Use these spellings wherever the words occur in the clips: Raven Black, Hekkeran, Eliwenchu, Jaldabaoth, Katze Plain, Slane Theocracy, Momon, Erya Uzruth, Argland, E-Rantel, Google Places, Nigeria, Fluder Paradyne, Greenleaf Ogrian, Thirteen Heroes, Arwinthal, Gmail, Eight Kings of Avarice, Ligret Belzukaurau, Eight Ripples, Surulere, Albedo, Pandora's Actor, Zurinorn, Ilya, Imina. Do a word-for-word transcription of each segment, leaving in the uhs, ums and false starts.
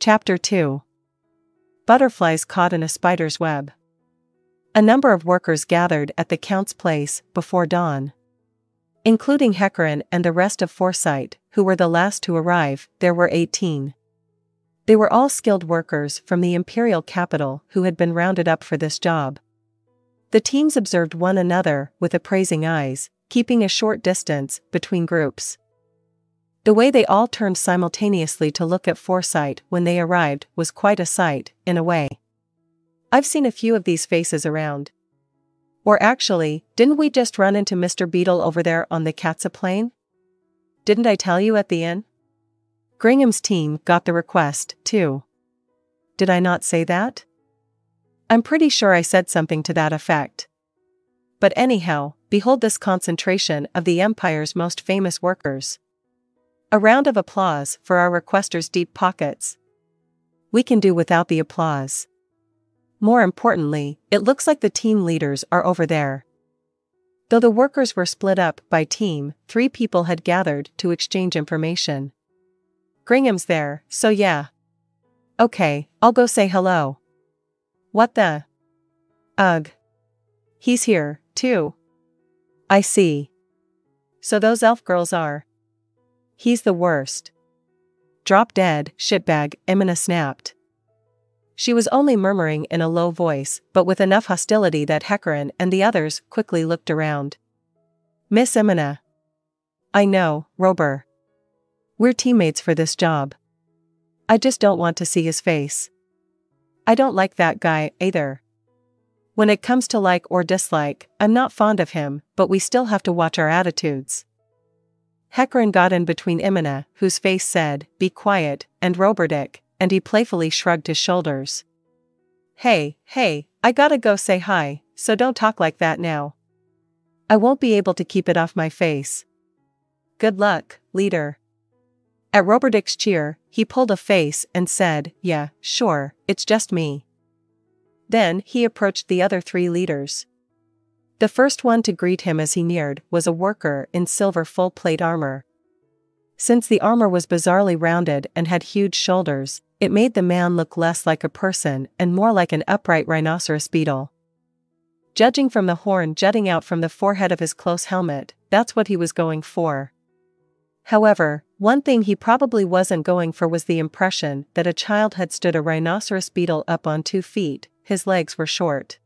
Chapter two. Butterflies caught in a spider's web. A number of workers gathered at the Count's place before dawn. Including Hekkeran and the rest of Foresight, who were the last to arrive, there were eighteen. They were all skilled workers from the imperial capital who had been rounded up for this job. The teams observed one another with appraising eyes, keeping a short distance between groups. The way they all turned simultaneously to look at Foresight when they arrived was quite a sight, in a way. I've seen a few of these faces around. Or actually, didn't we just run into Mister Beetle over there on the Katze Plain? Didn't I tell you at the inn? Gringham's team got the request, too. Did I not say that? I'm pretty sure I said something to that effect. But anyhow, behold this concentration of the Empire's most famous workers. A round of applause for our requesters' deep pockets. We can do without the applause. More importantly, it looks like the team leaders are over there. Though the workers were split up by team, three people had gathered to exchange information. Gringham's there, so yeah. Okay, I'll go say hello. What the? Ugh. He's here, too. I see. So those elf girls are. He's the worst. Drop dead, shitbag, Imina snapped. She was only murmuring in a low voice, but with enough hostility that Hekkeran and the others quickly looked around. Miss Imina. I know, Rober. We're teammates for this job. I just don't want to see his face. I don't like that guy, either. When it comes to like or dislike, I'm not fond of him, but we still have to watch our attitudes. Hekkeran got in between Imina, whose face said, "Be quiet," and Roberdyck, and he playfully shrugged his shoulders. Hey, hey, I gotta go say hi, so don't talk like that now. I won't be able to keep it off my face. Good luck, leader. At Roberdyck's cheer, he pulled a face and said, yeah, sure, it's just me. Then he approached the other three leaders. The first one to greet him as he neared was a worker in silver full-plate armor. Since the armor was bizarrely rounded and had huge shoulders, it made the man look less like a person and more like an upright rhinoceros beetle. Judging from the horn jutting out from the forehead of his close helmet, that's what he was going for. However, one thing he probably wasn't going for was the impression that a child had stood a rhinoceros beetle up on two feet, his legs were short.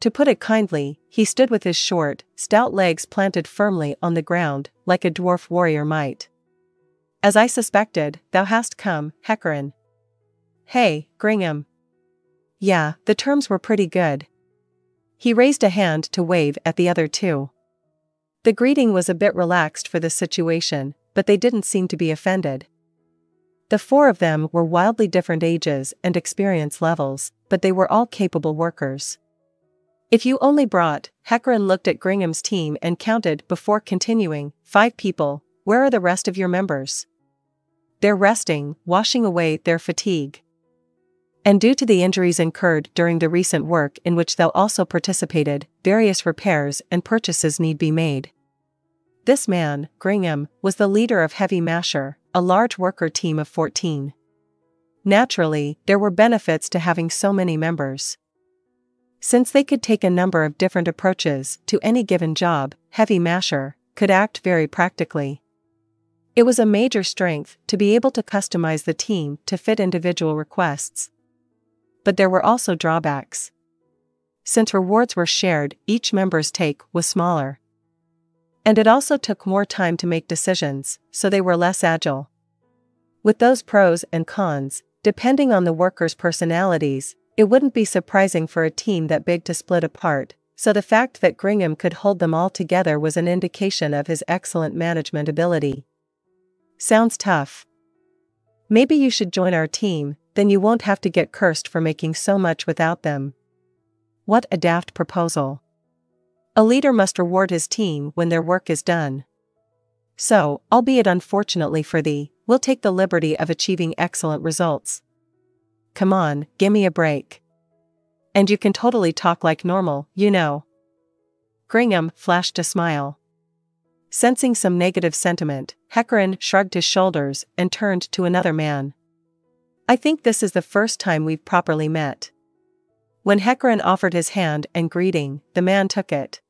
To put it kindly, he stood with his short, stout legs planted firmly on the ground, like a dwarf warrior might. As I suspected, thou hast come, Hekkeran. Hey, Gringham. Yeah, the terms were pretty good. He raised a hand to wave at the other two. The greeting was a bit relaxed for the situation, but they didn't seem to be offended. The four of them were wildly different ages and experience levels, but they were all capable workers. If you only brought, Hekkeran looked at Gringham's team and counted before continuing, five people, where are the rest of your members? They're resting, washing away their fatigue. And due to the injuries incurred during the recent work in which thou also participated, various repairs and purchases need be made. This man, Gringham, was the leader of Heavy Masher, a large worker team of fourteen. Naturally, there were benefits to having so many members. Since they could take a number of different approaches to any given job, Heavy Masher could act very practically. It was a major strength to be able to customize the team to fit individual requests. But there were also drawbacks. Since rewards were shared, each member's take was smaller. And it also took more time to make decisions, so they were less agile. With those pros and cons, depending on the workers' personalities, it wouldn't be surprising for a team that big to split apart, so the fact that Gringham could hold them all together was an indication of his excellent management ability. Sounds tough. Maybe you should join our team, then you won't have to get cursed for making so much without them. What a daft proposal. A leader must reward his team when their work is done. So, albeit unfortunately for thee, we'll take the liberty of achieving excellent results. Come on, gimme a break. And you can totally talk like normal, you know. Gringham flashed a smile. Sensing some negative sentiment, Hekkeran shrugged his shoulders and turned to another man. I think this is the first time we've properly met." When Hekkeran offered his hand and greeting, the man took it.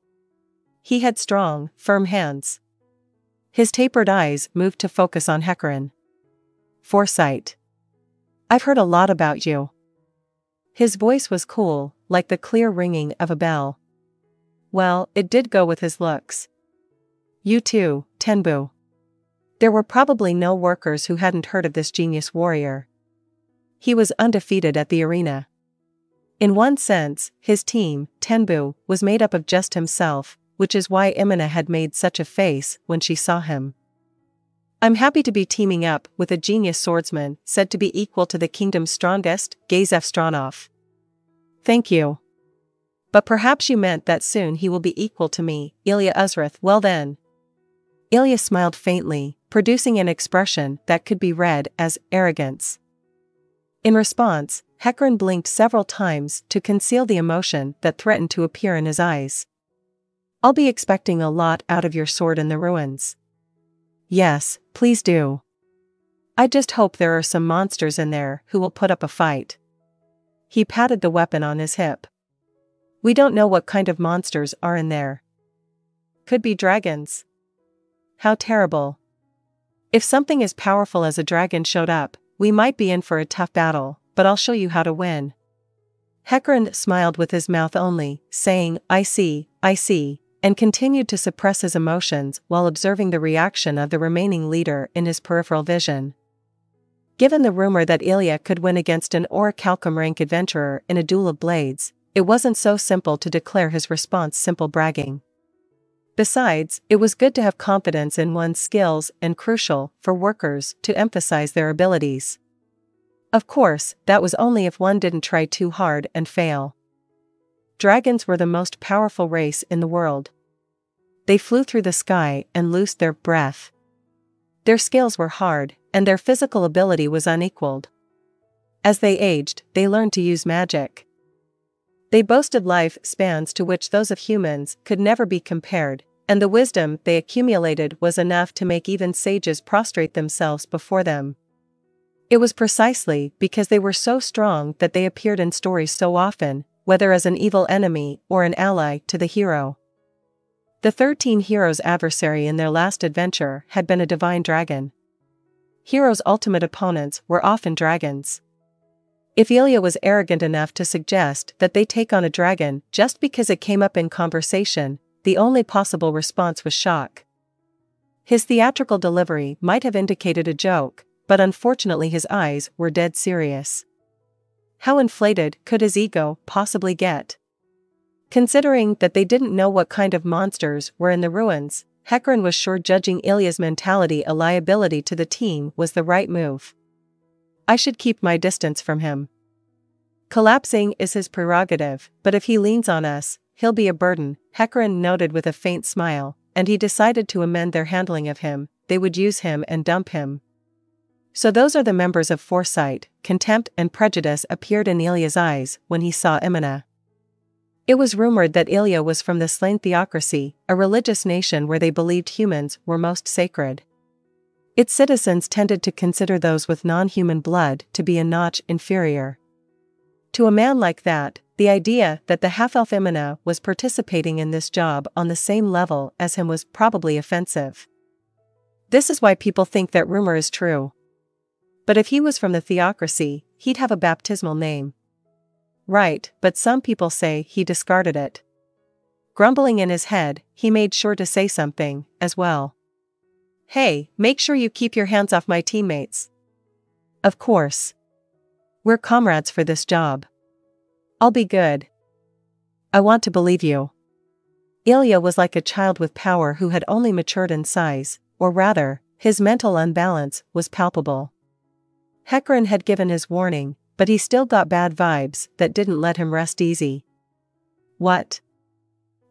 He had strong, firm hands. His tapered eyes moved to focus on Hekkeran. "Foresight. I've heard a lot about you." His voice was cool, like the clear ringing of a bell. Well, it did go with his looks. "You too, Tenbu." There were probably no workers who hadn't heard of this genius warrior. He was undefeated at the arena. In one sense, his team, Tenbu, was made up of just himself, which is why Imina had made such a face when she saw him. "I'm happy to be teaming up with a genius swordsman said to be equal to the kingdom's strongest, Gazef Stronoff." "Thank you. But perhaps you meant that soon he will be equal to me, Erya Uzruth." "Well then." Ilya smiled faintly, producing an expression that could be read as arrogance. In response, Hekkeran blinked several times to conceal the emotion that threatened to appear in his eyes. "I'll be expecting a lot out of your sword in the ruins." "Yes, please do. I just hope there are some monsters in there who will put up a fight." He patted the weapon on his hip. "We don't know what kind of monsters are in there. Could be dragons." "How terrible. If something as powerful as a dragon showed up, we might be in for a tough battle, but I'll show you how to win." Hekkeran smiled with his mouth only, saying, "I see, I see," and continued to suppress his emotions while observing the reaction of the remaining leader in his peripheral vision. Given the rumor that Ilya could win against an Orichalcum rank adventurer in a duel of blades, it wasn't so simple to declare his response simple bragging. Besides, it was good to have confidence in one's skills and crucial for workers to emphasize their abilities. Of course, that was only if one didn't try too hard and fail. Dragons were the most powerful race in the world. They flew through the sky and loosed their breath. Their scales were hard, and their physical ability was unequaled. As they aged, they learned to use magic. They boasted life spans to which those of humans could never be compared, and the wisdom they accumulated was enough to make even sages prostrate themselves before them. It was precisely because they were so strong that they appeared in stories so often, whether as an evil enemy or an ally to the hero. The Thirteen Heroes' adversary in their last adventure had been a divine dragon. Heroes' ultimate opponents were often dragons. If Ilya was arrogant enough to suggest that they take on a dragon just because it came up in conversation, the only possible response was shock. His theatrical delivery might have indicated a joke, but unfortunately his eyes were dead serious. How inflated could his ego possibly get? Considering that they didn't know what kind of monsters were in the ruins, Hekkeran was sure judging Ilya's mentality a liability to the team was the right move. I should keep my distance from him. Collapsing is his prerogative, but if he leans on us, he'll be a burden, Hekkeran noted with a faint smile, and he decided to amend their handling of him. They would use him and dump him. So those are the members of Foresight. Contempt and prejudice appeared in Ilya's eyes when he saw Imina. It was rumored that Ilya was from the Slane Theocracy, a religious nation where they believed humans were most sacred. Its citizens tended to consider those with non-human blood to be a notch inferior. To a man like that, the idea that the half-elf Imina was participating in this job on the same level as him was probably offensive. This is why people think that rumor is true. But if he was from the theocracy, he'd have a baptismal name. Right, but some people say he discarded it. Grumbling in his head, he made sure to say something, as well. Hey, make sure you keep your hands off my teammates. Of course. We're comrades for this job. I'll be good. I want to believe you. Ilya was like a child with power who had only matured in size, or rather, his mental unbalance was palpable. Hekkeran had given his warning, but he still got bad vibes that didn't let him rest easy. What?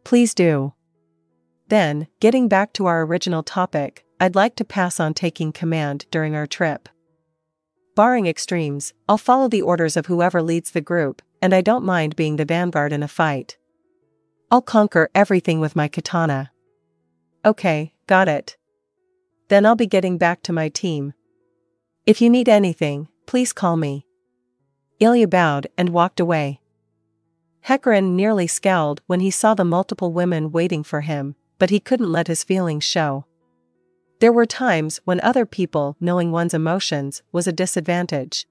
Please do. Then, getting back to our original topic, I'd like to pass on taking command during our trip. Barring extremes, I'll follow the orders of whoever leads the group, and I don't mind being the vanguard in a fight. I'll conquer everything with my katana. Okay, got it. Then I'll be getting back to my team. If you need anything, Please call me. Ilya bowed and walked away. Hekkeran nearly scowled when he saw the multiple women waiting for him, but he couldn't let his feelings show. There were times when other people knowing one's emotions was a disadvantage.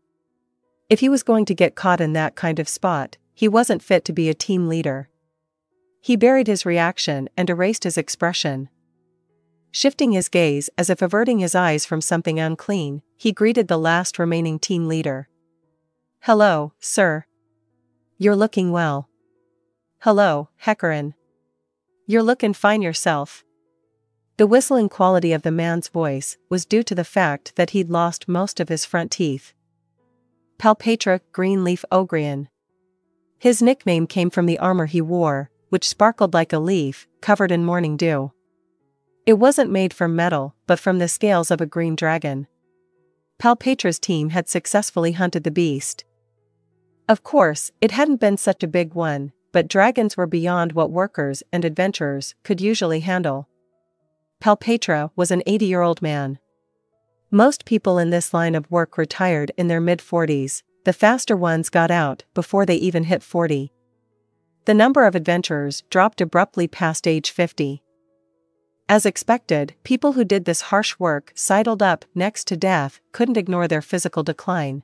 If he was going to get caught in that kind of spot, he wasn't fit to be a team leader. He buried his reaction and erased his expression. Shifting his gaze as if averting his eyes from something unclean, he greeted the last remaining team leader. Hello, sir. You're looking well. Hello, Hekkeran. You're looking fine yourself. The whistling quality of the man's voice was due to the fact that he'd lost most of his front teeth. Palpatra Greenleaf Ogrian. His nickname came from the armor he wore, which sparkled like a leaf, covered in morning dew. It wasn't made from metal, but from the scales of a green dragon. Palpatra's team had successfully hunted the beast. Of course, it hadn't been such a big one, but dragons were beyond what workers and adventurers could usually handle. Palpatra was an eighty-year-old man. Most people in this line of work retired in their mid-forties, the faster ones got out before they even hit forty. The number of adventurers dropped abruptly past age fifty. As expected, people who did this harsh work sidled up next to death couldn't ignore their physical decline.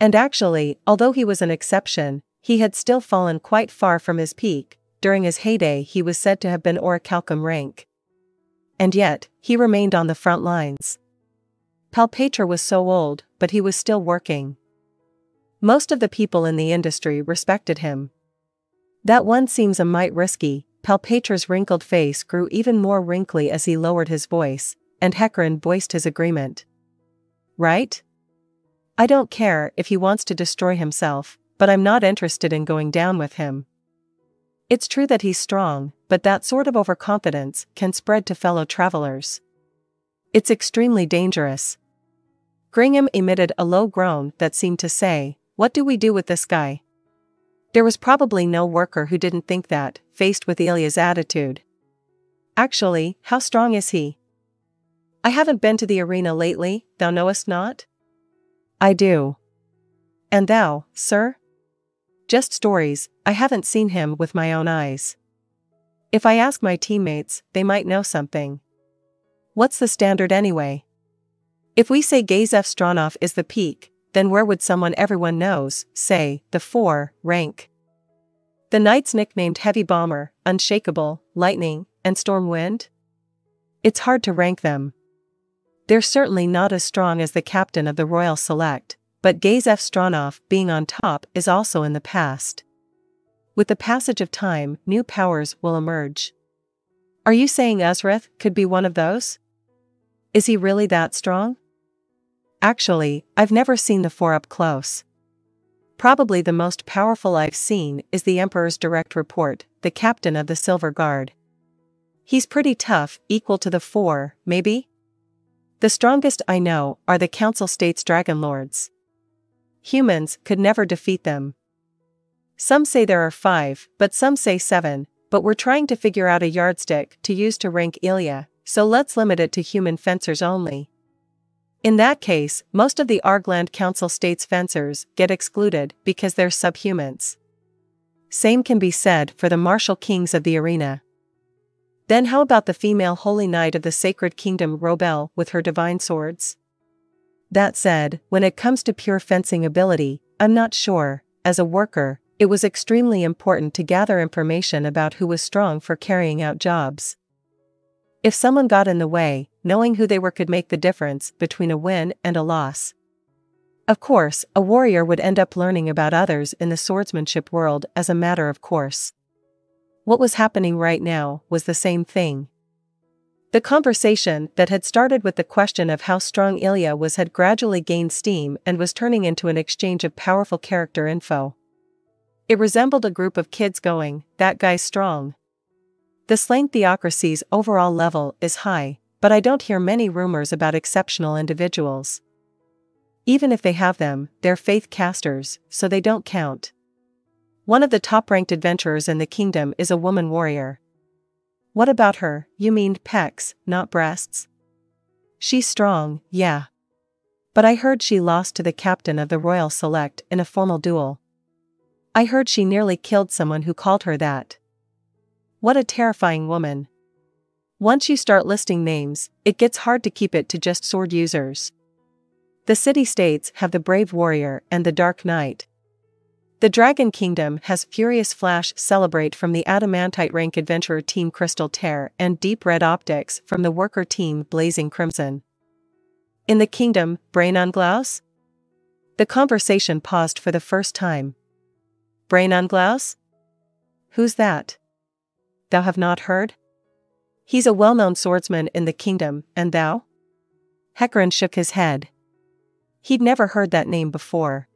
And actually, although he was an exception, he had still fallen quite far from his peak. During his heyday he was said to have been orichalcum rank. And yet, he remained on the front lines. Palpatra was so old, but he was still working. Most of the people in the industry respected him. That one seems a mite risky. Palpatra's wrinkled face grew even more wrinkly as he lowered his voice, and Hekkeran voiced his agreement. Right? I don't care if he wants to destroy himself, but I'm not interested in going down with him. It's true that he's strong, but that sort of overconfidence can spread to fellow travelers. It's extremely dangerous. Gringham emitted a low groan that seemed to say, "What do we do with this guy?" There was probably no worker who didn't think that, faced with Ilya's attitude. Actually, how strong is he? I haven't been to the arena lately, thou knowest not? I do. And thou, sir? Just stories, I haven't seen him with my own eyes. If I ask my teammates, they might know something. What's the standard anyway? If we say Gazef Stronoff is the peak, then where would someone everyone knows, say, the four, rank? The knights nicknamed Heavy Bomber, Unshakable, Lightning, and Stormwind? It's hard to rank them. They're certainly not as strong as the captain of the Royal Select, but Gazef Stronoff being on top is also in the past. With the passage of time, new powers will emerge. Are you saying Uzruth could be one of those? Is he really that strong? Actually, I've never seen the four up close. Probably the most powerful I've seen is the Emperor's direct report, the captain of the Silver Guard. He's pretty tough, equal to the four, maybe? The strongest I know are the Council State's Dragonlords. Humans could never defeat them. Some say there are five, but some say seven, but we're trying to figure out a yardstick to use to rank Ilya, so let's limit it to human fencers only. In that case, most of the Argland Council States fencers get excluded because they're subhumans. Same can be said for the martial kings of the arena. Then how about the female holy knight of the Sacred Kingdom Robel with her divine swords? That said, when it comes to pure fencing ability, I'm not sure. As a worker, it was extremely important to gather information about who was strong for carrying out jobs. If someone got in the way, knowing who they were could make the difference between a win and a loss. Of course, a warrior would end up learning about others in the swordsmanship world as a matter of course. What was happening right now was the same thing. The conversation that had started with the question of how strong Ilya was had gradually gained steam and was turning into an exchange of powerful character info. It resembled a group of kids going, "That guy's strong." The Slane Theocracy's overall level is high, but I don't hear many rumors about exceptional individuals. Even if they have them, they're faith casters, so they don't count. One of the top-ranked adventurers in the kingdom is a woman warrior. What about her? You mean pecs, not breasts? She's strong, yeah. but I heard she lost to the captain of the Royal Select in a formal duel. I heard she nearly killed someone who called her that. What a terrifying woman. Once you start listing names, it gets hard to keep it to just sword users. The city-states have the brave warrior and the dark knight. The Dragon Kingdom has Furious Flash Celebrate from the Adamantite Rank Adventurer Team Crystal Tear and Deep Red Optics from the Worker Team Blazing Crimson. In the Kingdom, Brain on Glaus? The conversation paused for the first time. Brain on Glaus? Who's that? Thou have not heard? He's a well-known swordsman in the Kingdom, and thou? Hekkeran shook his head. He'd never heard that name before.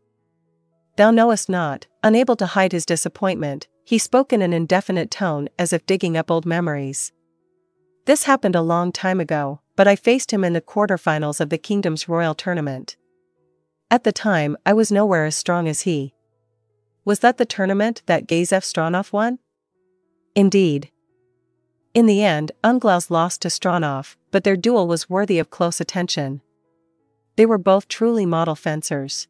Thou knowest not, unable to hide his disappointment, he spoke in an indefinite tone as if digging up old memories. This happened a long time ago, but I faced him in the quarterfinals of the Kingdom's Royal Tournament. At the time, I was nowhere as strong as he. Was that the tournament that Gazef Stronoff won? Indeed. In the end, Unglaus lost to Stronoff, but their duel was worthy of close attention. They were both truly model fencers.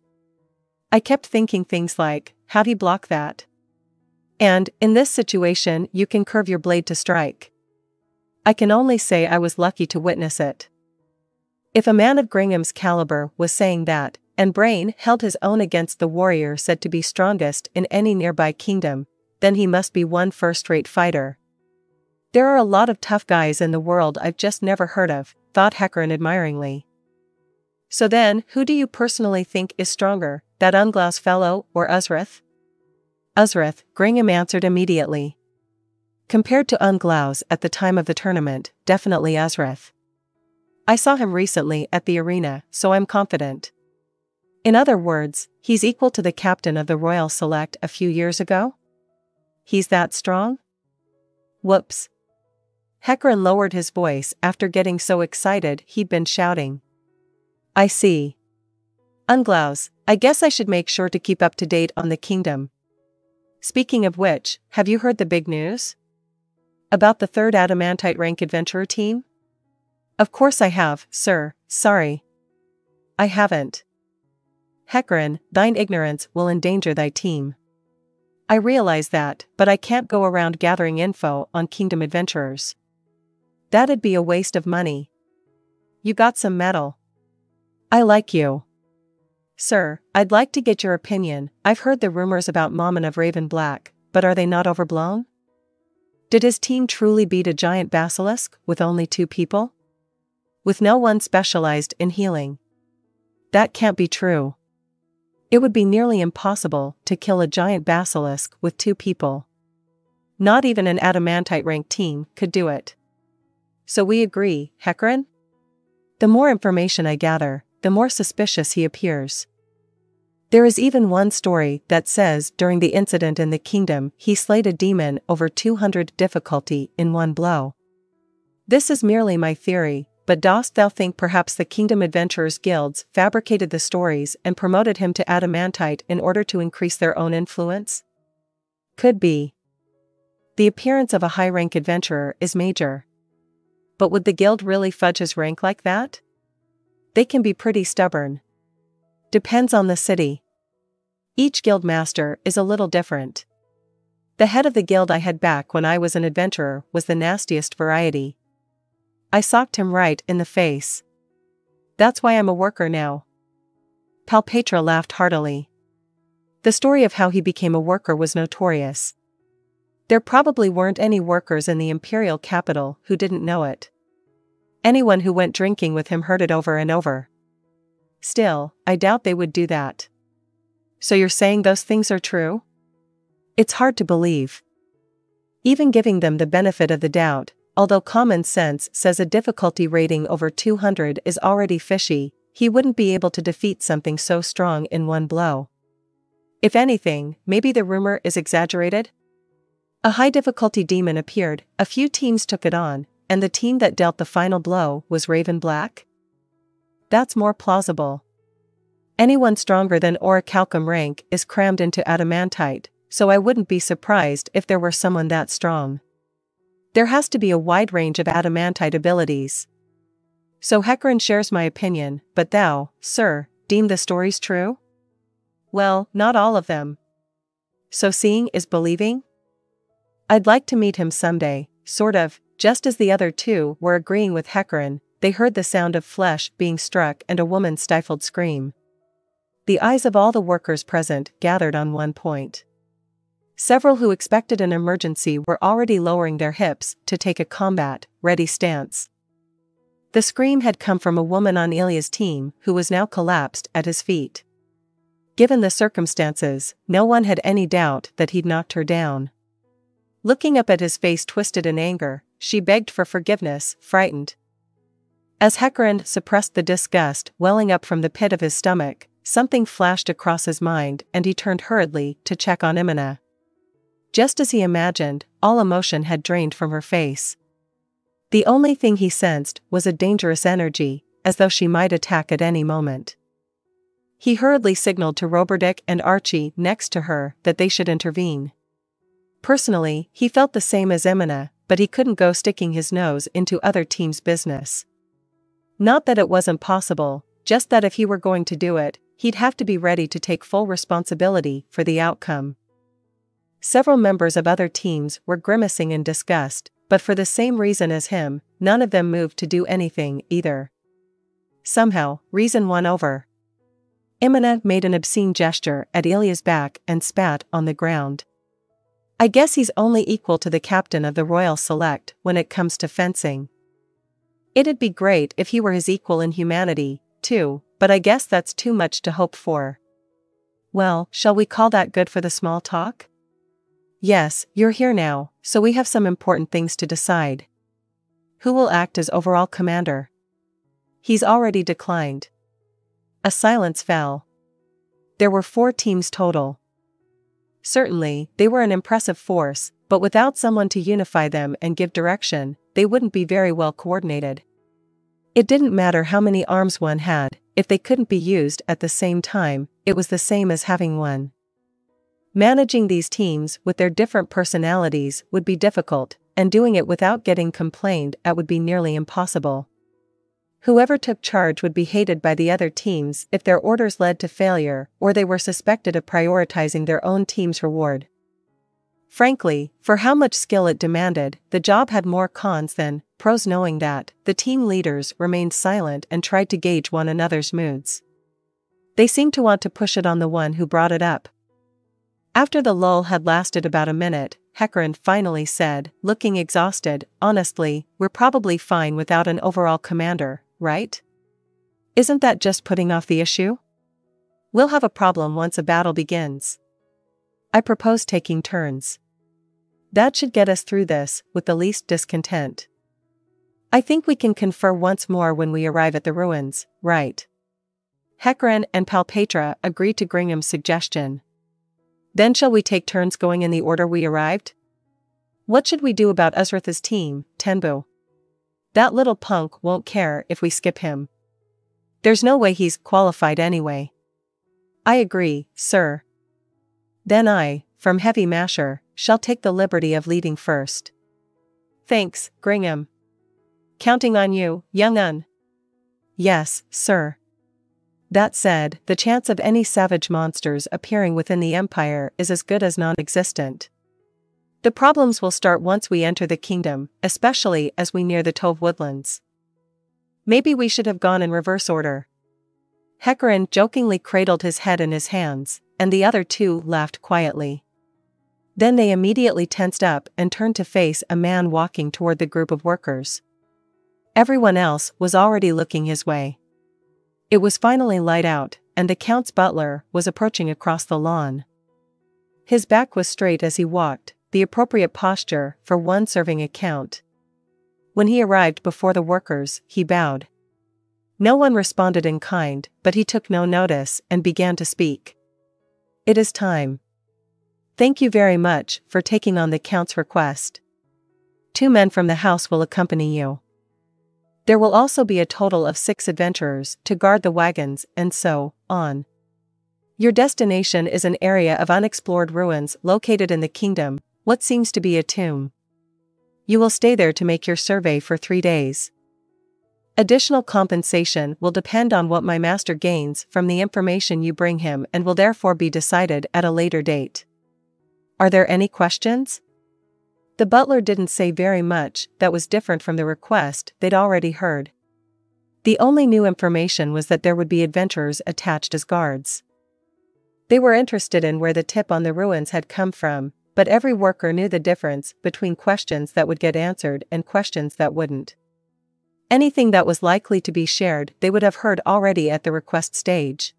I kept thinking things like, how'd he block that? And, in this situation, you can curve your blade to strike. I can only say I was lucky to witness it. If a man of Gringham's caliber was saying that, and Brain held his own against the warrior said to be strongest in any nearby kingdom, then he must be one first-rate fighter. There are a lot of tough guys in the world I've just never heard of, thought Hekkeran admiringly. So then, who do you personally think is stronger, that Unglaus fellow, or Uzruth? Uzruth, Gringham answered immediately. Compared to Unglaus at the time of the tournament, definitely Uzruth. I saw him recently at the arena, so I'm confident. In other words, he's equal to the captain of the Royal Select a few years ago? He's that strong? Whoops. Hekkeran lowered his voice after getting so excited he'd been shouting. I see. Unglaus, I guess I should make sure to keep up to date on the kingdom. Speaking of which, have you heard the big news? About the third Adamantite Rank Adventurer team? Of course I have, sir, sorry. I haven't. Hekkeran, thine ignorance will endanger thy team. I realize that, but I can't go around gathering info on kingdom adventurers. That'd be a waste of money. You got some metal. I like you. Sir, I'd like to get your opinion. I've heard the rumors about Momon of Raven Black, but are they not overblown? Did his team truly beat a giant basilisk with only two people? With no one specialized in healing? That can't be true. It would be nearly impossible to kill a giant basilisk with two people. Not even an Adamantite-ranked team could do it. So we agree, Hekkeran? The more information I gather, the more suspicious he appears. There is even one story that says during the incident in the kingdom he slayed a demon over two hundred difficulty in one blow. This is merely my theory, but dost thou think perhaps the Kingdom Adventurers Guilds fabricated the stories and promoted him to Adamantite in order to increase their own influence? Could be. The appearance of a high-rank adventurer is major. But would the guild really fudge his rank like that? They can be pretty stubborn. Depends on the city. Each guild master is a little different. The head of the guild I had back when I was an adventurer was the nastiest variety. I socked him right in the face. That's why I'm a worker now. Palpatra laughed heartily. The story of how he became a worker was notorious. There probably weren't any workers in the imperial capital who didn't know it. Anyone who went drinking with him heard it over and over. Still, I doubt they would do that. So you're saying those things are true? It's hard to believe. Even giving them the benefit of the doubt, although common sense says a difficulty rating over two hundred is already fishy, he wouldn't be able to defeat something so strong in one blow. If anything, maybe the rumor is exaggerated? A high-difficulty demon appeared, a few teams took it on, and the team that dealt the final blow was Raven Black? That's more plausible. Anyone stronger than Orichalcum rank is crammed into Adamantite, so I wouldn't be surprised if there were someone that strong. There has to be a wide range of Adamantite abilities. So Hekkeran shares my opinion, but thou, sir, deem the stories true? Well, not all of them. So seeing is believing? I'd like to meet him someday, sort of. Just as the other two were agreeing with Hekkeran, they heard the sound of flesh being struck and a woman's stifled scream. The eyes of all the workers present gathered on one point. Several who expected an emergency were already lowering their hips to take a combat, ready stance. The scream had come from a woman on Ilya's team who was now collapsed at his feet. Given the circumstances, no one had any doubt that he'd knocked her down. Looking up at his face twisted in anger, she begged for forgiveness, frightened. As Hekkeran suppressed the disgust welling up from the pit of his stomach, something flashed across his mind and he turned hurriedly to check on Imina. Just as he imagined, all emotion had drained from her face. The only thing he sensed was a dangerous energy, as though she might attack at any moment. He hurriedly signaled to Roberdyck and Archie next to her that they should intervene. Personally, he felt the same as Imina, but he couldn't go sticking his nose into other teams' business. Not that it wasn't possible, just that if he were going to do it, he'd have to be ready to take full responsibility for the outcome. Several members of other teams were grimacing in disgust, but for the same reason as him, none of them moved to do anything either. Somehow, reason won over. Imina made an obscene gesture at Ilya's back and spat on the ground. I guess he's only equal to the captain of the Royal Select when it comes to fencing. It'd be great if he were his equal in humanity, too, but I guess that's too much to hope for. Well, shall we call that good for the small talk? Yes, you're here now, so we have some important things to decide. Who will act as overall commander? He's already declined. A silence fell. There were four teams total. Certainly, they were an impressive force, but without someone to unify them and give direction, they wouldn't be very well coordinated. It didn't matter how many arms one had, if they couldn't be used at the same time, it was the same as having one. Managing these teams with their different personalities would be difficult, and doing it without getting complained at would be nearly impossible. Whoever took charge would be hated by the other teams if their orders led to failure or they were suspected of prioritizing their own team's reward. Frankly, for how much skill it demanded, the job had more cons than pros. Knowing that, the team leaders remained silent and tried to gauge one another's moods. They seemed to want to push it on the one who brought it up. After the lull had lasted about a minute, Hekkeran finally said, looking exhausted, honestly, we're probably fine without an overall commander. Right? Isn't that just putting off the issue? We'll have a problem once a battle begins. I propose taking turns. That should get us through this with the least discontent. I think we can confer once more when we arrive at the ruins, right? Hekkeran and Palpatra agreed to Gringham's suggestion. Then shall we take turns going in the order we arrived? What should we do about Uzruth's team, Tenbu? That little punk won't care if we skip him. There's no way he's qualified anyway. I agree, sir. Then I, from Heavy Masher, shall take the liberty of leading first. Thanks, Gringham. Counting on you, young un. Yes, sir. That said, the chance of any savage monsters appearing within the Empire is as good as non-existent. The problems will start once we enter the kingdom, especially as we near the Tove woodlands. Maybe we should have gone in reverse order. Hekkeran jokingly cradled his head in his hands, and the other two laughed quietly. Then they immediately tensed up and turned to face a man walking toward the group of workers. Everyone else was already looking his way. It was finally light out, and the Count's butler was approaching across the lawn. His back was straight as he walked, the appropriate posture for one serving a count. When he arrived before the workers, he bowed. No one responded in kind, but he took no notice and began to speak. It is time. Thank you very much for taking on the count's request. Two men from the house will accompany you. There will also be a total of six adventurers to guard the wagons and so on. Your destination is an area of unexplored ruins located in the kingdom, what seems to be a tomb. You will stay there to make your survey for three days. Additional compensation will depend on what my master gains from the information you bring him and will therefore be decided at a later date. Are there any questions? The butler didn't say very much that was different from the request they'd already heard. The only new information was that there would be adventurers attached as guards. They were interested in where the tip on the ruins had come from, but every worker knew the difference between questions that would get answered and questions that wouldn't. Anything that was likely to be shared they would have heard already at the request stage.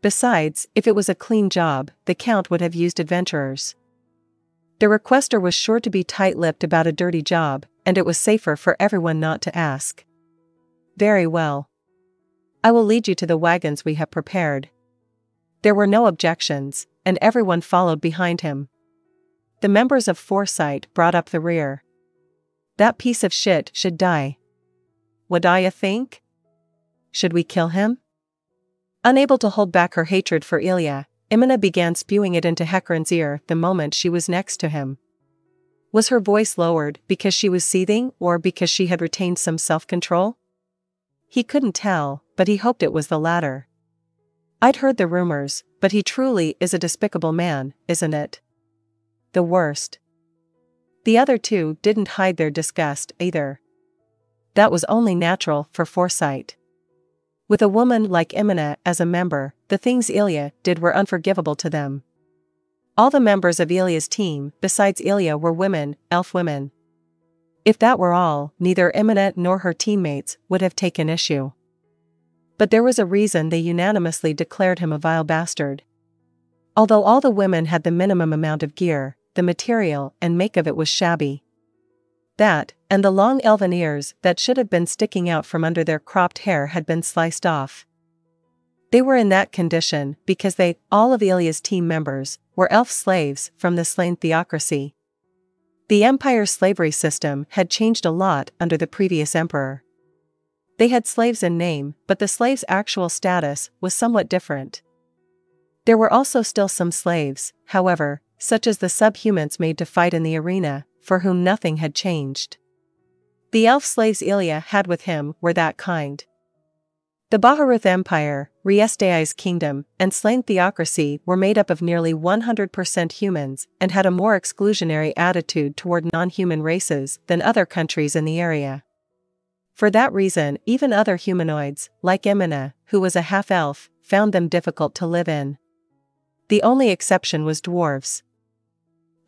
Besides, if it was a clean job, the Count would have used adventurers. The requester was sure to be tight-lipped about a dirty job, and it was safer for everyone not to ask. Very well. I will lead you to the wagons we have prepared. There were no objections, and everyone followed behind him. The members of Foresight brought up the rear. That piece of shit should die. What do you think? Should we kill him? Unable to hold back her hatred for Ilya, Imina began spewing it into Hekkeran's ear the moment she was next to him. Was her voice lowered because she was seething or because she had retained some self-control? He couldn't tell, but he hoped it was the latter. I'd heard the rumors, but he truly is a despicable man, isn't it? The worst. The other two didn't hide their disgust either. That was only natural for Foresight. With a woman like Imina as a member, the things Ilya did were unforgivable to them. All the members of Ilya's team besides Ilya were women, elf women. If that were all, neither Imina nor her teammates would have taken issue. But there was a reason they unanimously declared him a vile bastard. Although all the women had the minimum amount of gear, the material and make of it was shabby. That, and the long elven ears that should have been sticking out from under their cropped hair had been sliced off. They were in that condition because they, all of Ilya's team members, were elf slaves from the Slane Theocracy. The Empire's slavery system had changed a lot under the previous emperor. They had slaves in name, but the slave's actual status was somewhat different. There were also still some slaves, however, such as the subhumans made to fight in the arena, for whom nothing had changed. The elf slaves Ilya had with him were that kind. The Baharuth Empire, Re-Estize Kingdom, and Slane Theocracy were made up of nearly one hundred percent humans and had a more exclusionary attitude toward non-human races than other countries in the area. For that reason, even other humanoids, like Imina, who was a half-elf, found them difficult to live in. The only exception was dwarves.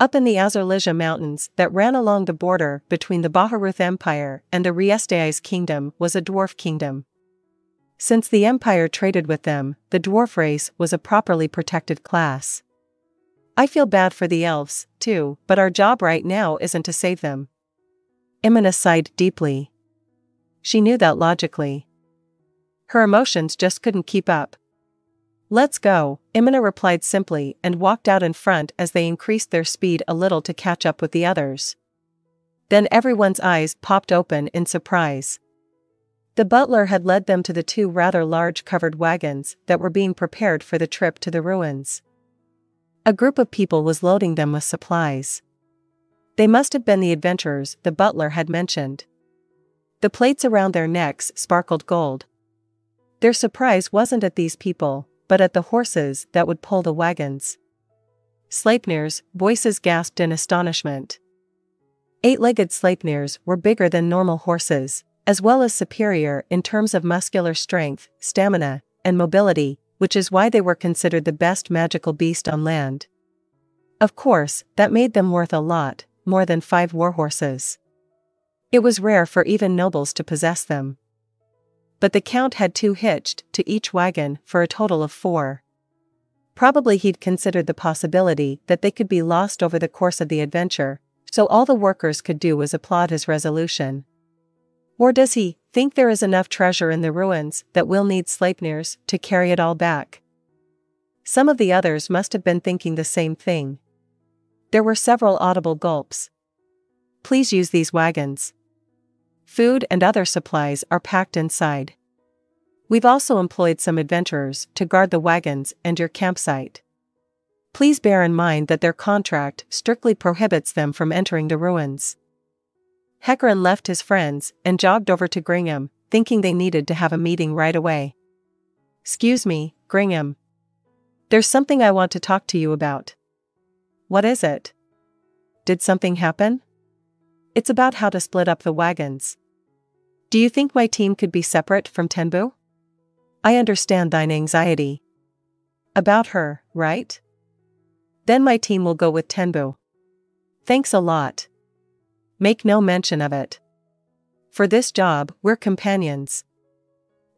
Up in the Azerlija mountains that ran along the border between the Baharuth Empire and the Re-Estize Kingdom was a dwarf kingdom. Since the Empire traded with them, the dwarf race was a properly protected class. I feel bad for the elves, too, but our job right now isn't to save them. Imina sighed deeply. She knew that logically. Her emotions just couldn't keep up. Let's go, Imina replied simply and walked out in front as they increased their speed a little to catch up with the others. Then everyone's eyes popped open in surprise. The butler had led them to the two rather large covered wagons that were being prepared for the trip to the ruins. A group of people was loading them with supplies. They must have been the adventurers the butler had mentioned. The plates around their necks sparkled gold. Their surprise wasn't at these people, but at the horses that would pull the wagons. Sleipnirs, voices gasped in astonishment. Eight-legged Sleipnirs were bigger than normal horses, as well as superior in terms of muscular strength, stamina, and mobility, which is why they were considered the best magical beast on land. Of course, that made them worth a lot, more than five warhorses. It was rare for even nobles to possess them. But the Count had two hitched to each wagon for a total of four. Probably he'd considered the possibility that they could be lost over the course of the adventure, so all the workers could do was applaud his resolution. Or does he think there is enough treasure in the ruins that we'll need Sleipnirs to carry it all back? Some of the others must have been thinking the same thing. There were several audible gulps. Please use these wagons. Food and other supplies are packed inside. We've also employed some adventurers to guard the wagons and your campsite. Please bear in mind that their contract strictly prohibits them from entering the ruins. Hekkeran left his friends and jogged over to Gringham, thinking they needed to have a meeting right away. "Excuse me, Gringham. There's something I want to talk to you about." "What is it? Did something happen?" "It's about how to split up the wagons. Do you think my team could be separate from Tenbu? I understand thine anxiety. About her, right? Then my team will go with Tenbu." "Thanks a lot. Make no mention of it. For this job, we're companions.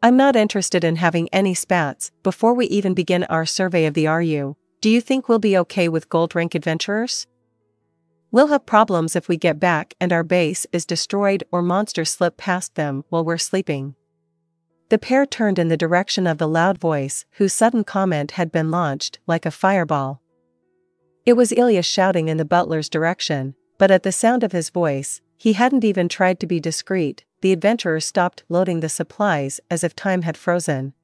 I'm not interested in having any spats before we even begin our survey of the R U. Do you think we'll be okay with gold rank adventurers? We'll have problems if we get back and our base is destroyed or monsters slip past them while we're sleeping." The pair turned in the direction of the loud voice whose sudden comment had been launched like a fireball. It was Ilya shouting in the butler's direction, but at the sound of his voice, he hadn't even tried to be discreet. The adventurers stopped loading the supplies as if time had frozen.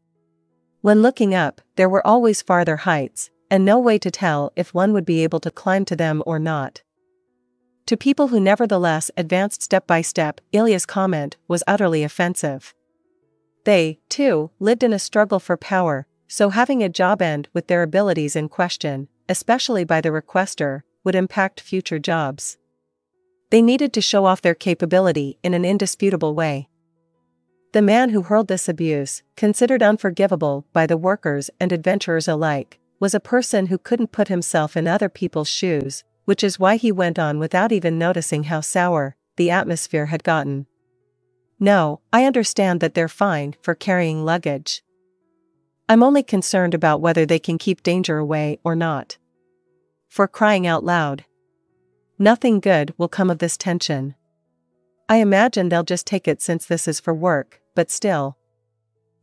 When looking up, there were always farther heights, and no way to tell if one would be able to climb to them or not. To people who nevertheless advanced step by step, Ilya's comment was utterly offensive. They, too, lived in a struggle for power, so having a job end with their abilities in question, especially by the requester, would impact future jobs. They needed to show off their capability in an indisputable way. The man who hurled this abuse, considered unforgivable by the workers and adventurers alike, was a person who couldn't put himself in other people's shoes, which is why he went on without even noticing how sour the atmosphere had gotten. "No, I understand that they're fine for carrying luggage. I'm only concerned about whether they can keep danger away or not. For crying out loud. Nothing good will come of this tension. I imagine they'll just take it since this is for work, but still."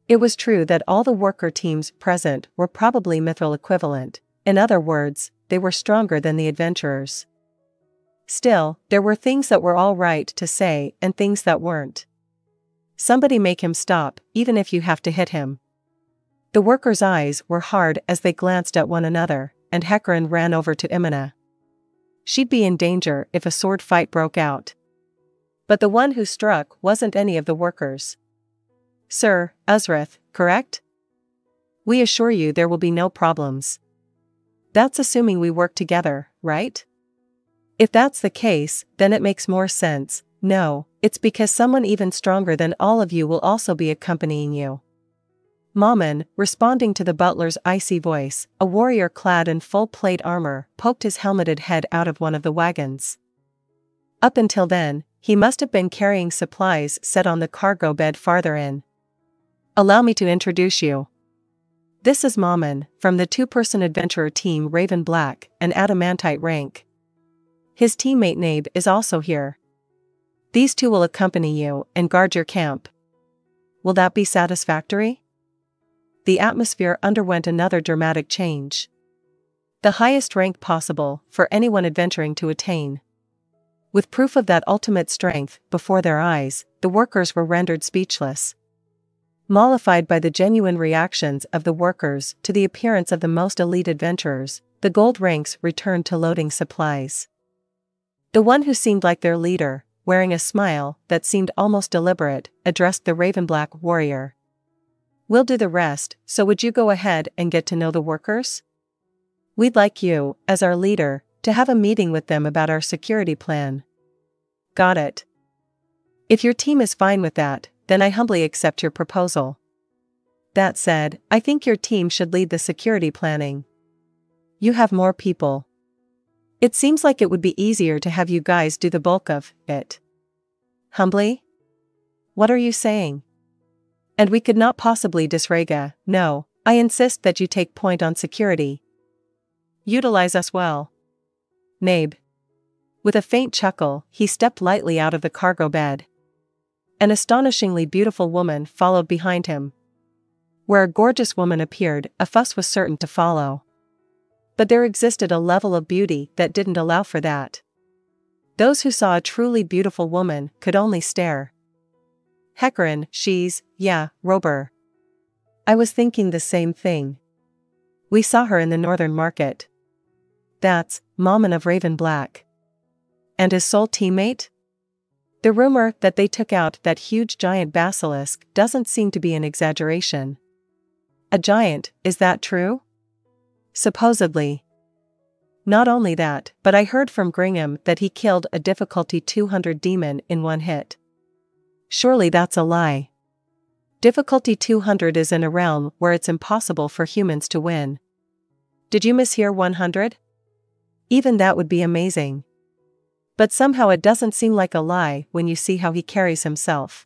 It was true that all the worker teams present were probably mithril equivalent, in other words, they were stronger than the adventurers. Still, there were things that were all right to say and things that weren't. "Somebody make him stop, even if you have to hit him." The workers' eyes were hard as they glanced at one another, and Hekkeran ran over to Imina. She'd be in danger if a sword fight broke out. But the one who struck wasn't any of the workers. "Sir, Uzruth, correct? We assure you there will be no problems. That's assuming we work together, right? If that's the case, then it makes more sense. No, it's because someone even stronger than all of you will also be accompanying you." Momon, responding to the butler's icy voice, a warrior clad in full plate armor, poked his helmeted head out of one of the wagons. Up until then, he must have been carrying supplies set on the cargo bed farther in. "Allow me to introduce you. This is Momon, from the two-person adventurer team Raven Black, an adamantite rank. His teammate Nabe is also here. These two will accompany you and guard your camp. Will that be satisfactory?" The atmosphere underwent another dramatic change. The highest rank possible for anyone adventuring to attain. With proof of that ultimate strength before their eyes, the workers were rendered speechless. Mollified by the genuine reactions of the workers to the appearance of the most elite adventurers, the gold ranks returned to loading supplies. The one who seemed like their leader, wearing a smile that seemed almost deliberate, addressed the Ravenblack warrior. "We'll do the rest, so would you go ahead and get to know the workers? We'd like you, as our leader, to have a meeting with them about our security plan." "Got it. If your team is fine with that, then I humbly accept your proposal. That said, I think your team should lead the security planning. You have more people. It seems like it would be easier to have you guys do the bulk of it." "Humbly? What are you saying? And we could not possibly disregard. No, I insist that you take point on security. Utilize us well." Nabe. With a faint chuckle, he stepped lightly out of the cargo bed. An astonishingly beautiful woman followed behind him. Where a gorgeous woman appeared, a fuss was certain to follow. But there existed a level of beauty that didn't allow for that. Those who saw a truly beautiful woman could only stare. "Hekkeran, she's, yeah, Rober. I was thinking the same thing. We saw her in the northern market. That's Momon of Raven Black. And his sole teammate?" The rumor that they took out that huge giant basilisk doesn't seem to be an exaggeration. A giant, is that true? Supposedly. Not only that, but I heard from Gringham that he killed a difficulty two hundred demon in one hit. Surely that's a lie. Difficulty two hundred is in a realm where it's impossible for humans to win. Did you mishear one hundred? Even that would be amazing. But somehow it doesn't seem like a lie when you see how he carries himself.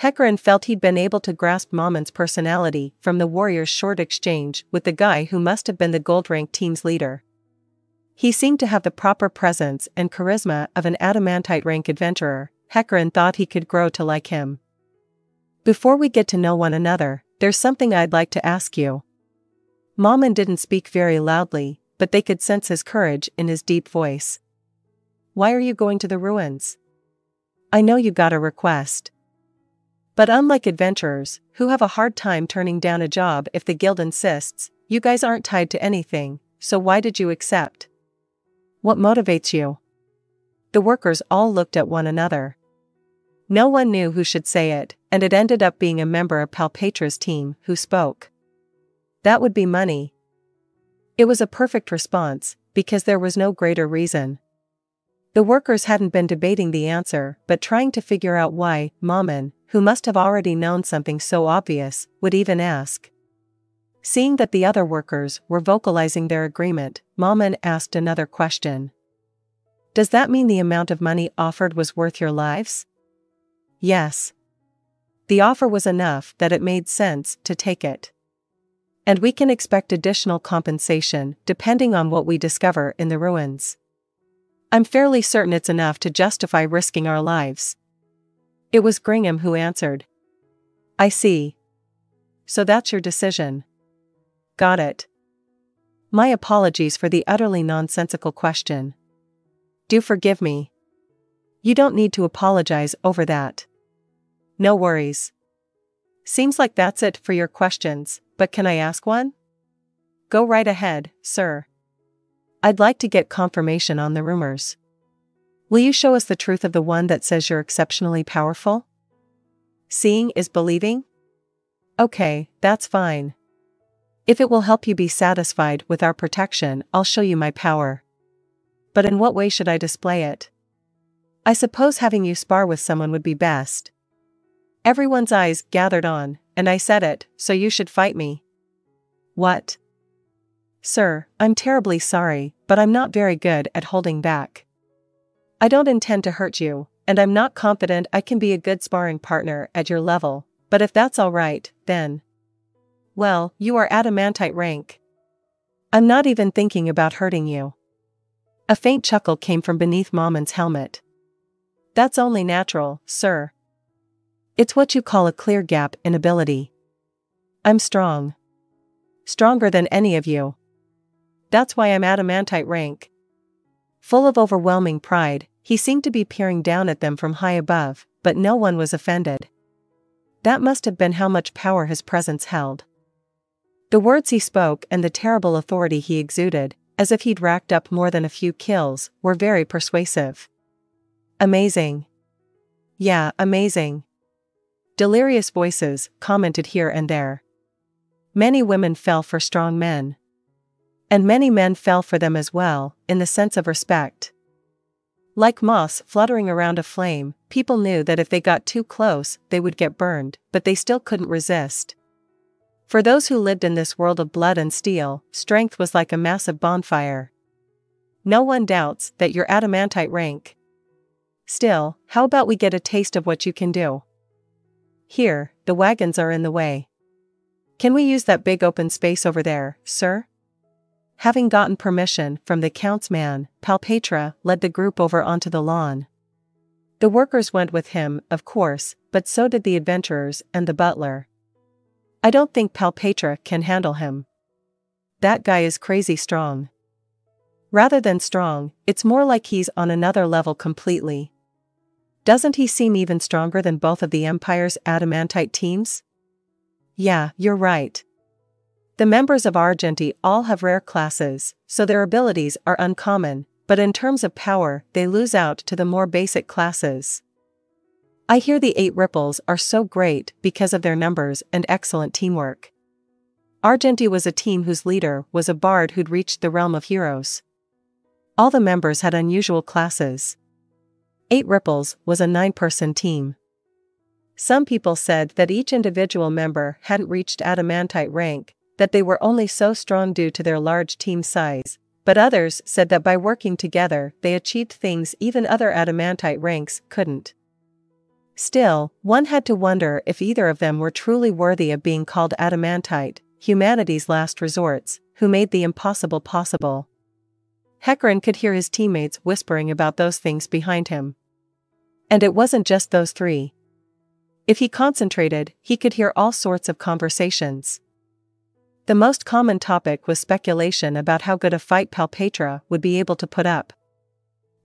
Hekkeran felt he'd been able to grasp Momon's personality from the warrior's short exchange with the guy who must have been the gold-ranked team's leader. He seemed to have the proper presence and charisma of an adamantite rank adventurer. Hekkeran thought he could grow to like him. Before we get to know one another, there's something I'd like to ask you. Momon didn't speak very loudly, but they could sense his courage in his deep voice. Why are you going to the ruins? I know you got a request. But unlike adventurers, who have a hard time turning down a job if the guild insists, you guys aren't tied to anything, so why did you accept? What motivates you? The workers all looked at one another. No one knew who should say it, and it ended up being a member of Palpatra's team who spoke. That would be money. It was a perfect response, because there was no greater reason. The workers hadn't been debating the answer, but trying to figure out why Momon, who must have already known something so obvious, would even ask. Seeing that the other workers were vocalizing their agreement, Momon asked another question. Does that mean the amount of money offered was worth your lives? Yes. The offer was enough that it made sense to take it. And we can expect additional compensation depending on what we discover in the ruins. I'm fairly certain it's enough to justify risking our lives. It was Gringham who answered. I see. So that's your decision. Got it. My apologies for the utterly nonsensical question. Do forgive me. You don't need to apologize over that. No worries. Seems like that's it for your questions, but can I ask one? Go right ahead, sir. I'd like to get confirmation on the rumors. Will you show us the truth of the one that says you're exceptionally powerful? Seeing is believing? Okay, that's fine. If it will help you be satisfied with our protection, I'll show you my power. But in what way should I display it? I suppose having you spar with someone would be best. Everyone's eyes gathered on, and I said it, so you should fight me. What? Sir, I'm terribly sorry, but I'm not very good at holding back. I don't intend to hurt you, and I'm not confident I can be a good sparring partner at your level, but if that's all right, then. Well, you are adamantite rank. I'm not even thinking about hurting you. A faint chuckle came from beneath Momon's helmet. That's only natural, sir. It's what you call a clear gap in ability. I'm strong. Stronger than any of you. That's why I'm adamantite rank. Full of overwhelming pride, he seemed to be peering down at them from high above, but no one was offended. That must have been how much power his presence held. The words he spoke and the terrible authority he exuded, as if he'd racked up more than a few kills, were very persuasive. Amazing. Yeah, amazing. Delirious voices commented here and there. Many women fell for strong men. And many men fell for them as well, in the sense of respect. Like moths fluttering around a flame, people knew that if they got too close, they would get burned, but they still couldn't resist. For those who lived in this world of blood and steel, strength was like a massive bonfire. No one doubts that you're adamantite rank. Still, how about we get a taste of what you can do? Here, the wagons are in the way. Can we use that big open space over there, sir? Having gotten permission from the countsman, Palpatra led the group over onto the lawn. The workers went with him, of course, but so did the adventurers and the butler. I don't think Palpatra can handle him. That guy is crazy strong. Rather than strong, it's more like he's on another level completely. Doesn't he seem even stronger than both of the Empire's adamantite teams? Yeah, you're right. The members of Argenti all have rare classes, so their abilities are uncommon, but in terms of power, they lose out to the more basic classes. I hear the Eight Ripples are so great because of their numbers and excellent teamwork. Argenti was a team whose leader was a bard who'd reached the realm of heroes. All the members had unusual classes. Eight Ripples was a nine-person team. Some people said that each individual member hadn't reached adamantite rank, that they were only so strong due to their large team size, but others said that by working together they achieved things even other adamantite ranks couldn't. Still, one had to wonder if either of them were truly worthy of being called adamantite, humanity's last resorts, who made the impossible possible. Hekkeran could hear his teammates whispering about those things behind him. And it wasn't just those three. If he concentrated, he could hear all sorts of conversations. The most common topic was speculation about how good a fight Palpatra would be able to put up.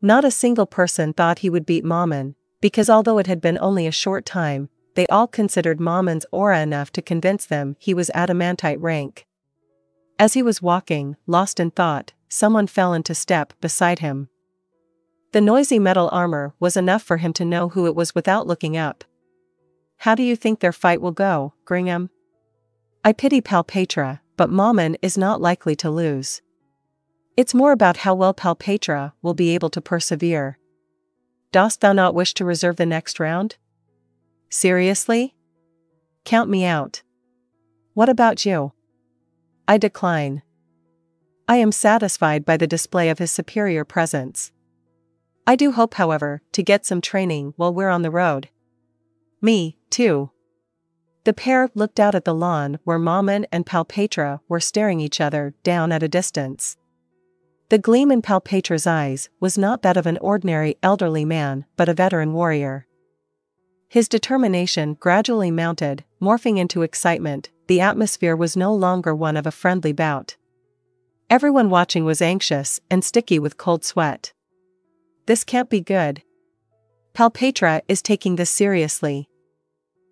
Not a single person thought he would beat Momon, because although it had been only a short time, they all considered Momon's aura enough to convince them he was adamantite rank. As he was walking, lost in thought, someone fell into step beside him. The noisy metal armor was enough for him to know who it was without looking up. How do you think their fight will go, Gringham? I pity Palpatra, but Momon is not likely to lose. It's more about how well Palpatra will be able to persevere. Dost thou not wish to reserve the next round? Seriously? Count me out. What about you? I decline. I am satisfied by the display of his superior presence. I do hope, however, to get some training while we're on the road. Me, too. The pair looked out at the lawn where Momon and Palpatra were staring each other down at a distance. The gleam in Palpatra's eyes was not that of an ordinary elderly man but a veteran warrior. His determination gradually mounted, morphing into excitement. The atmosphere was no longer one of a friendly bout. Everyone watching was anxious and sticky with cold sweat. This can't be good. Palpatra is taking this seriously.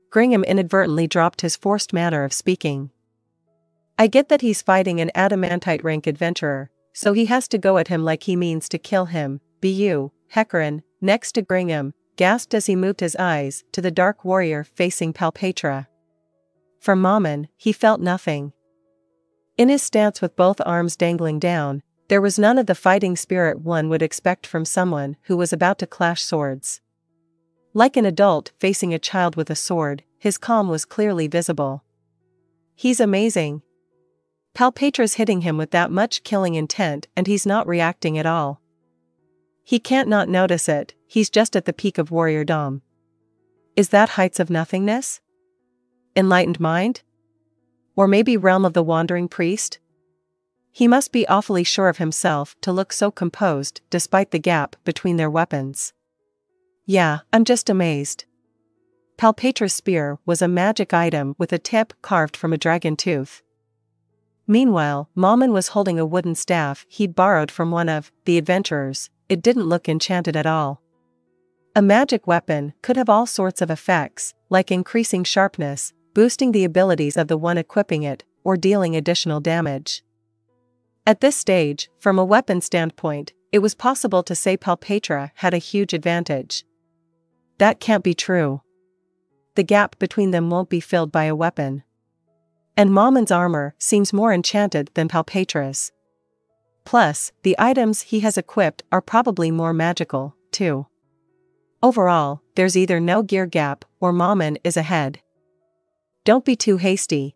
Gringham inadvertently dropped his forced manner of speaking. I get that he's fighting an adamantite rank adventurer, so he has to go at him like he means to kill him. Be you, Hekkeran, next to Gringham, gasped as he moved his eyes to the dark warrior facing Palpatra. For Momon, he felt nothing. In his stance with both arms dangling down, there was none of the fighting spirit one would expect from someone who was about to clash swords. Like an adult facing a child with a sword, his calm was clearly visible. He's amazing. Palpatra's hitting him with that much killing intent and he's not reacting at all. He can't not notice it, he's just at the peak of warriordom. Is that heights of nothingness? Enlightened mind? Or maybe realm of the wandering priest? He must be awfully sure of himself to look so composed despite the gap between their weapons. Yeah, I'm just amazed. Palpatra's spear was a magic item with a tip carved from a dragon tooth. Meanwhile, Momon was holding a wooden staff he'd borrowed from one of the adventurers. It didn't look enchanted at all. A magic weapon could have all sorts of effects, like increasing sharpness, boosting the abilities of the one equipping it, or dealing additional damage. At this stage, from a weapon standpoint, it was possible to say Palpatra had a huge advantage. That can't be true. The gap between them won't be filled by a weapon. And Momon's armor seems more enchanted than Palpatra's. Plus, the items he has equipped are probably more magical, too. Overall, there's either no gear gap or Momon is ahead. Don't be too hasty.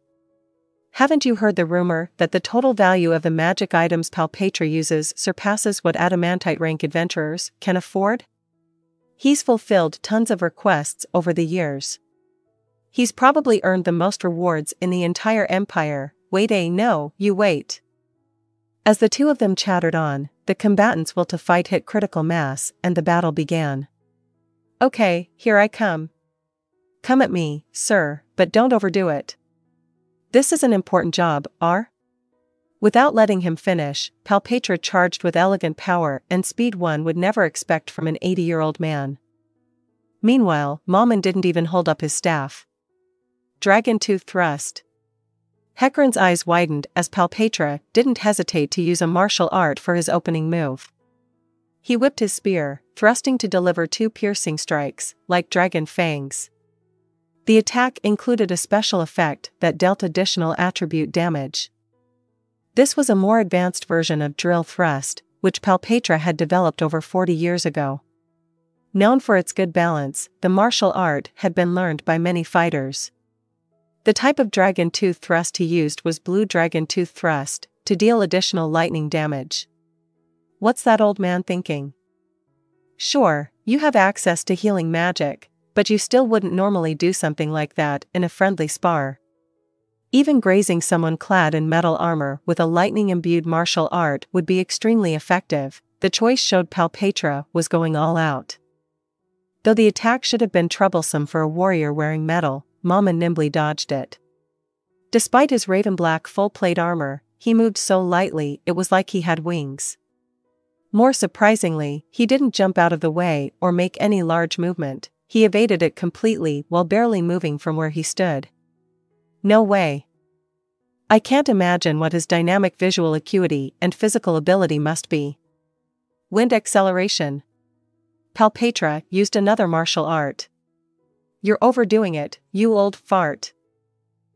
Haven't you heard the rumor that the total value of the magic items Palpatra uses surpasses what adamantite rank adventurers can afford? He's fulfilled tons of requests over the years. He's probably earned the most rewards in the entire empire. Wait a no, you wait. As the two of them chattered on, the combatants' will to fight hit critical mass and the battle began. Okay, here I come. Come at me, sir, but don't overdo it. This is an important job, R? Without letting him finish, Palpatra charged with elegant power and speed one would never expect from an eighty-year-old man. Meanwhile, Momon didn't even hold up his staff. Dragon tooth thrust. Hekkeran's eyes widened as Palpatra didn't hesitate to use a martial art for his opening move. He whipped his spear, thrusting to deliver two piercing strikes, like dragon fangs. The attack included a special effect that dealt additional attribute damage. This was a more advanced version of Drill Thrust, which Palpatra had developed over forty years ago. Known for its good balance, the martial art had been learned by many fighters. The type of dragon tooth thrust he used was Blue Dragon Tooth Thrust, to deal additional lightning damage. What's that old man thinking? Sure, you have access to healing magic, but you still wouldn't normally do something like that in a friendly spar. Even grazing someone clad in metal armor with a lightning-imbued martial art would be extremely effective. The choice showed Palpatra was going all out. Though the attack should have been troublesome for a warrior wearing metal, Momon nimbly dodged it. Despite his Raven Black full-plate armor, he moved so lightly it was like he had wings. More surprisingly, he didn't jump out of the way or make any large movement. He evaded it completely while barely moving from where he stood. No way. I can't imagine what his dynamic visual acuity and physical ability must be. Wind acceleration. Palpatra used another martial art. You're overdoing it, you old fart.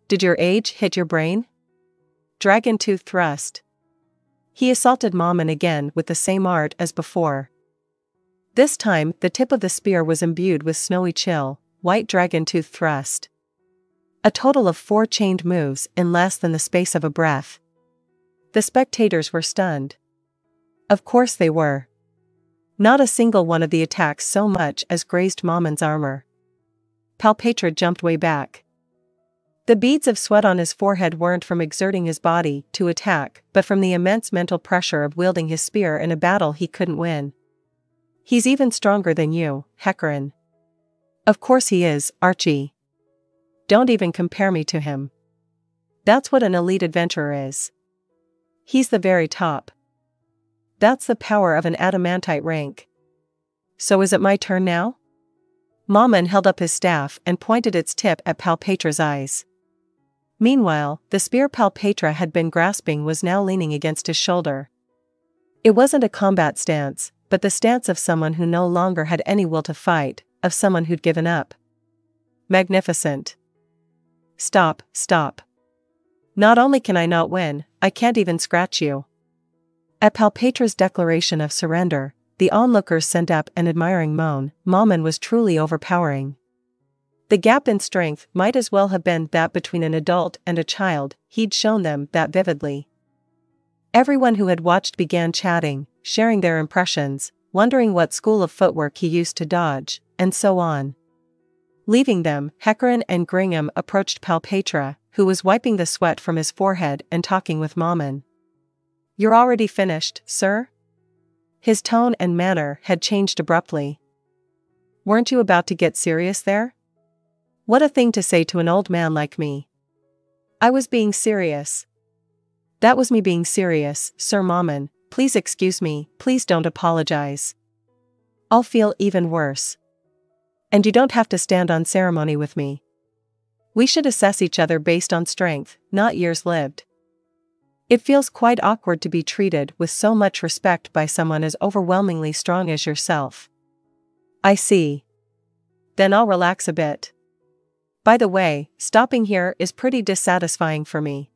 Did your age hit your brain? Dragon Tooth Thrust. He assaulted Momon again with the same art as before. This time, the tip of the spear was imbued with snowy chill, White Dragon Tooth Thrust. A total of four chained moves in less than the space of a breath. The spectators were stunned. Of course they were. Not a single one of the attacks so much as grazed Momon's armor. Palpatra jumped way back. The beads of sweat on his forehead weren't from exerting his body to attack, but from the immense mental pressure of wielding his spear in a battle he couldn't win. He's even stronger than you, Hekkeran. Of course he is, Archie. Don't even compare me to him. That's what an elite adventurer is. He's the very top. That's the power of an adamantite rank. So is it my turn now? Momon held up his staff and pointed its tip at Palpatra's eyes. Meanwhile, the spear Palpatra had been grasping was now leaning against his shoulder. It wasn't a combat stance, but the stance of someone who no longer had any will to fight, of someone who'd given up. Magnificent. Stop, stop. Not only can I not win, I can't even scratch you. At Palpatra's declaration of surrender, the onlookers sent up an admiring moan. Momon was truly overpowering. The gap in strength might as well have been that between an adult and a child. He'd shown them that vividly. Everyone who had watched began chatting, sharing their impressions, wondering what school of footwork he used to dodge, and so on. Leaving them, Hekkeran and Gringham approached Palpatra, who was wiping the sweat from his forehead and talking with Momon. You're already finished, sir? His tone and manner had changed abruptly. Weren't you about to get serious there? What a thing to say to an old man like me. I was being serious. That was me being serious, Sir Momon, please excuse me, please don't apologize. I'll feel even worse. And you don't have to stand on ceremony with me. We should assess each other based on strength, not years lived. It feels quite awkward to be treated with so much respect by someone as overwhelmingly strong as yourself. I see. Then I'll relax a bit. By the way, stopping here is pretty dissatisfying for me.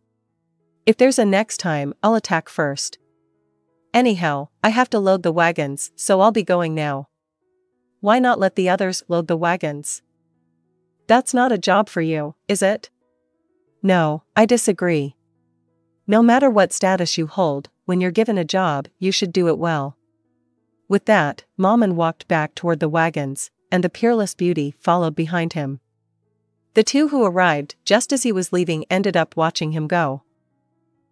If there's a next time, I'll attack first. Anyhow, I have to load the wagons, so I'll be going now. Why not let the others load the wagons? That's not a job for you, is it? No, I disagree. No matter what status you hold, when you're given a job, you should do it well. With that, Momon walked back toward the wagons, and the peerless beauty followed behind him. The two who arrived just as he was leaving ended up watching him go.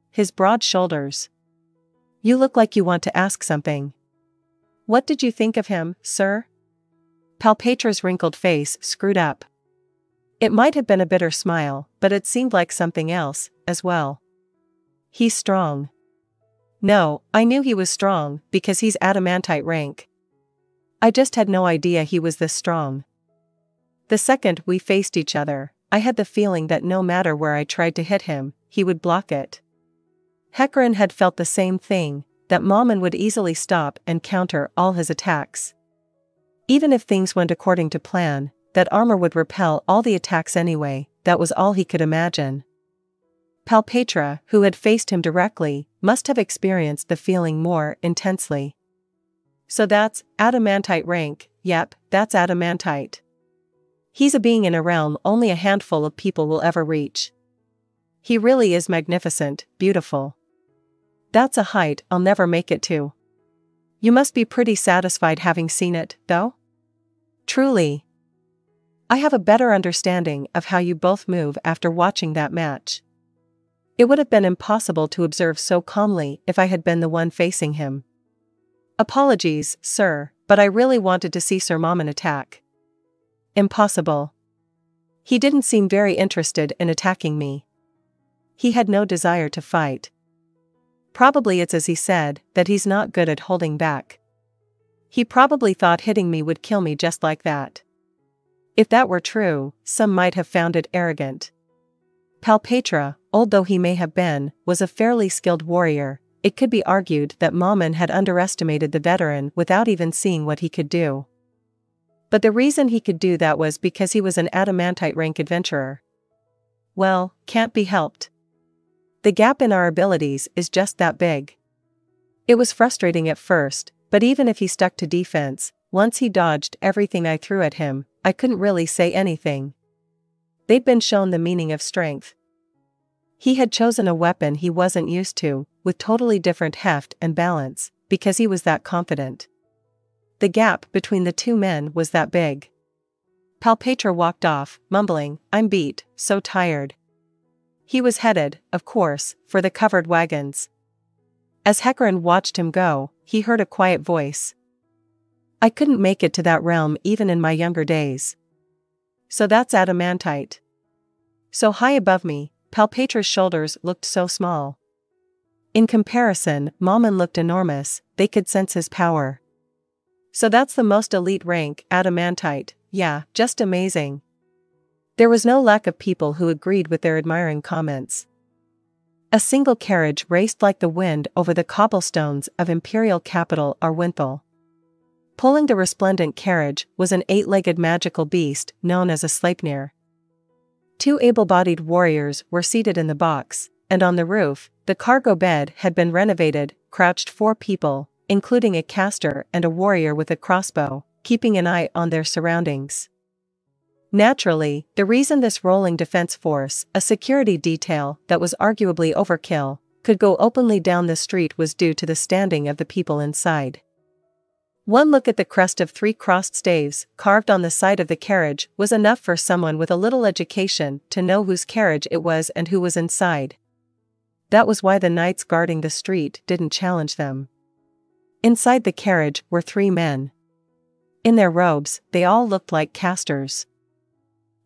His broad shoulders. You look like you want to ask something. What did you think of him, sir? Palpatra's wrinkled face screwed up. It might have been a bitter smile, but it seemed like something else, as well. He's strong. No, I knew he was strong, because he's adamantite rank. I just had no idea he was this strong. The second we faced each other, I had the feeling that no matter where I tried to hit him, he would block it. Hekkeran had felt the same thing, that Momon would easily stop and counter all his attacks. Even if things went according to plan, that armor would repel all the attacks anyway, that was all he could imagine. Palpatra, who had faced him directly, must have experienced the feeling more intensely. So that's adamantite rank, yep, that's adamantite. He's a being in a realm only a handful of people will ever reach. He really is magnificent, beautiful. That's a height I'll never make it to. You must be pretty satisfied having seen it, though? Truly. I have a better understanding of how you both move after watching that match. It would have been impossible to observe so calmly if I had been the one facing him. Apologies, sir, but I really wanted to see Sir Momon attack. Impossible. He didn't seem very interested in attacking me. He had no desire to fight. Probably it's as he said, that he's not good at holding back. He probably thought hitting me would kill me just like that. If that were true, some might have found it arrogant. Palpatra, old though he may have been, was a fairly skilled warrior. It could be argued that Momon had underestimated the veteran without even seeing what he could do. But the reason he could do that was because he was an adamantite rank adventurer. Well, can't be helped. The gap in our abilities is just that big. It was frustrating at first, but even if he stuck to defense, once he dodged everything I threw at him, I couldn't really say anything. They'd been shown the meaning of strength. He had chosen a weapon he wasn't used to, with totally different heft and balance, because he was that confident. The gap between the two men was that big. Palpatra walked off, mumbling, "I'm beat, so tired." He was headed, of course, for the covered wagons. As Hekkeran watched him go, he heard a quiet voice. I couldn't make it to that realm even in my younger days. So that's adamantite. So high above me, Palpatra's shoulders looked so small. In comparison, Momon looked enormous, they could sense his power. So that's the most elite rank, adamantite. Yeah, just amazing. There was no lack of people who agreed with their admiring comments. A single carriage raced like the wind over the cobblestones of imperial capital Arwinthal. Pulling the resplendent carriage was an eight-legged magical beast known as a Sleipnir. Two able-bodied warriors were seated in the box, and on the roof, the cargo bed had been renovated, crouched four people, including a caster and a warrior with a crossbow, keeping an eye on their surroundings. Naturally, the reason this rolling defense force, a security detail that was arguably overkill, could go openly down the street was due to the standing of the people inside. One look at the crest of three crossed staves, carved on the side of the carriage, was enough for someone with a little education to know whose carriage it was and who was inside. That was why the knights guarding the street didn't challenge them. Inside the carriage were three men. In their robes, they all looked like casters.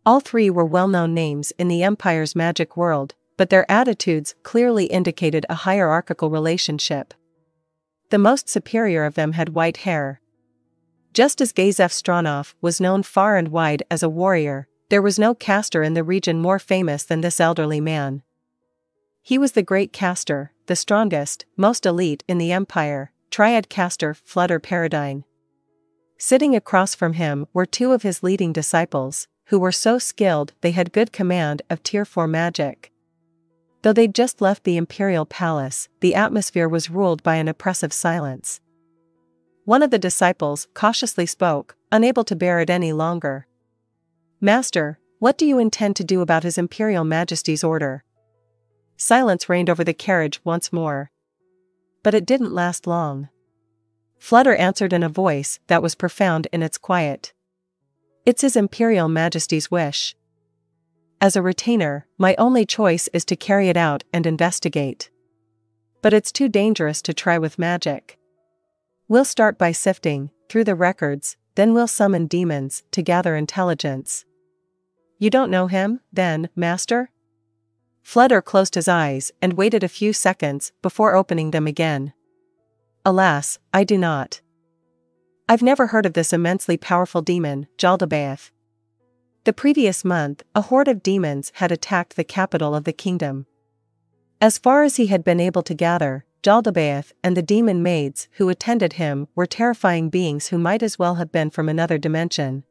All three were well-known names in the Empire's magic world, but their attitudes clearly indicated a hierarchical relationship. The most superior of them had white hair. Just as Gazef Stronoff was known far and wide as a warrior, there was no caster in the region more famous than this elderly man. He was the great caster, the strongest, most elite in the Empire, triad caster Fluder Paradyne. Sitting across from him were two of his leading disciples, who were so skilled they had good command of tier four magic. Though they'd just left the imperial palace, the atmosphere was ruled by an oppressive silence. One of the disciples cautiously spoke, unable to bear it any longer. "Master, what do you intend to do about His Imperial Majesty's order?" Silence reigned over the carriage once more. But it didn't last long. Flutter answered in a voice that was profound in its quiet. "It's His Imperial Majesty's wish. As a retainer, my only choice is to carry it out and investigate. But it's too dangerous to try with magic. We'll start by sifting through the records, then we'll summon demons to gather intelligence." "You don't know him, then, Master?" Flutter closed his eyes and waited a few seconds before opening them again. "Alas, I do not. I've never heard of this immensely powerful demon, Jaldabaoth. The previous month, a horde of demons had attacked the capital of the kingdom. As far as he had been able to gather, Jaldabaoth and the demon maids who attended him were terrifying beings who might as well have been from another dimension.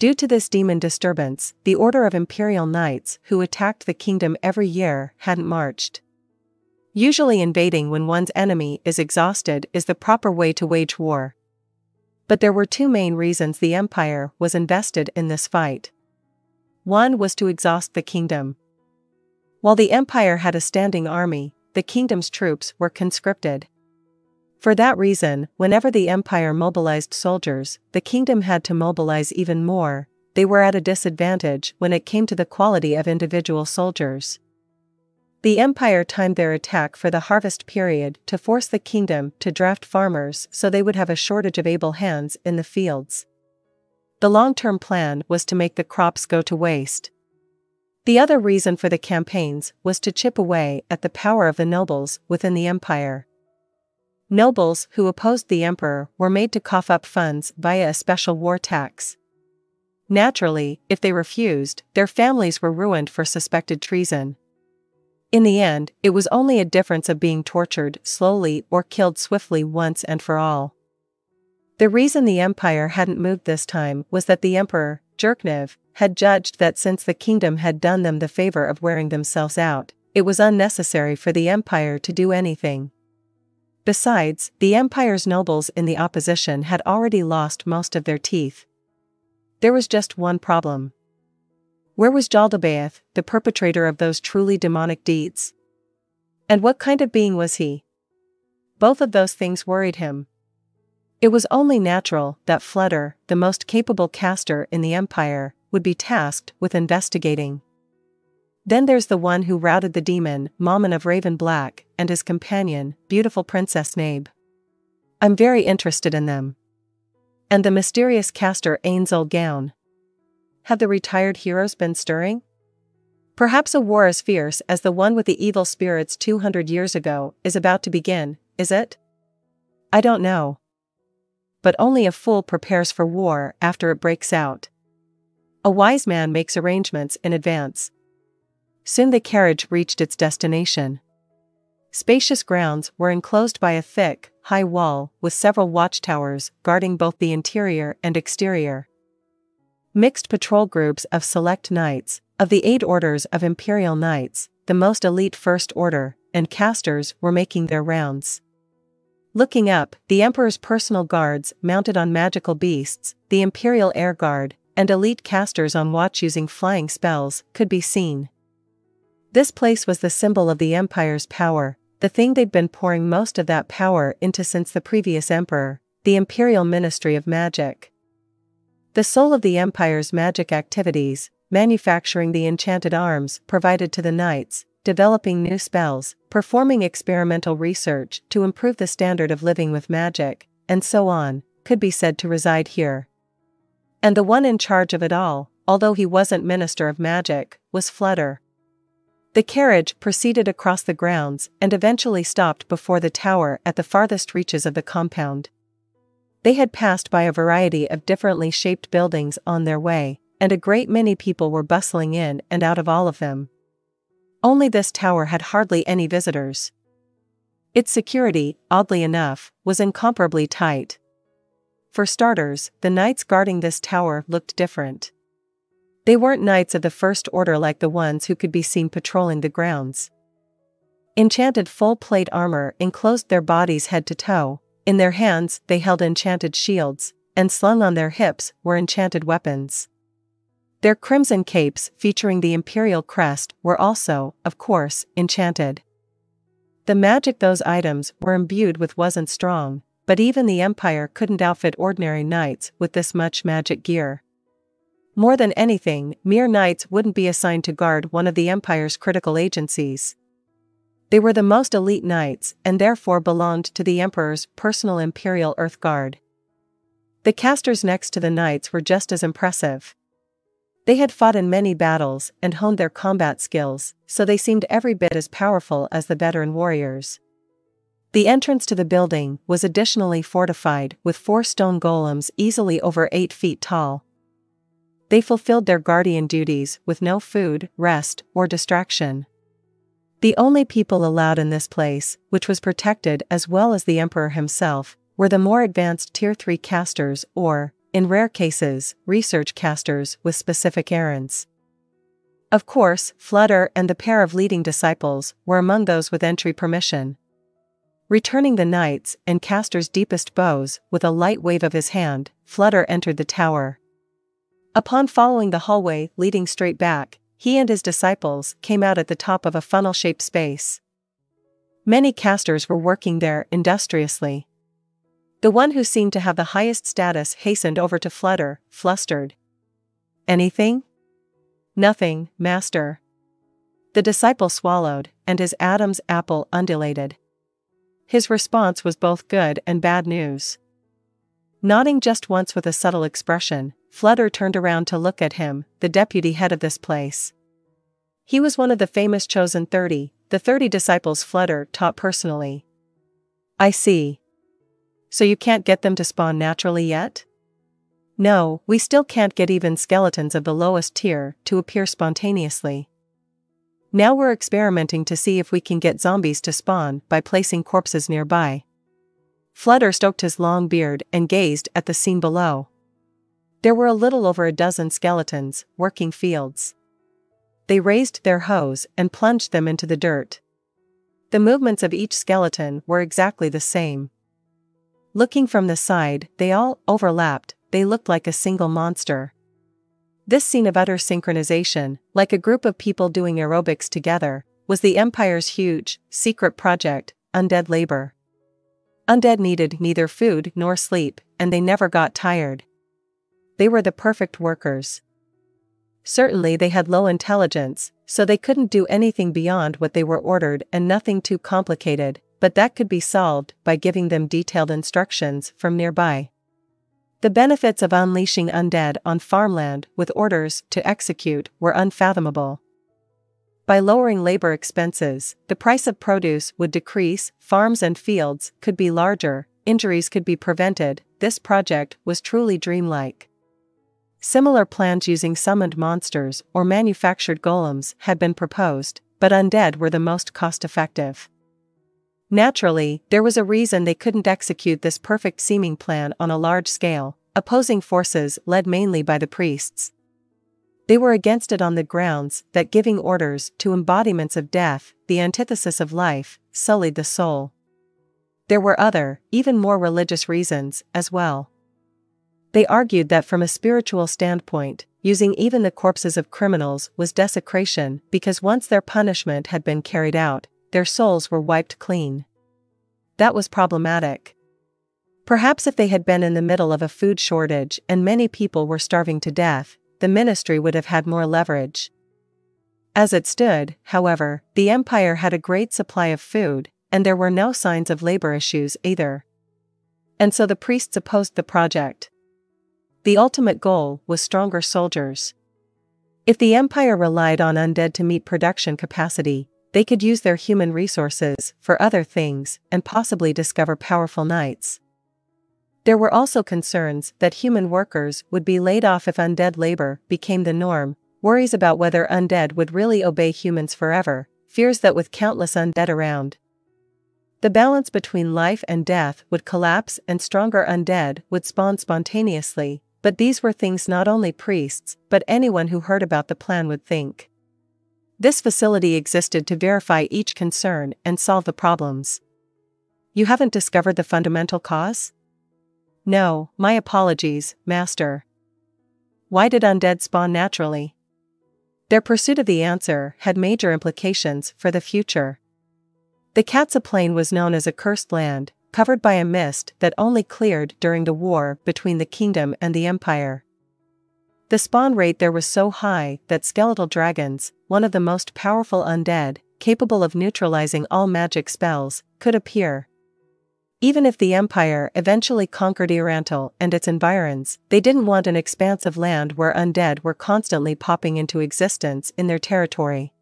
Due to this demon disturbance, the order of imperial knights who attacked the kingdom every year hadn't marched. Usually invading when one's enemy is exhausted is the proper way to wage war. But there were two main reasons the empire was invested in this fight. One was to exhaust the kingdom. While the empire had a standing army, the kingdom's troops were conscripted. For that reason, whenever the empire mobilized soldiers, the kingdom had to mobilize even more. They were at a disadvantage when it came to the quality of individual soldiers. The empire timed their attack for the harvest period to force the kingdom to draft farmers so they would have a shortage of able hands in the fields. The long-term plan was to make the crops go to waste. The other reason for the campaigns was to chip away at the power of the nobles within the empire. Nobles who opposed the emperor were made to cough up funds via a special war tax. Naturally, if they refused, their families were ruined for suspected treason. In the end, it was only a difference of being tortured slowly or killed swiftly once and for all. The reason the empire hadn't moved this time was that the emperor, Jerknev, had judged that since the kingdom had done them the favor of wearing themselves out, it was unnecessary for the empire to do anything. Besides, the empire's nobles in the opposition had already lost most of their teeth. There was just one problem. Where was Jaldabaoth, the perpetrator of those truly demonic deeds? And what kind of being was he? Both of those things worried him. It was only natural that Fluder, the most capable caster in the empire, would be tasked with investigating. Then there's the one who routed the demon, Momon of Raven Black, and his companion, beautiful Princess Nabe. I'm very interested in them. And the mysterious caster Ainz Ooal Gown. Have the retired heroes been stirring? Perhaps a war as fierce as the one with the evil spirits two hundred years ago is about to begin, is it? I don't know. But only a fool prepares for war after it breaks out. A wise man makes arrangements in advance. Soon the carriage reached its destination. Spacious grounds were enclosed by a thick, high wall with several watchtowers guarding both the interior and exterior. Mixed patrol groups of select knights, of the eight orders of imperial knights, the most elite first order, and casters were making their rounds. Looking up, the emperor's personal guards mounted on magical beasts, the imperial air guard, and elite casters on watch using flying spells could be seen. This place was the symbol of the empire's power, the thing they'd been pouring most of that power into since the previous emperor, the Imperial Ministry of Magic. The soul of the empire's magic activities, manufacturing the enchanted arms provided to the knights, developing new spells, performing experimental research to improve the standard of living with magic, and so on, could be said to reside here. And the one in charge of it all, although he wasn't Minister of Magic, was Fluder. The carriage proceeded across the grounds and eventually stopped before the tower at the farthest reaches of the compound. They had passed by a variety of differently shaped buildings on their way, and a great many people were bustling in and out of all of them. Only this tower had hardly any visitors. Its security, oddly enough, was incomparably tight. For starters, the knights guarding this tower looked different. They weren't knights of the First Order like the ones who could be seen patrolling the grounds. Enchanted full-plate armor enclosed their bodies head to toe, in their hands they held enchanted shields, and slung on their hips were enchanted weapons. Their crimson capes featuring the imperial crest were also, of course, enchanted. The magic those items were imbued with wasn't strong, but even the Empire couldn't outfit ordinary knights with this much magic gear. More than anything, mere knights wouldn't be assigned to guard one of the Empire's critical agencies. They were the most elite knights and therefore belonged to the Emperor's personal Imperial Earth Guard. The casters next to the knights were just as impressive. They had fought in many battles and honed their combat skills, so they seemed every bit as powerful as the veteran warriors. The entrance to the building was additionally fortified with four stone golems easily over eight feet tall. They fulfilled their guardian duties with no food, rest, or distraction. The only people allowed in this place, which was protected as well as the Emperor himself, were the more advanced tier three casters or, in rare cases, research casters with specific errands. Of course, Fluder and the pair of leading disciples were among those with entry permission. Returning the knight's and caster's deepest bows with a light wave of his hand, Fluder entered the tower. Upon following the hallway leading straight back, he and his disciples came out at the top of a funnel-shaped space. Many casters were working there industriously. The one who seemed to have the highest status hastened over to Fluder, flustered. "Anything?" "Nothing, master." The disciple swallowed, and his Adam's apple undulated. His response was both good and bad news. Nodding just once with a subtle expression, Fluder turned around to look at him, the deputy head of this place. He was one of the famous chosen thirty, the thirty disciples Fluder taught personally. "I see. So you can't get them to spawn naturally yet?" "No, we still can't get even skeletons of the lowest tier to appear spontaneously. Now we're experimenting to see if we can get zombies to spawn by placing corpses nearby." Fluder stroked his long beard and gazed at the scene below. There were a little over a dozen skeletons, working fields. They raised their hoes and plunged them into the dirt. The movements of each skeleton were exactly the same. Looking from the side, they all overlapped, they looked like a single monster. This scene of utter synchronization, like a group of people doing aerobics together, was the Empire's huge, secret project, undead labor. Undead needed neither food nor sleep, and they never got tired. They were the perfect workers. Certainly they had low intelligence, so they couldn't do anything beyond what they were ordered and nothing too complicated, but that could be solved by giving them detailed instructions from nearby. The benefits of unleashing undead on farmland with orders to execute were unfathomable. By lowering labor expenses, the price of produce would decrease, farms and fields could be larger, injuries could be prevented. This project was truly dreamlike. Similar plans using summoned monsters or manufactured golems had been proposed, but undead were the most cost-effective. Naturally, there was a reason they couldn't execute this perfect-seeming plan on a large scale, opposing forces led mainly by the priests. They were against it on the grounds that giving orders to embodiments of death, the antithesis of life, sullied the soul. There were other, even more religious reasons, as well. They argued that from a spiritual standpoint, using even the corpses of criminals was desecration because once their punishment had been carried out, their souls were wiped clean. That was problematic. Perhaps if they had been in the middle of a food shortage and many people were starving to death, the ministry would have had more leverage. As it stood, however, the Empire had a great supply of food, and there were no signs of labor issues either. And so the priests opposed the project. The ultimate goal was stronger soldiers. If the Empire relied on undead to meet production capacity, they could use their human resources for other things and possibly discover powerful knights. There were also concerns that human workers would be laid off if undead labor became the norm, worries about whether undead would really obey humans forever, fears that with countless undead around, the balance between life and death would collapse and stronger undead would spawn spontaneously, but these were things not only priests, but anyone who heard about the plan would think. This facility existed to verify each concern and solve the problems. "You haven't discovered the fundamental cause?" "No, my apologies, master." "Why did undead spawn naturally?" Their pursuit of the answer had major implications for the future. The Katze Plain was known as a cursed land, covered by a mist that only cleared during the war between the kingdom and the empire. The spawn rate there was so high that skeletal dragons, one of the most powerful undead, capable of neutralizing all magic spells, could appear. Even if the empire eventually conquered E-Rantel and its environs, they didn't want an expanse of land where undead were constantly popping into existence in their territory.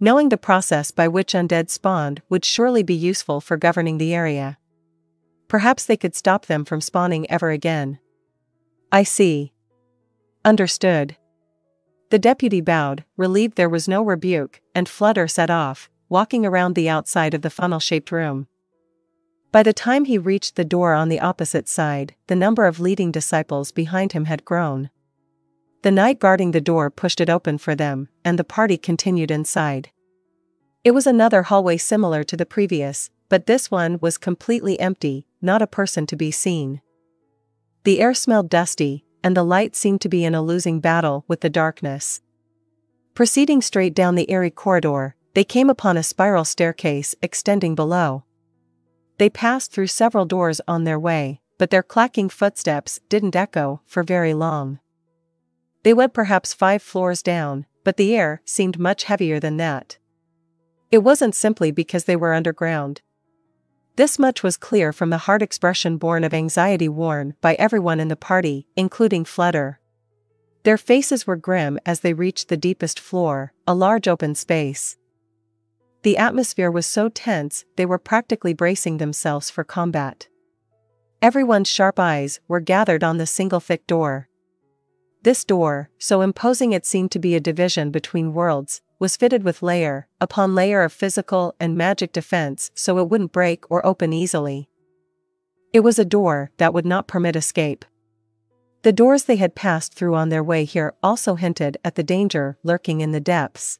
Knowing the process by which undead spawned would surely be useful for governing the area. Perhaps they could stop them from spawning ever again. "I see. Understood." The deputy bowed, relieved there was no rebuke, and Fluder set off, walking around the outside of the funnel-shaped room. By the time he reached the door on the opposite side, the number of leading disciples behind him had grown. The knight guarding the door pushed it open for them, and the party continued inside. It was another hallway similar to the previous, but this one was completely empty, not a person to be seen. The air smelled dusty, and the light seemed to be in a losing battle with the darkness. Proceeding straight down the airy corridor, they came upon a spiral staircase extending below. They passed through several doors on their way, but their clacking footsteps didn't echo for very long. They went perhaps five floors down, but the air seemed much heavier than that. It wasn't simply because they were underground. This much was clear from the hard expression born of anxiety worn by everyone in the party, including Fluder. Their faces were grim as they reached the deepest floor, a large open space. The atmosphere was so tense they were practically bracing themselves for combat. Everyone's sharp eyes were gathered on the single thick door. This door, so imposing it seemed to be a division between worlds, was fitted with layer upon layer of physical and magic defense so it wouldn't break or open easily. It was a door that would not permit escape. The doors they had passed through on their way here also hinted at the danger lurking in the depths.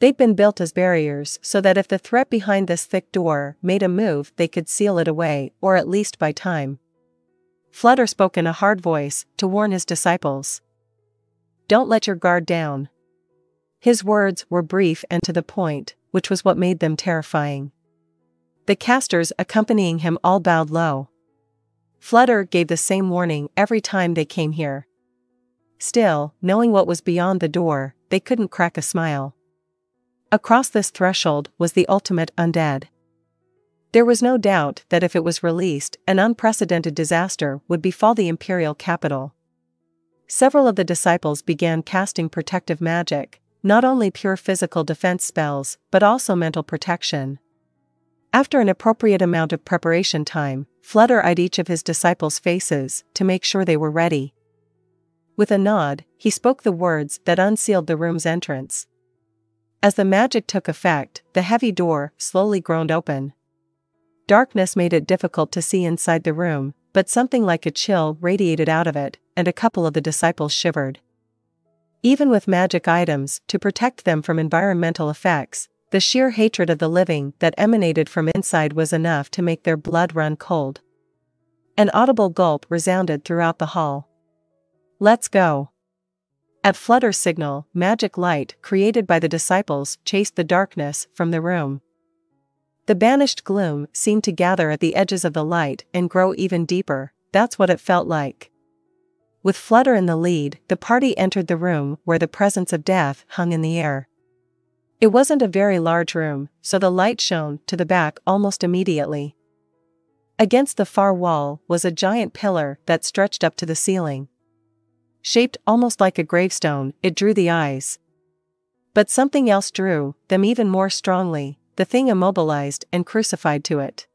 They'd been built as barriers so that if the threat behind this thick door made a move they could seal it away, or at least by time. Fluder spoke in a hard voice to warn his disciples. Don't let your guard down. His words were brief and to the point, which was what made them terrifying. The casters accompanying him all bowed low. Fluder gave the same warning every time they came here. Still, knowing what was beyond the door, they couldn't crack a smile. Across this threshold was the ultimate undead. There was no doubt that if it was released, an unprecedented disaster would befall the imperial capital. Several of the disciples began casting protective magic, not only pure physical defense spells, but also mental protection. After an appropriate amount of preparation time, Fluder eyed each of his disciples' faces to make sure they were ready. With a nod, he spoke the words that unsealed the room's entrance. As the magic took effect, the heavy door slowly groaned open. Darkness made it difficult to see inside the room, but something like a chill radiated out of it, and a couple of the disciples shivered. Even with magic items to protect them from environmental effects, the sheer hatred of the living that emanated from inside was enough to make their blood run cold. An audible gulp resounded throughout the hall. Let's go. At Fluder's signal, magic light created by the disciples chased the darkness from the room. The banished gloom seemed to gather at the edges of the light and grow even deeper, that's what it felt like. With Fluder in the lead, the party entered the room where the presence of death hung in the air. It wasn't a very large room, so the light shone to the back almost immediately. Against the far wall was a giant pillar that stretched up to the ceiling. Shaped almost like a gravestone, it drew the eyes. But something else drew them even more strongly. The thing immobilized and crucified to it.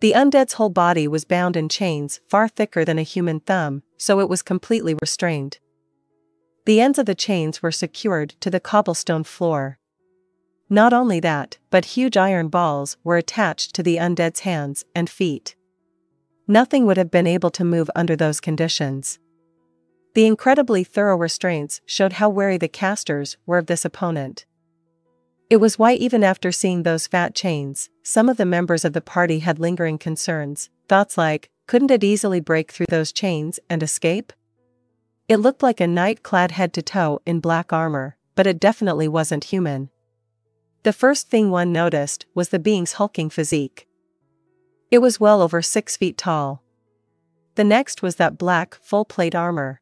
The undead's whole body was bound in chains far thicker than a human thumb, so it was completely restrained. The ends of the chains were secured to the cobblestone floor. Not only that, but huge iron balls were attached to the undead's hands and feet. Nothing would have been able to move under those conditions. The incredibly thorough restraints showed how wary the casters were of this opponent. It was why even after seeing those fat chains, some of the members of the party had lingering concerns, thoughts like, couldn't it easily break through those chains and escape? It looked like a knight clad head to toe in black armor, but it definitely wasn't human. The first thing one noticed was the being's hulking physique. It was well over six feet tall. The next was that black, full-plate armor.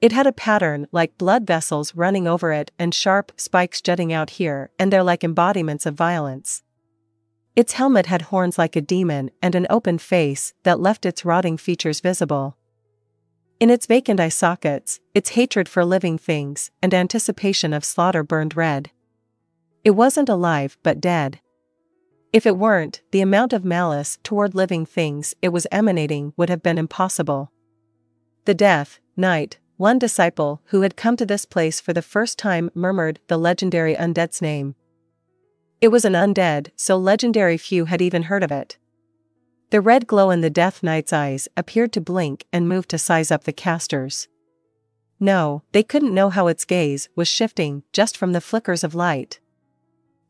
It had a pattern like blood vessels running over it and sharp spikes jutting out here and there like embodiments of violence. Its helmet had horns like a demon and an open face that left its rotting features visible. In its vacant eye sockets, its hatred for living things and anticipation of slaughter burned red. It wasn't alive but dead. If it weren't, the amount of malice toward living things it was emanating would have been impossible. The Death Knight, one disciple who had come to this place for the first time, murmured the legendary undead's name. It was an undead, so legendary few had even heard of it. The red glow in the Death Knight's eyes appeared to blink and move to size up the casters. No, they couldn't know how its gaze was shifting just from the flickers of light.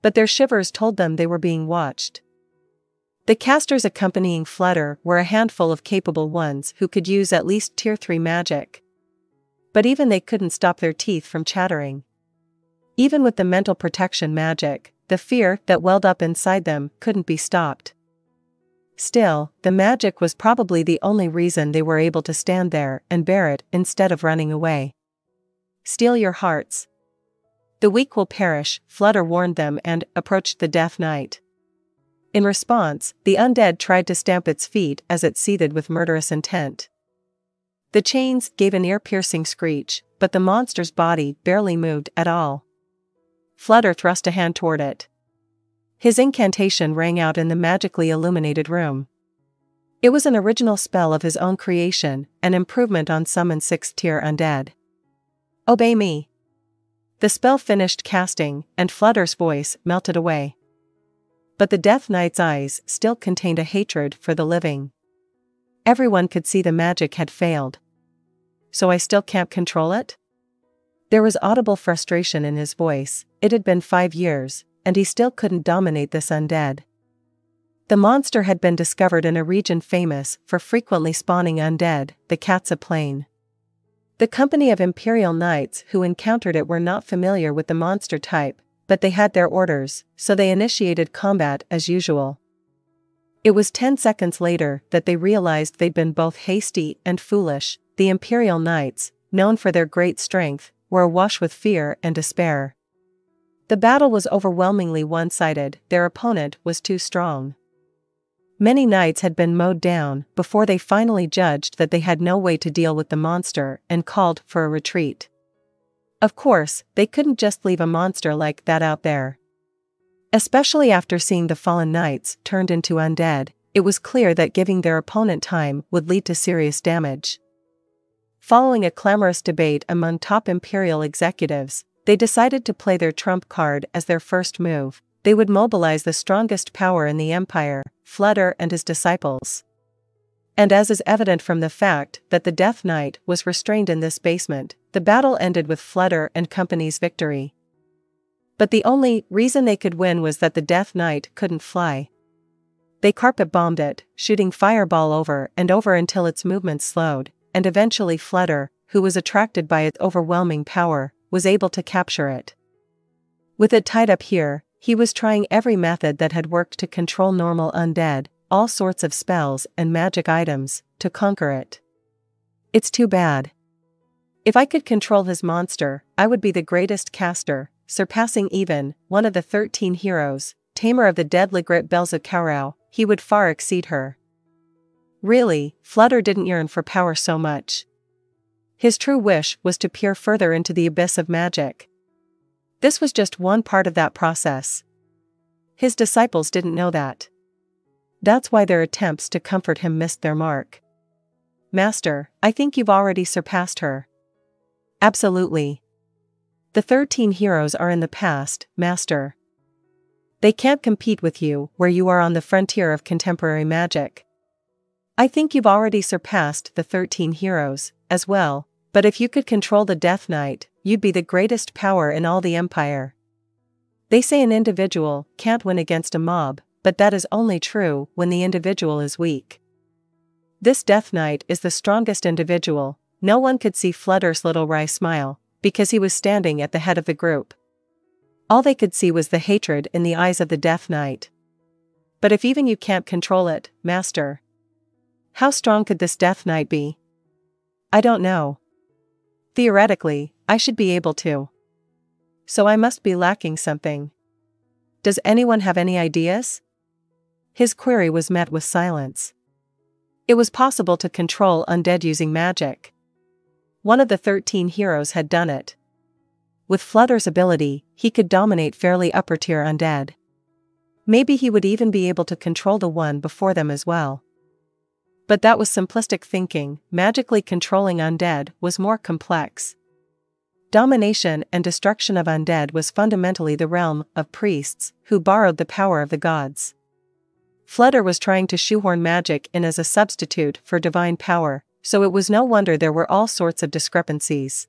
But their shivers told them they were being watched. The casters accompanying Flutter were a handful of capable ones who could use at least tier three magic. But even they couldn't stop their teeth from chattering. Even with the mental protection magic, the fear that welled up inside them couldn't be stopped. Still, the magic was probably the only reason they were able to stand there and bear it instead of running away. Steal your hearts. The weak will perish, Flutter warned them and approached the Death Knight. In response, the undead tried to stamp its feet as it seethed with murderous intent. The chains gave an ear-piercing screech, but the monster's body barely moved at all. Flutter thrust a hand toward it. His incantation rang out in the magically illuminated room. It was an original spell of his own creation, an improvement on summon sixth tier undead. Obey me. The spell finished casting, and Flutter's voice melted away. But the Death Knight's eyes still contained a hatred for the living. Everyone could see the magic had failed. So I still can't control it? There was audible frustration in his voice. It had been five years. And he still couldn't dominate this undead. The monster had been discovered in a region famous for frequently spawning undead, the Katze Plain. The company of Imperial Knights who encountered it were not familiar with the monster type, but they had their orders, so they initiated combat as usual. It was ten seconds later that they realized they'd been both hasty and foolish. The Imperial Knights, known for their great strength, were awash with fear and despair. The battle was overwhelmingly one-sided, their opponent was too strong. Many knights had been mowed down before they finally judged that they had no way to deal with the monster and called for a retreat. Of course, they couldn't just leave a monster like that out there. Especially after seeing the fallen knights turned into undead, it was clear that giving their opponent time would lead to serious damage. Following a clamorous debate among top Imperial executives, they decided to play their trump card as their first move. They would mobilize the strongest power in the Empire, Flutter and his disciples. And as is evident from the fact that the Death Knight was restrained in this basement, the battle ended with Flutter and company's victory. But the only reason they could win was that the Death Knight couldn't fly. They carpet-bombed it, shooting fireball over and over until its movement slowed, and eventually Flutter, who was attracted by its overwhelming power, was able to capture it. With it tied up here, he was trying every method that had worked to control normal undead, all sorts of spells and magic items, to conquer it. It's too bad. If I could control his monster, I would be the greatest caster, surpassing even one of the Thirteen Heroes, tamer of the dead Ligret Belzukaurau. He would far exceed her. Really, Flutter didn't yearn for power so much. His true wish was to peer further into the abyss of magic. This was just one part of that process. His disciples didn't know that. That's why their attempts to comfort him missed their mark. Master, I think you've already surpassed her. Absolutely. The Thirteen Heroes are in the past, Master. They can't compete with you where you are on the frontier of contemporary magic. I think you've already surpassed the Thirteen Heroes, as well. But if you could control the Death Knight, you'd be the greatest power in all the Empire. They say an individual can't win against a mob, but that is only true when the individual is weak. This Death Knight is the strongest individual. No one could see Flutter's little wry smile, because he was standing at the head of the group. All they could see was the hatred in the eyes of the Death Knight. But if even you can't control it, Master, how strong could this Death Knight be? I don't know. Theoretically, I should be able to. So I must be lacking something. Does anyone have any ideas? His query was met with silence. It was possible to control undead using magic. One of the Thirteen Heroes had done it. With Flutter's ability, he could dominate fairly upper-tier undead. Maybe he would even be able to control the one before them as well. But that was simplistic thinking. Magically controlling undead was more complex. Domination and destruction of undead was fundamentally the realm of priests, who borrowed the power of the gods. Fluder was trying to shoehorn magic in as a substitute for divine power, so it was no wonder there were all sorts of discrepancies.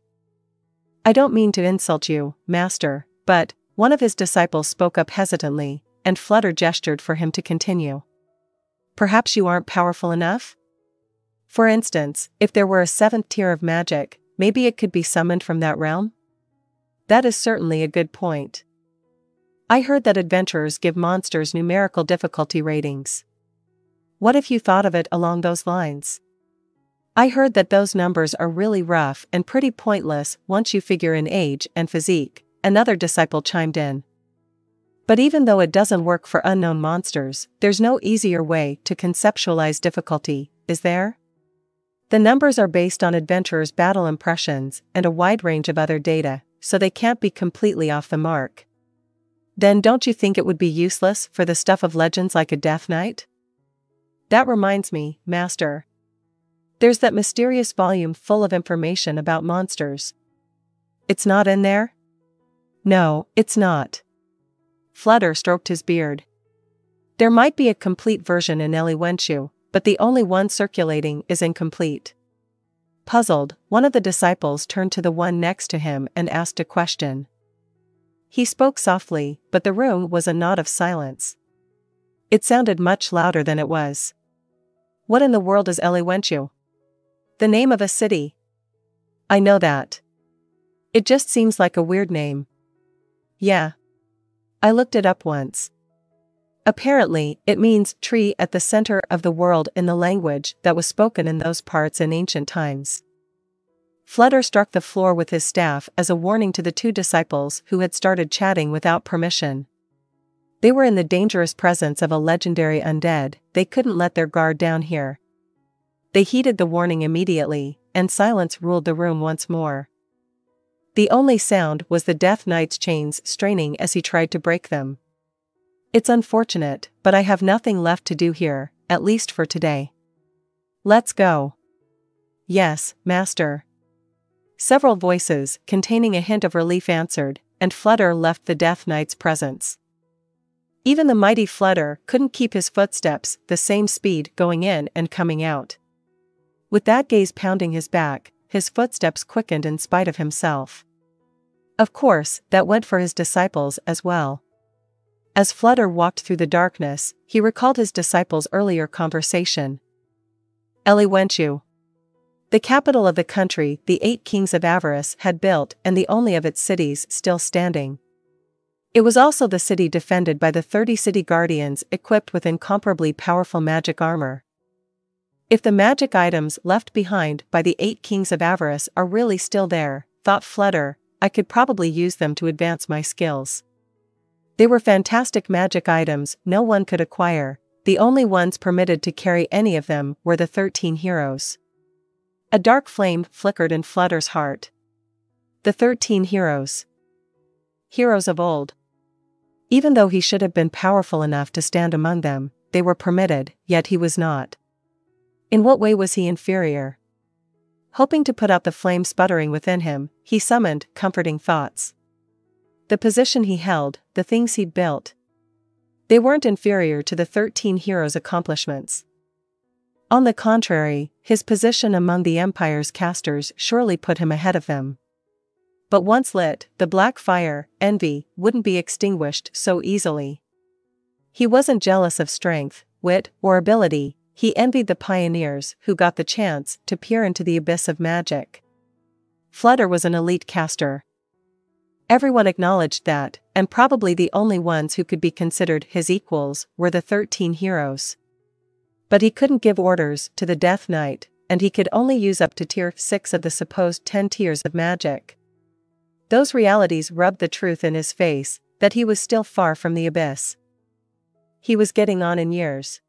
"I don't mean to insult you, master, but," one of his disciples spoke up hesitantly, and Fluder gestured for him to continue. "Perhaps you aren't powerful enough? For instance, if there were a seventh tier of magic, maybe it could be summoned from that realm?" "That is certainly a good point. I heard that adventurers give monsters numerical difficulty ratings. What if you thought of it along those lines? I heard that those numbers are really rough and pretty pointless once you figure in age and physique," another disciple chimed in. "But even though it doesn't work for unknown monsters, there's no easier way to conceptualize difficulty, is there? The numbers are based on adventurers' battle impressions and a wide range of other data, so they can't be completely off the mark." "Then don't you think it would be useless for the stuff of legends like a Death Knight?" "That reminds me, master. There's that mysterious volume full of information about monsters." "It's not in there?" "No, it's not." Fluder stroked his beard. "There might be a complete version in Eliwenchu, but the only one circulating is incomplete." Puzzled, one of the disciples turned to the one next to him and asked a question. He spoke softly, but the room was a knot of silence. It sounded much louder than it was. "What in the world is Eliwenchu?" "The name of a city." "I know that. It just seems like a weird name." "Yeah. I looked it up once. Apparently, it means tree at the center of the world in the language that was spoken in those parts in ancient times." Fluder struck the floor with his staff as a warning to the two disciples who had started chatting without permission. They were in the dangerous presence of a legendary undead, they couldn't let their guard down here. They heeded the warning immediately, and silence ruled the room once more. The only sound was the Death Knight's chains straining as he tried to break them. "It's unfortunate, but I have nothing left to do here, at least for today. Let's go." "Yes, master." Several voices, containing a hint of relief, answered, and Fluder left the Death Knight's presence. Even the mighty Fluder couldn't keep his footsteps the same speed going in and coming out. With that gaze pounding his back, his footsteps quickened in spite of himself. Of course, that went for his disciples as well. As Fluder walked through the darkness, he recalled his disciples' earlier conversation. Eliwenchu, the capital of the country the eight kings of Avarice had built and the only of its cities still standing. It was also the city defended by the thirty city guardians equipped with incomparably powerful magic armor. If the magic items left behind by the eight kings of Avarice are really still there, thought Fluder, I could probably use them to advance my skills. They were fantastic magic items no one could acquire, the only ones permitted to carry any of them were the Thirteen Heroes. A dark flame flickered in Fluder's heart. The Thirteen Heroes. Heroes of old. Even though he should have been powerful enough to stand among them, they were permitted, yet he was not. In what way was he inferior? Hoping to put out the flame sputtering within him, he summoned comforting thoughts. The position he held, the things he'd built. They weren't inferior to the Thirteen Heroes' accomplishments. On the contrary, his position among the Empire's casters surely put him ahead of them. But once lit, the black fire, envy, wouldn't be extinguished so easily. He wasn't jealous of strength, wit, or ability. He envied the pioneers who got the chance to peer into the abyss of magic. Fluder was an elite caster. Everyone acknowledged that, and probably the only ones who could be considered his equals were the Thirteen Heroes. But he couldn't give orders to the Death Knight, and he could only use up to tier six of the supposed ten tiers of magic. Those realities rubbed the truth in his face, that he was still far from the abyss. He was getting on in years.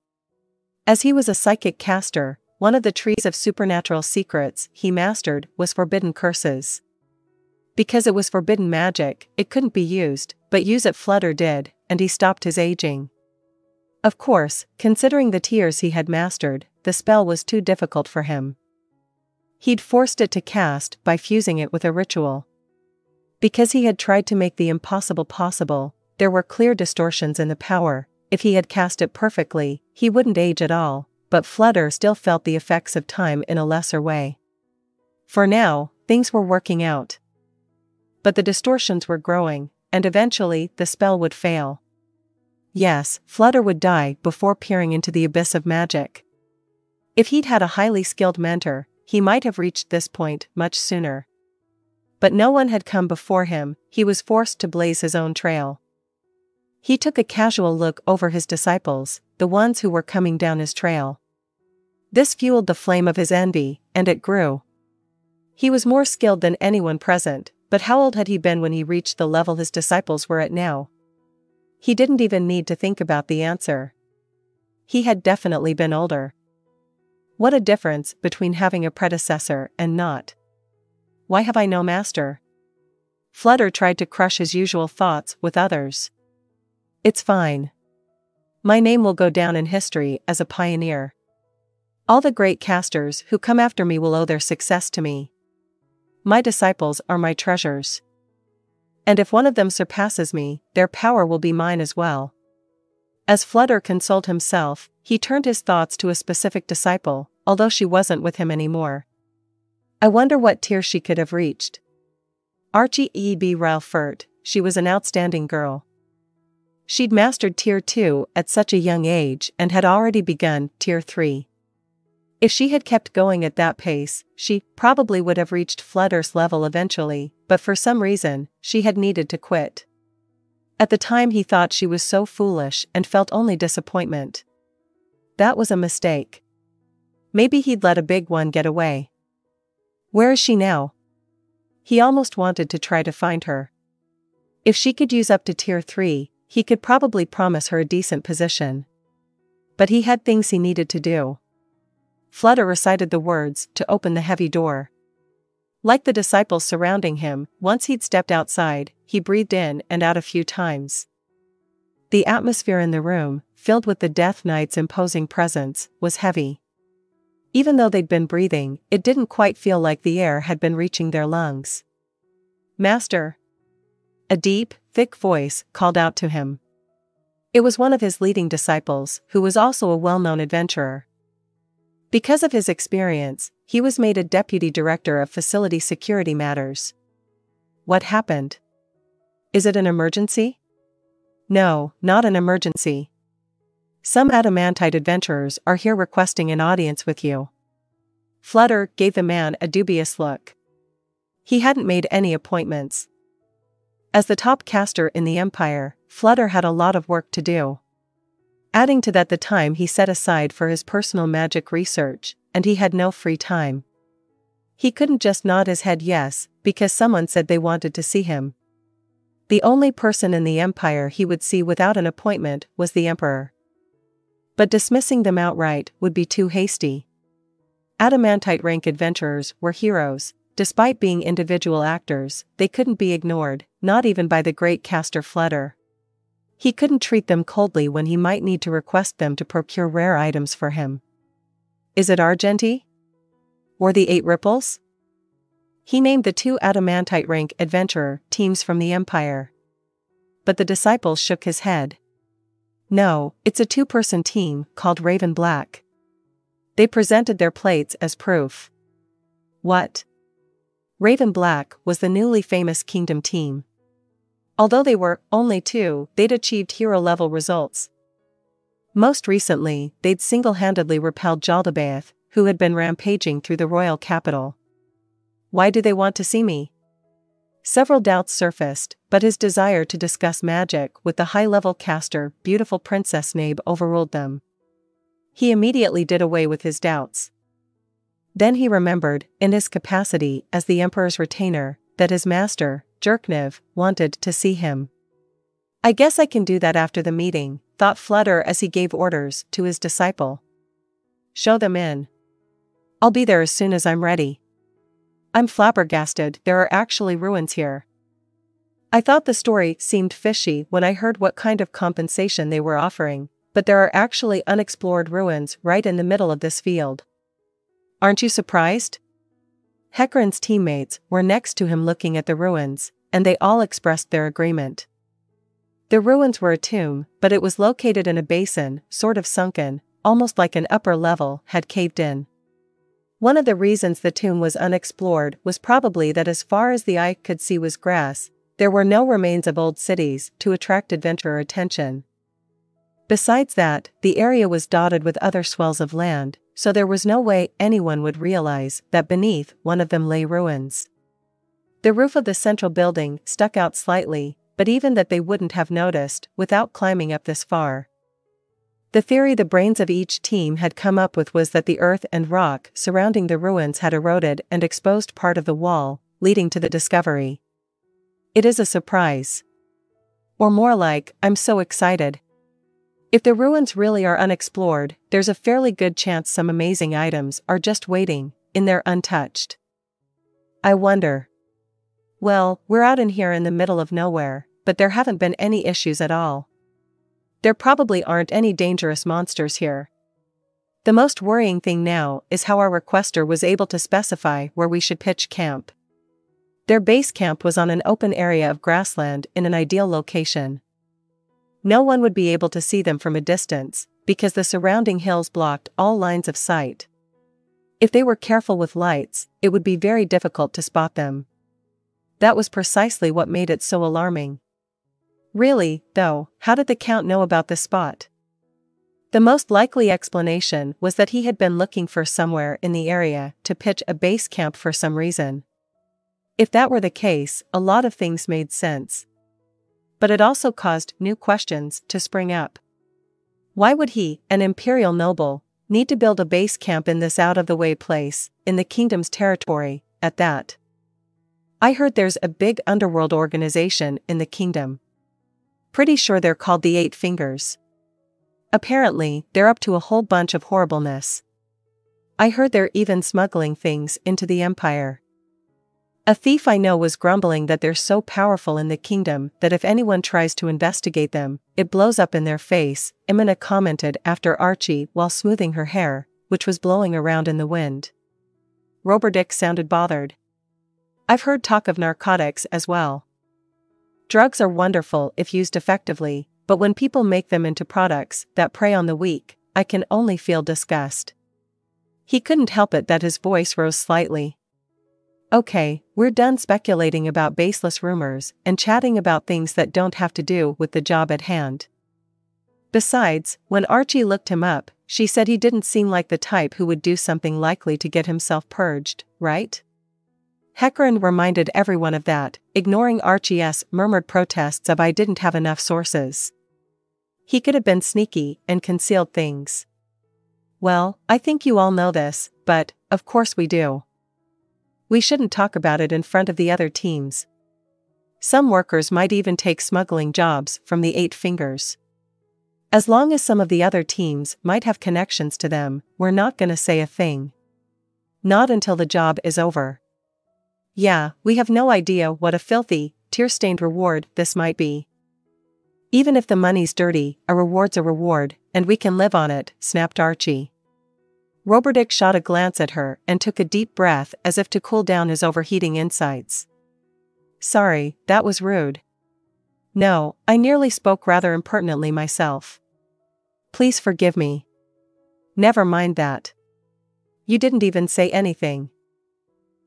As he was a psychic caster, one of the trees of supernatural secrets he mastered was forbidden curses. Because it was forbidden magic, it couldn't be used, but use it Fluder did, and he stopped his aging. Of course, considering the tiers he had mastered, the spell was too difficult for him. He'd forced it to cast by fusing it with a ritual. Because he had tried to make the impossible possible, there were clear distortions in the power. If he had cast it perfectly, he wouldn't age at all, but Flutter still felt the effects of time in a lesser way. For now, things were working out. But the distortions were growing, and eventually, the spell would fail. Yes, Flutter would die before peering into the abyss of magic. If he'd had a highly skilled mentor, he might have reached this point much sooner. But no one had come before him, he was forced to blaze his own trail. He took a casual look over his disciples, the ones who were coming down his trail. This fueled the flame of his envy, and it grew. He was more skilled than anyone present, but how old had he been when he reached the level his disciples were at now? He didn't even need to think about the answer. He had definitely been older. What a difference between having a predecessor and not. Why have I no master? Flutter tried to crush his usual thoughts with others. It's fine. My name will go down in history as a pioneer. All the great casters who come after me will owe their success to me. My disciples are my treasures. And if one of them surpasses me, their power will be mine as well. As Flutter consoled himself, he turned his thoughts to a specific disciple, although she wasn't with him anymore. I wonder what tier she could have reached. Archie E B Ralfert, she was an outstanding girl. She'd mastered tier two at such a young age and had already begun tier three. If she had kept going at that pace, she probably would have reached Flutter's level eventually, but for some reason, she had needed to quit. At the time he thought she was so foolish and felt only disappointment. That was a mistake. Maybe he'd let a big one get away. Where is she now? He almost wanted to try to find her. If she could use up to tier three, he could probably promise her a decent position. But he had things he needed to do. Flutter recited the words to open the heavy door. Like the disciples surrounding him, once he'd stepped outside, he breathed in and out a few times. The atmosphere in the room, filled with the Death Knight's imposing presence, was heavy. Even though they'd been breathing, it didn't quite feel like the air had been reaching their lungs. Master! A deep, thick voice called out to him. It was one of his leading disciples, who was also a well-known adventurer. Because of his experience, he was made a deputy director of facility security matters. What happened? Is it an emergency? No, not an emergency. Some adamantite adventurers are here requesting an audience with you. Flutter gave the man a dubious look. He hadn't made any appointments. As the top caster in the Empire, Flutter had a lot of work to do. Adding to that the time he set aside for his personal magic research, and he had no free time. He couldn't just nod his head yes, because someone said they wanted to see him. The only person in the Empire he would see without an appointment was the Emperor. But dismissing them outright would be too hasty. Adamantite rank adventurers were heroes, despite being individual actors, they couldn't be ignored, not even by the great caster Flutter. He couldn't treat them coldly when he might need to request them to procure rare items for him. Is it Argenti? Or the Eight Ripples? He named the two adamantite rank adventurer teams from the Empire. But the disciples shook his head. No, it's a two-person team called Raven Black. They presented their plates as proof. What? Raven Black was the newly famous Kingdom team. Although they were only two, they'd achieved hero-level results. Most recently, they'd single-handedly repelled Jaldabaoth, who had been rampaging through the royal capital. Why do they want to see me? Several doubts surfaced, but his desire to discuss magic with the high-level caster, beautiful Princess Nabe, overruled them. He immediately did away with his doubts. Then he remembered, in his capacity as the Emperor's retainer, that his master, Jerknev, wanted to see him. I guess I can do that after the meeting, thought Flutter as he gave orders to his disciple. Show them in. I'll be there as soon as I'm ready. I'm flabbergasted, there are actually ruins here. I thought the story seemed fishy when I heard what kind of compensation they were offering, but there are actually unexplored ruins right in the middle of this field. Aren't you surprised? Hekkeran's teammates were next to him looking at the ruins, and they all expressed their agreement. The ruins were a tomb, but it was located in a basin, sort of sunken, almost like an upper level had caved in. One of the reasons the tomb was unexplored was probably that as far as the eye could see was grass, there were no remains of old cities to attract adventurer attention. Besides that, the area was dotted with other swells of land, so there was no way anyone would realize that beneath one of them lay ruins. The roof of the central building stuck out slightly, but even that they wouldn't have noticed without climbing up this far. The theory the brains of each team had come up with was that the earth and rock surrounding the ruins had eroded and exposed part of the wall, leading to the discovery. It is a surprise. Or more like, I'm so excited. If the ruins really are unexplored, there's a fairly good chance some amazing items are just waiting, in there untouched. I wonder. Well, we're out in here in the middle of nowhere, but there haven't been any issues at all. There probably aren't any dangerous monsters here. The most worrying thing now is how our requester was able to specify where we should pitch camp. Their base camp was on an open area of grassland in an ideal location. No one would be able to see them from a distance, because the surrounding hills blocked all lines of sight. If they were careful with lights, it would be very difficult to spot them. That was precisely what made it so alarming. Really, though, how did the Count know about this spot? The most likely explanation was that he had been looking for somewhere in the area to pitch a base camp for some reason. If that were the case, a lot of things made sense. But it also caused new questions to spring up. Why would he, an imperial noble, need to build a base camp in this out-of-the-way place, in the kingdom's territory, at that? I heard there's a big underworld organization in the kingdom. Pretty sure they're called the Eight Fingers. Apparently, they're up to a whole bunch of horribleness. I heard they're even smuggling things into the Empire. A thief I know was grumbling that they're so powerful in the kingdom that if anyone tries to investigate them, it blows up in their face, Imina commented after Archie while smoothing her hair, which was blowing around in the wind. Roberdyck sounded bothered. I've heard talk of narcotics as well. Drugs are wonderful if used effectively, but when people make them into products that prey on the weak, I can only feel disgust. He couldn't help it that his voice rose slightly. Okay, we're done speculating about baseless rumors and chatting about things that don't have to do with the job at hand. Besides, when Archie looked him up, she said he didn't seem like the type who would do something likely to get himself purged, right? Hekkeran reminded everyone of that, ignoring Archie's murmured protests of I didn't have enough sources. He could have been sneaky and concealed things. Well, I think you all know this, but, of course we do. We shouldn't talk about it in front of the other teams. Some workers might even take smuggling jobs from the Eight Fingers. As long as some of the other teams might have connections to them, we're not gonna say a thing. Not until the job is over. Yeah, we have no idea what a filthy, tear-stained reward this might be. Even if the money's dirty, a reward's a reward, and we can live on it, snapped Archie. Roberdyck shot a glance at her and took a deep breath as if to cool down his overheating insights. Sorry, that was rude. No, I nearly spoke rather impertinently myself. Please forgive me. Never mind that. You didn't even say anything.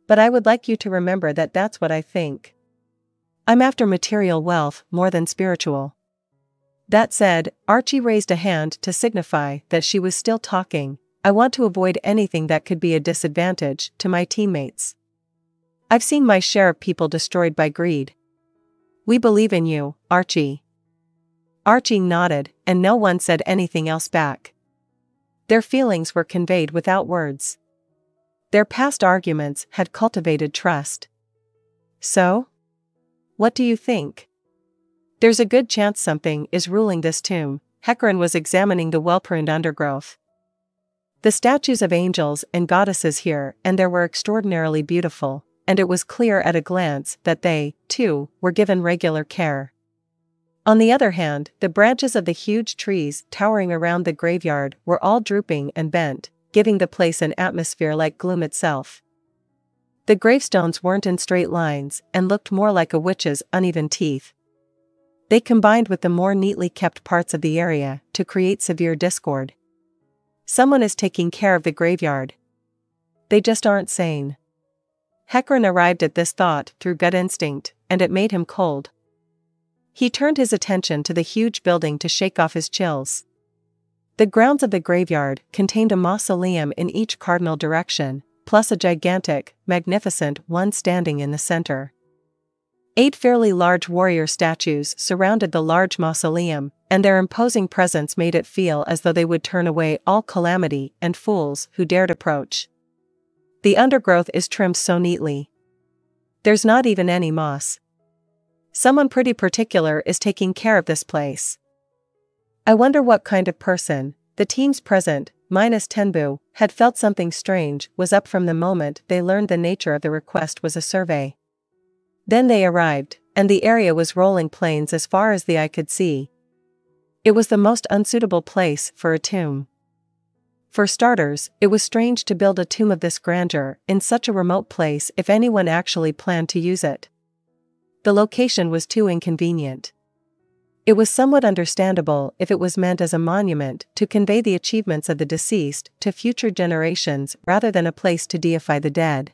But I would like you to remember that that's what I think. I'm after material wealth more than spiritual. That said, Archie raised a hand to signify that she was still talking. I want to avoid anything that could be a disadvantage to my teammates. I've seen my share of people destroyed by greed. We believe in you, Archie. Archie nodded, and no one said anything else back. Their feelings were conveyed without words. Their past arguments had cultivated trust. So? What do you think? There's a good chance something is ruling this tomb. Hekkeran was examining the well-pruned undergrowth. The statues of angels and goddesses here and there were extraordinarily beautiful, and it was clear at a glance that they, too, were given regular care. On the other hand, the branches of the huge trees towering around the graveyard were all drooping and bent, giving the place an atmosphere like gloom itself. The gravestones weren't in straight lines and looked more like a witch's uneven teeth. They combined with the more neatly kept parts of the area to create severe discord. Someone is taking care of the graveyard. They just aren't sane. Hekkeran arrived at this thought through gut instinct, and it made him cold. He turned his attention to the huge building to shake off his chills. The grounds of the graveyard contained a mausoleum in each cardinal direction, plus a gigantic, magnificent one standing in the center. Eight fairly large warrior statues surrounded the large mausoleum, and their imposing presence made it feel as though they would turn away all calamity and fools who dared approach. The undergrowth is trimmed so neatly. There's not even any moss. Someone pretty particular is taking care of this place. I wonder what kind of person. The teams present, minus Tenbu, had felt something strange was up from the moment they learned the nature of the request was a survey. Then they arrived, and the area was rolling plains as far as the eye could see. It was the most unsuitable place for a tomb. For starters, it was strange to build a tomb of this grandeur in such a remote place if anyone actually planned to use it. The location was too inconvenient. It was somewhat understandable if it was meant as a monument to convey the achievements of the deceased to future generations rather than a place to deify the dead.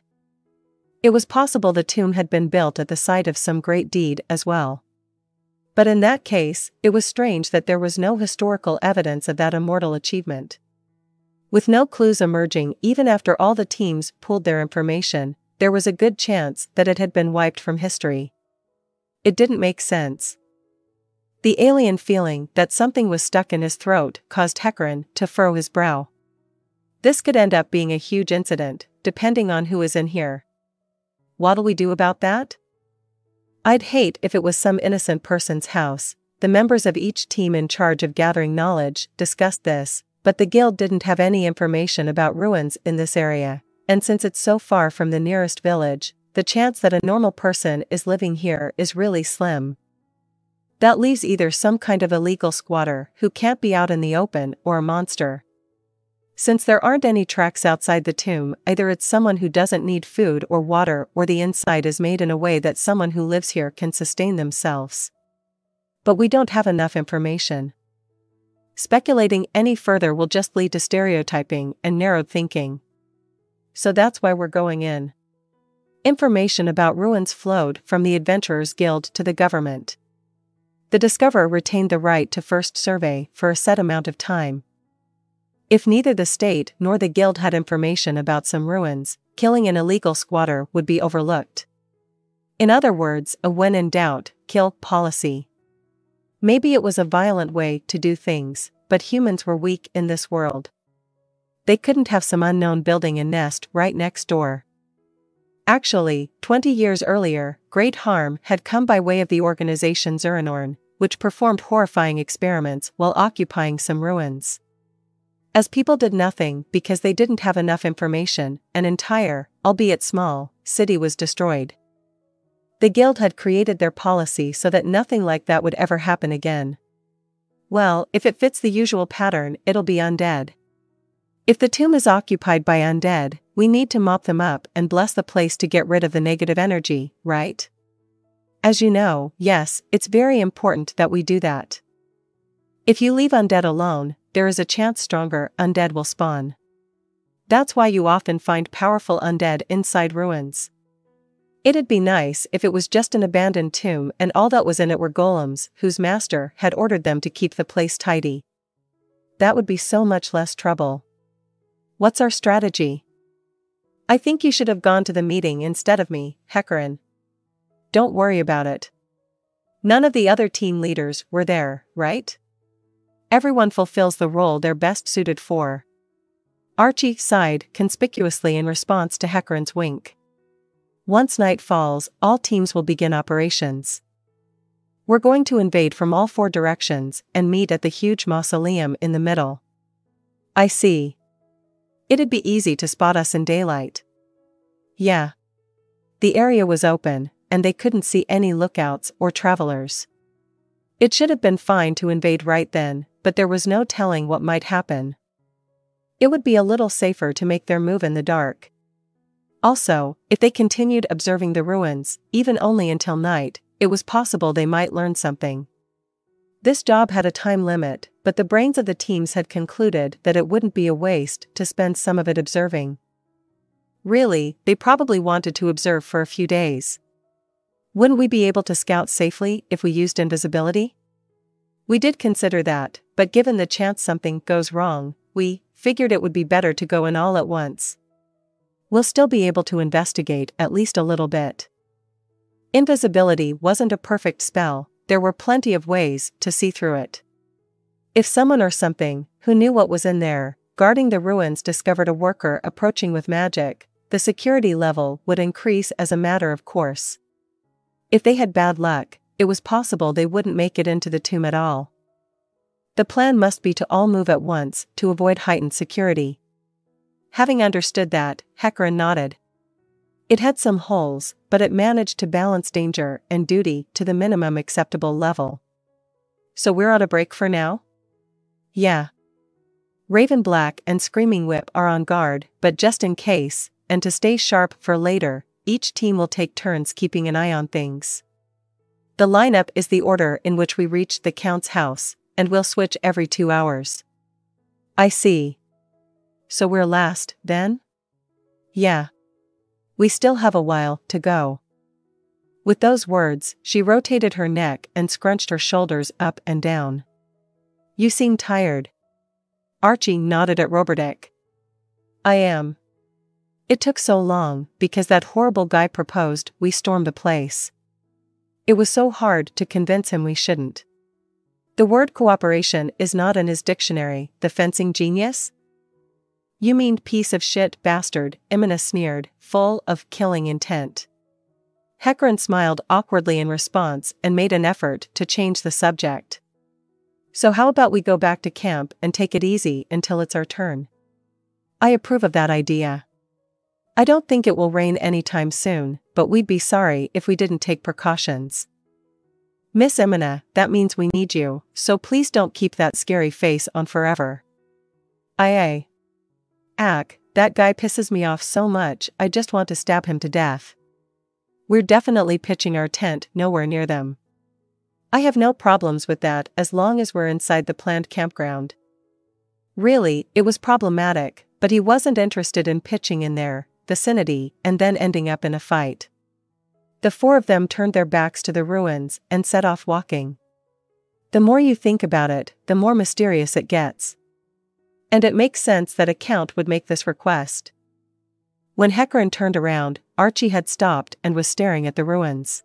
It was possible the tomb had been built at the site of some great deed as well. But in that case, it was strange that there was no historical evidence of that immortal achievement. With no clues emerging even after all the teams pooled their information, there was a good chance that it had been wiped from history. It didn't make sense. The alien feeling that something was stuck in his throat caused Hekkeran to furrow his brow. This could end up being a huge incident, depending on who is in here. What'll we do about that? I'd hate if it was some innocent person's house. The members of each team in charge of gathering knowledge discussed this, but the guild didn't have any information about ruins in this area, and since it's so far from the nearest village, the chance that a normal person is living here is really slim. That leaves either some kind of illegal squatter who can't be out in the open or a monster. Since there aren't any tracks outside the tomb, either it's someone who doesn't need food or water, or the inside is made in a way that someone who lives here can sustain themselves. But we don't have enough information. Speculating any further will just lead to stereotyping and narrowed thinking. So that's why we're going in. Information about ruins flowed from the Adventurers Guild to the government. The discoverer retained the right to first survey for a set amount of time. If neither the state nor the guild had information about some ruins, killing an illegal squatter would be overlooked. In other words, a when in doubt, kill policy. Maybe it was a violent way to do things, but humans were weak in this world. They couldn't have some unknown building a nest right next door. Actually, twenty years earlier, great harm had come by way of the organization Zurinorn, which performed horrifying experiments while occupying some ruins. As people did nothing because they didn't have enough information, an entire, albeit small, city was destroyed. The guild had created their policy so that nothing like that would ever happen again. Well, if it fits the usual pattern, it'll be undead. If the tomb is occupied by undead, we need to mop them up and bless the place to get rid of the negative energy, right? As you know, yes, it's very important that we do that. If you leave undead alone, there is a chance stronger undead will spawn. That's why you often find powerful undead inside ruins. It'd be nice if it was just an abandoned tomb and all that was in it were golems whose master had ordered them to keep the place tidy. That would be so much less trouble. What's our strategy? I think you should have gone to the meeting instead of me, Hekkeran. Don't worry about it. None of the other team leaders were there, right? Everyone fulfills the role they're best suited for. Archie sighed conspicuously in response to Hekkeran's wink. Once night falls, all teams will begin operations. We're going to invade from all four directions and meet at the huge mausoleum in the middle. I see. It'd be easy to spot us in daylight. Yeah. The area was open, and they couldn't see any lookouts or travelers. It should have been fine to invade right then, but there was no telling what might happen. It would be a little safer to make their move in the dark. Also, if they continued observing the ruins, even only until night, it was possible they might learn something. This job had a time limit, but the brains of the teams had concluded that it wouldn't be a waste to spend some of it observing. Really, they probably wanted to observe for a few days. Wouldn't we be able to scout safely if we used invisibility? We did consider that, but given the chance something goes wrong, we figured it would be better to go in all at once. We'll still be able to investigate at least a little bit. Invisibility wasn't a perfect spell, there were plenty of ways to see through it. If someone or something, who knew what was in there, guarding the ruins discovered a worker approaching with magic, the security level would increase as a matter of course. If they had bad luck, it was possible they wouldn't make it into the tomb at all. The plan must be to all move at once to avoid heightened security. Having understood that, Hekkeran nodded. It had some holes, but it managed to balance danger and duty to the minimum acceptable level. So we're on a break for now? Yeah. Raven Black and Screaming Whip are on guard, but just in case, and to stay sharp for later, each team will take turns keeping an eye on things. The lineup is the order in which we reached the Count's house, and we'll switch every two hours. I see. So we're last, then? Yeah. We still have a while to go. With those words, she rotated her neck and scrunched her shoulders up and down. You seem tired. Archie nodded at Roberdyck. I am. It took so long because that horrible guy proposed we storm the place. It was so hard to convince him we shouldn't. The word cooperation is not in his dictionary, the fencing genius? You mean piece of shit bastard, Imina sneered, full of killing intent. Hekkeran smiled awkwardly in response and made an effort to change the subject. So how about we go back to camp and take it easy until it's our turn? I approve of that idea. I don't think it will rain anytime soon, but we'd be sorry if we didn't take precautions. Miss Imina, that means we need you, so please don't keep that scary face on forever. Aye aye. Ack, that guy pisses me off so much I just want to stab him to death. We're definitely pitching our tent nowhere near them. I have no problems with that as long as we're inside the planned campground. Really, it was problematic, but he wasn't interested in pitching in their vicinity and then ending up in a fight. The four of them turned their backs to the ruins and set off walking. The more you think about it, the more mysterious it gets. And it makes sense that a count would make this request. When Hekkeran turned around, Archie had stopped and was staring at the ruins.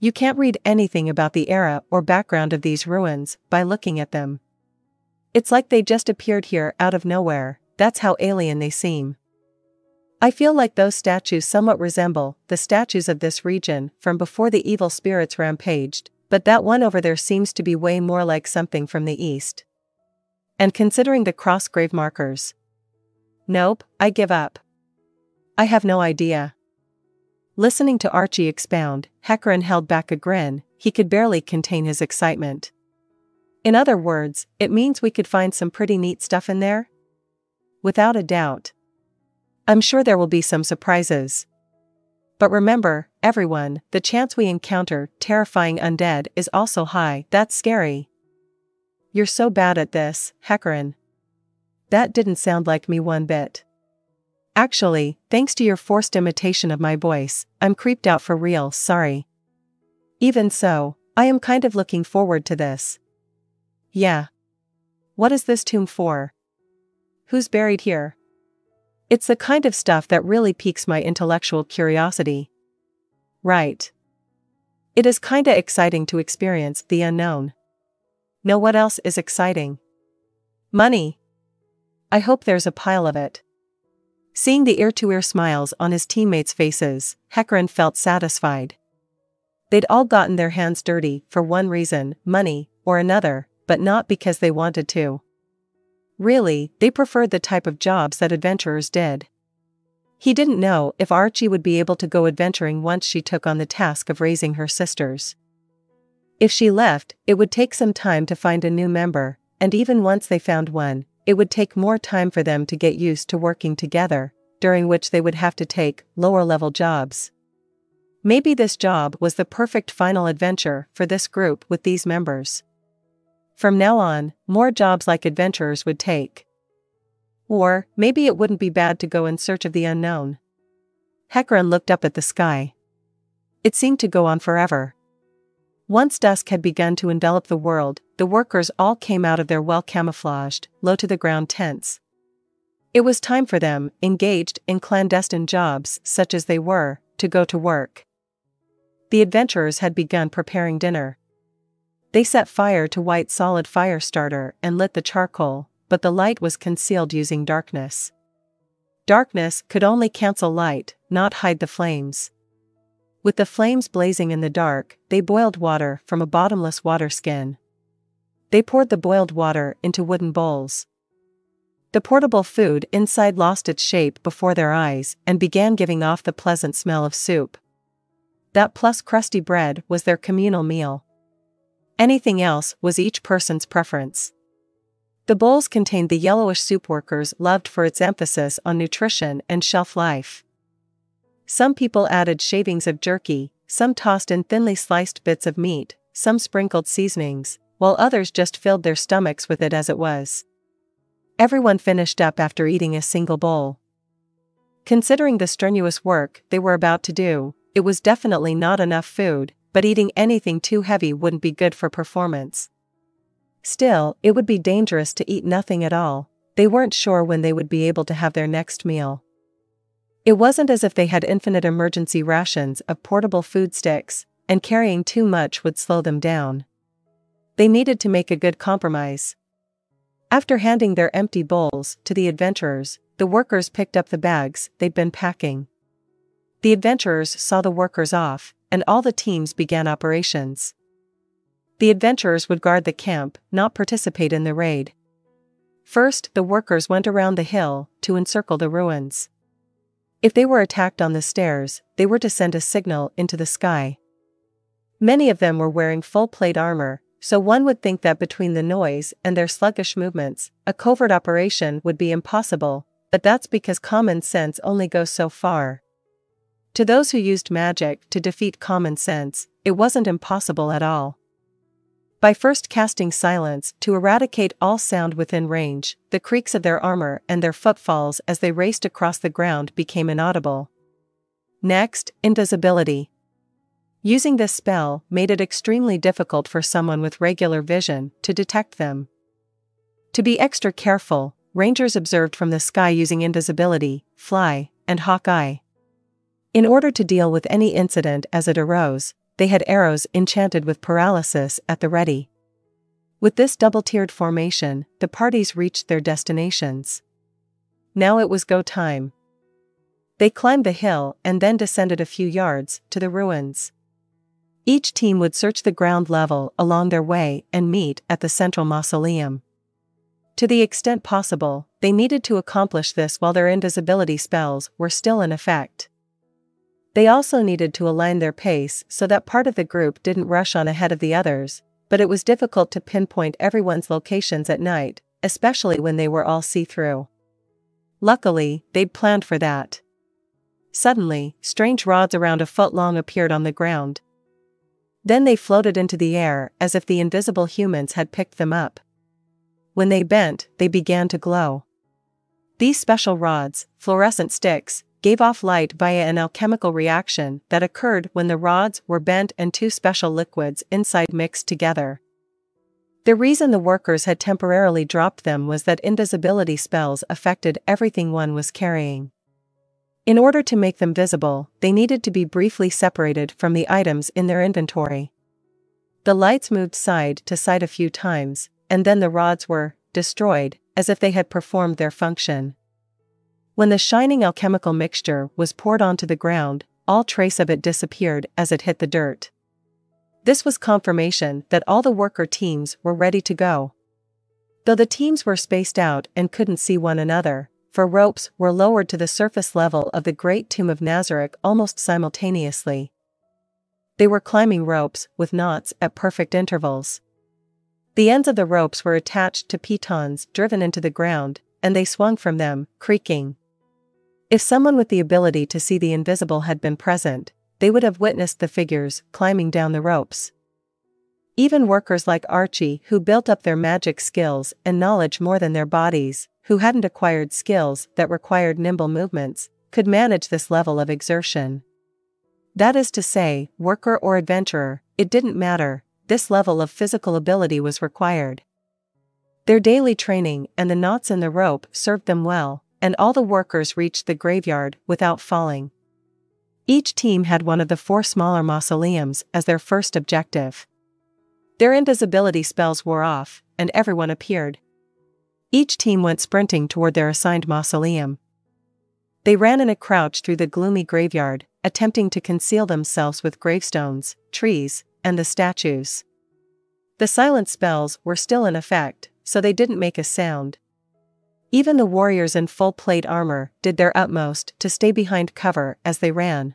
You can't read anything about the era or background of these ruins by looking at them. It's like they just appeared here out of nowhere, that's how alien they seem. I feel like those statues somewhat resemble the statues of this region from before the evil spirits rampaged, but that one over there seems to be way more like something from the east. And considering the cross grave markers. Nope, I give up. I have no idea. Listening to Archie expound, Hekkeran held back a grin, he could barely contain his excitement. In other words, it means we could find some pretty neat stuff in there? Without a doubt. I'm sure there will be some surprises. But remember, everyone, the chance we encounter terrifying undead is also high. That's scary. You're so bad at this, Hekkeran. That didn't sound like me one bit. Actually, thanks to your forced imitation of my voice, I'm creeped out for real, sorry. Even so, I am kind of looking forward to this. Yeah. What is this tomb for? Who's buried here? It's the kind of stuff that really piques my intellectual curiosity. Right. It is kinda exciting to experience the unknown. Know what else is exciting? Money. I hope there's a pile of it. Seeing the ear-to-ear smiles on his teammates' faces, Hekkeran felt satisfied. They'd all gotten their hands dirty for one reason, money, or another, but not because they wanted to. Really, they preferred the type of jobs that adventurers did. He didn't know if Archie would be able to go adventuring once she took on the task of raising her sisters. If she left, it would take some time to find a new member, and even once they found one, it would take more time for them to get used to working together, during which they would have to take lower-level jobs. Maybe this job was the perfect final adventure for this group with these members. From now on, more jobs like adventurers would take. Or, maybe it wouldn't be bad to go in search of the unknown. Hekkeran looked up at the sky. It seemed to go on forever. Once dusk had begun to envelop the world, the workers all came out of their well-camouflaged, low-to-the-ground tents. It was time for them, engaged in clandestine jobs such as they were, to go to work. The adventurers had begun preparing dinner. They set fire to white solid fire starter and lit the charcoal, but the light was concealed using darkness. Darkness could only cancel light, not hide the flames. With the flames blazing in the dark, they boiled water from a bottomless water skin. They poured the boiled water into wooden bowls. The portable food inside lost its shape before their eyes and began giving off the pleasant smell of soup. That plus crusty bread was their communal meal. Anything else was each person's preference. The bowls contained the yellowish soup workers loved for its emphasis on nutrition and shelf life. Some people added shavings of jerky, some tossed in thinly sliced bits of meat, some sprinkled seasonings, while others just filled their stomachs with it as it was. Everyone finished up after eating a single bowl. Considering the strenuous work they were about to do, it was definitely not enough food, but eating anything too heavy wouldn't be good for performance. Still, it would be dangerous to eat nothing at all. They weren't sure when they would be able to have their next meal. It wasn't as if they had infinite emergency rations of portable food sticks, and carrying too much would slow them down. They needed to make a good compromise. After handing their empty bowls to the adventurers, the workers picked up the bags they'd been packing. The adventurers saw the workers off, and all the teams began operations. The adventurers would guard the camp, not participate in the raid. First, the workers went around the hill, to encircle the ruins. If they were attacked on the stairs, they were to send a signal into the sky. Many of them were wearing full-plate armor, so one would think that between the noise and their sluggish movements, a covert operation would be impossible, but that's because common sense only goes so far. To those who used magic to defeat common sense, it wasn't impossible at all. By first casting silence to eradicate all sound within range, the creaks of their armor and their footfalls as they raced across the ground became inaudible. Next, invisibility. Using this spell made it extremely difficult for someone with regular vision to detect them. To be extra careful, rangers observed from the sky using invisibility, fly, and hawkeye. In order to deal with any incident as it arose, they had arrows enchanted with paralysis at the ready. With this double-tiered formation, the parties reached their destinations. Now it was go time. They climbed the hill and then descended a few yards to the ruins. Each team would search the ground level along their way and meet at the central mausoleum. To the extent possible, they needed to accomplish this while their invisibility spells were still in effect. They also needed to align their pace so that part of the group didn't rush on ahead of the others, but it was difficult to pinpoint everyone's locations at night, especially when they were all see-through. Luckily, they'd planned for that. Suddenly, strange rods around a foot long appeared on the ground. Then they floated into the air as if the invisible humans had picked them up. When they bent, they began to glow. These special rods, fluorescent sticks, gave off light via an alchemical reaction that occurred when the rods were bent and two special liquids inside mixed together. The reason the workers had temporarily dropped them was that invisibility spells affected everything one was carrying. In order to make them visible, they needed to be briefly separated from the items in their inventory. The lights moved side to side a few times, and then the rods were destroyed, as if they had performed their function. When the shining alchemical mixture was poured onto the ground, all trace of it disappeared as it hit the dirt. This was confirmation that all the worker teams were ready to go. Though the teams were spaced out and couldn't see one another, for ropes were lowered to the surface level of the great tomb of Nazarick almost simultaneously. They were climbing ropes with knots at perfect intervals. The ends of the ropes were attached to pitons driven into the ground, and they swung from them, creaking. If someone with the ability to see the invisible had been present, they would have witnessed the figures climbing down the ropes. Even workers like Archie, who built up their magic skills and knowledge more than their bodies, who hadn't acquired skills that required nimble movements, could manage this level of exertion. That is to say, worker or adventurer, it didn't matter, this level of physical ability was required. Their daily training and the knots in the rope served them well, and all the workers reached the graveyard without falling. Each team had one of the four smaller mausoleums as their first objective. Their invisibility spells wore off, and everyone appeared. Each team went sprinting toward their assigned mausoleum. They ran in a crouch through the gloomy graveyard, attempting to conceal themselves with gravestones, trees, and the statues. The silent spells were still in effect, so they didn't make a sound. Even the warriors in full plate armor did their utmost to stay behind cover as they ran.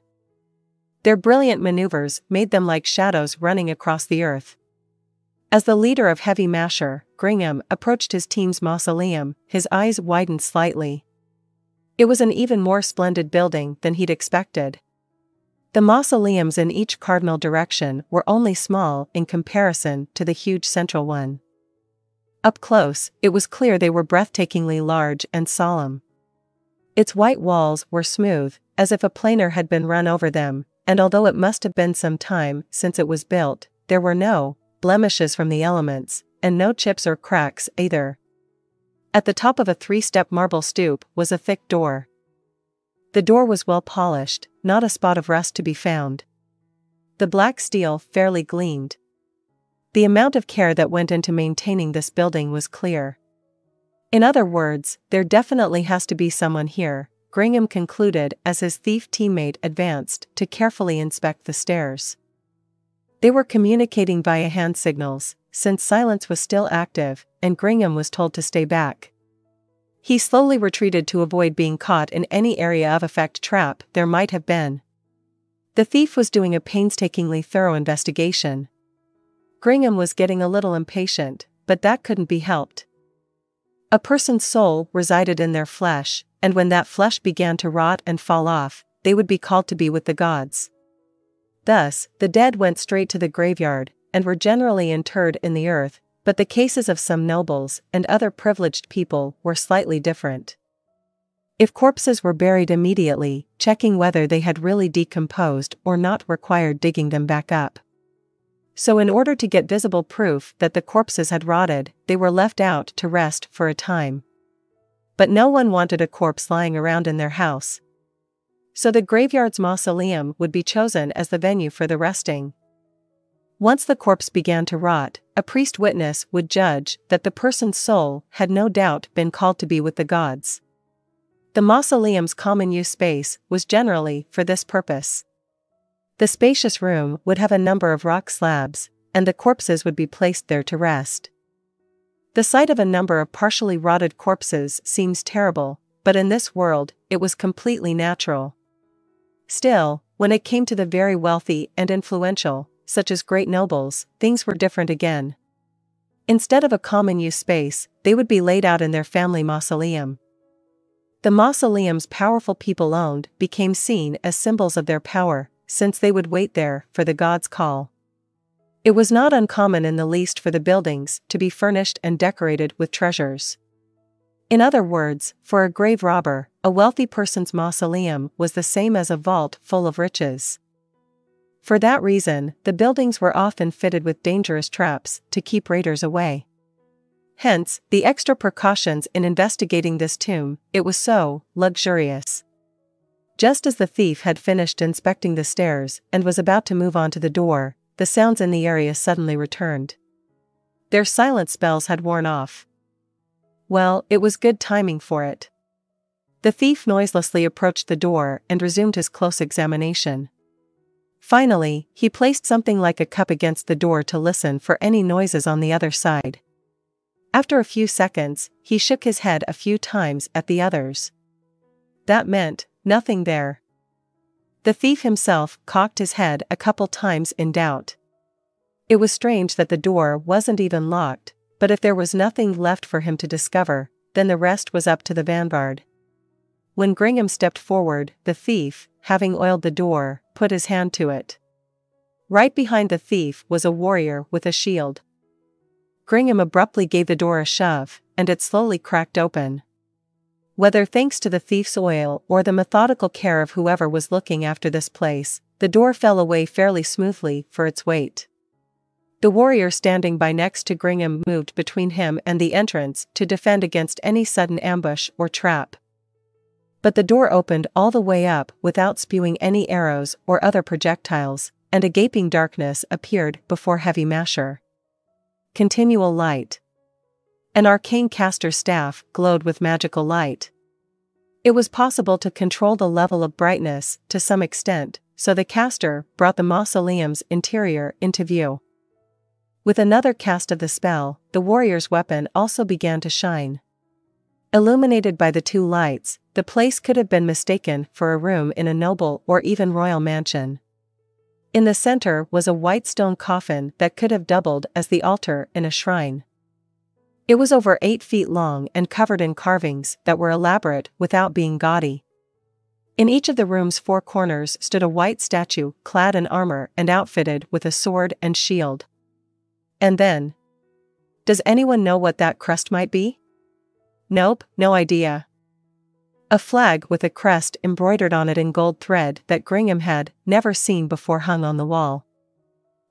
Their brilliant maneuvers made them like shadows running across the earth. As the leader of Heavy Masher, Gringham, approached his team's mausoleum, his eyes widened slightly. It was an even more splendid building than he'd expected. The mausoleums in each cardinal direction were only small in comparison to the huge central one. Up close, it was clear they were breathtakingly large and solemn. Its white walls were smooth, as if a planer had been run over them, and although it must have been some time since it was built, there were no blemishes from the elements, and no chips or cracks either. At the top of a three-step marble stoop was a thick door. The door was well polished, not a spot of rust to be found. The black steel fairly gleamed. The amount of care that went into maintaining this building was clear. In other words, there definitely has to be someone here, Gringham concluded as his thief teammate advanced to carefully inspect the stairs. They were communicating via hand signals, since silence was still active, and Gringham was told to stay back. He slowly retreated to avoid being caught in any area of effect trap there might have been. The thief was doing a painstakingly thorough investigation. Gringham was getting a little impatient, but that couldn't be helped. A person's soul resided in their flesh, and when that flesh began to rot and fall off, they would be called to be with the gods. Thus, the dead went straight to the graveyard, and were generally interred in the earth, but the cases of some nobles and other privileged people were slightly different. If corpses were buried immediately, checking whether they had really decomposed or not required digging them back up. So in order to get visible proof that the corpses had rotted, they were left out to rest for a time. But no one wanted a corpse lying around in their house. So the graveyard's mausoleum would be chosen as the venue for the resting. Once the corpse began to rot, a priest witness would judge that the person's soul had no doubt been called to be with the gods. The mausoleum's common use space was generally for this purpose. The spacious room would have a number of rock slabs, and the corpses would be placed there to rest. The sight of a number of partially rotted corpses seems terrible, but in this world, it was completely natural. Still, when it came to the very wealthy and influential, such as great nobles, things were different again. Instead of a common-use space, they would be laid out in their family mausoleum. The mausoleums powerful people owned became seen as symbols of their power, since they would wait there for the gods' call. It was not uncommon in the least for the buildings to be furnished and decorated with treasures. In other words, for a grave robber, a wealthy person's mausoleum was the same as a vault full of riches. For that reason, the buildings were often fitted with dangerous traps to keep raiders away. Hence, the extra precautions in investigating this tomb, it was so luxurious. Just as the thief had finished inspecting the stairs and was about to move on to the door, the sounds in the area suddenly returned. Their silent spells had worn off. Well, it was good timing for it. The thief noiselessly approached the door and resumed his close examination. Finally, he placed something like a cup against the door to listen for any noises on the other side. After a few seconds, he shook his head a few times at the others. That meant nothing there. The thief himself cocked his head a couple times in doubt. It was strange that the door wasn't even locked, but if there was nothing left for him to discover, then the rest was up to the vanguard. When Gringham stepped forward, the thief, having oiled the door, put his hand to it. Right behind the thief was a warrior with a shield. Gringham abruptly gave the door a shove, and it slowly cracked open. Whether thanks to the thief's oil or the methodical care of whoever was looking after this place, the door fell away fairly smoothly for its weight. The warrior standing by next to Gringham moved between him and the entrance to defend against any sudden ambush or trap. But the door opened all the way up without spewing any arrows or other projectiles, and a gaping darkness appeared before Heavy Masher. Continual light. An arcane caster's staff glowed with magical light. It was possible to control the level of brightness to some extent, so the caster brought the mausoleum's interior into view. With another cast of the spell, the warrior's weapon also began to shine. Illuminated by the two lights, the place could have been mistaken for a room in a noble or even royal mansion. In the center was a white stone coffin that could have doubled as the altar in a shrine. It was over eight feet long and covered in carvings that were elaborate without being gaudy. In each of the room's four corners stood a white statue clad in armor and outfitted with a sword and shield. And then? Does anyone know what that crest might be? Nope, no idea. A flag with a crest embroidered on it in gold thread that Gringham had never seen before hung on the wall.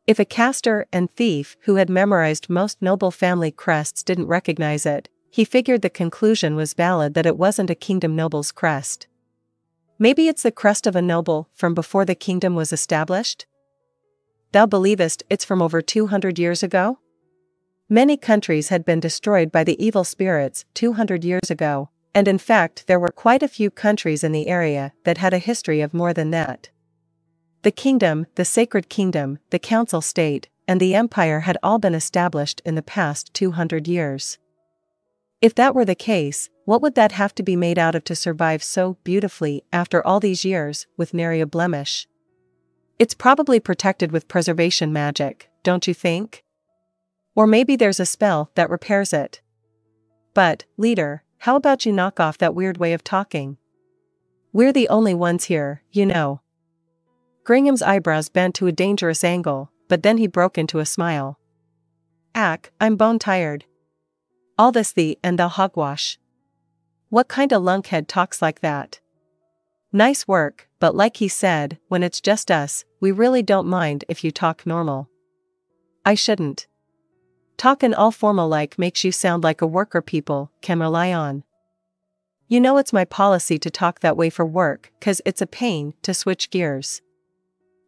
If a caster and thief who had memorized most noble family crests didn't recognize it, he figured the conclusion was valid that it wasn't a kingdom noble's crest. Maybe it's the crest of a noble from before the kingdom was established? Thou believest it's from over two hundred years ago? Many countries had been destroyed by the evil spirits two hundred years ago, and in fact there were quite a few countries in the area that had a history of more than that. The kingdom, the sacred kingdom, the council state, and the empire had all been established in the past two hundred years. If that were the case, what would that have to be made out of to survive so beautifully after all these years with nary a blemish? It's probably protected with preservation magic, don't you think? Or maybe there's a spell that repairs it. But, leader, how about you knock off that weird way of talking? We're the only ones here, you know. Gringham's eyebrows bent to a dangerous angle, but then he broke into a smile. Ack, I'm bone tired. All this thee and thou hogwash. What kind of lunkhead talks like that? Nice work, but like he said, when it's just us, we really don't mind if you talk normal. I shouldn't. Talkin' all formal-like makes you sound like a worker people can rely on. You know it's my policy to talk that way for work, cause it's a pain to switch gears.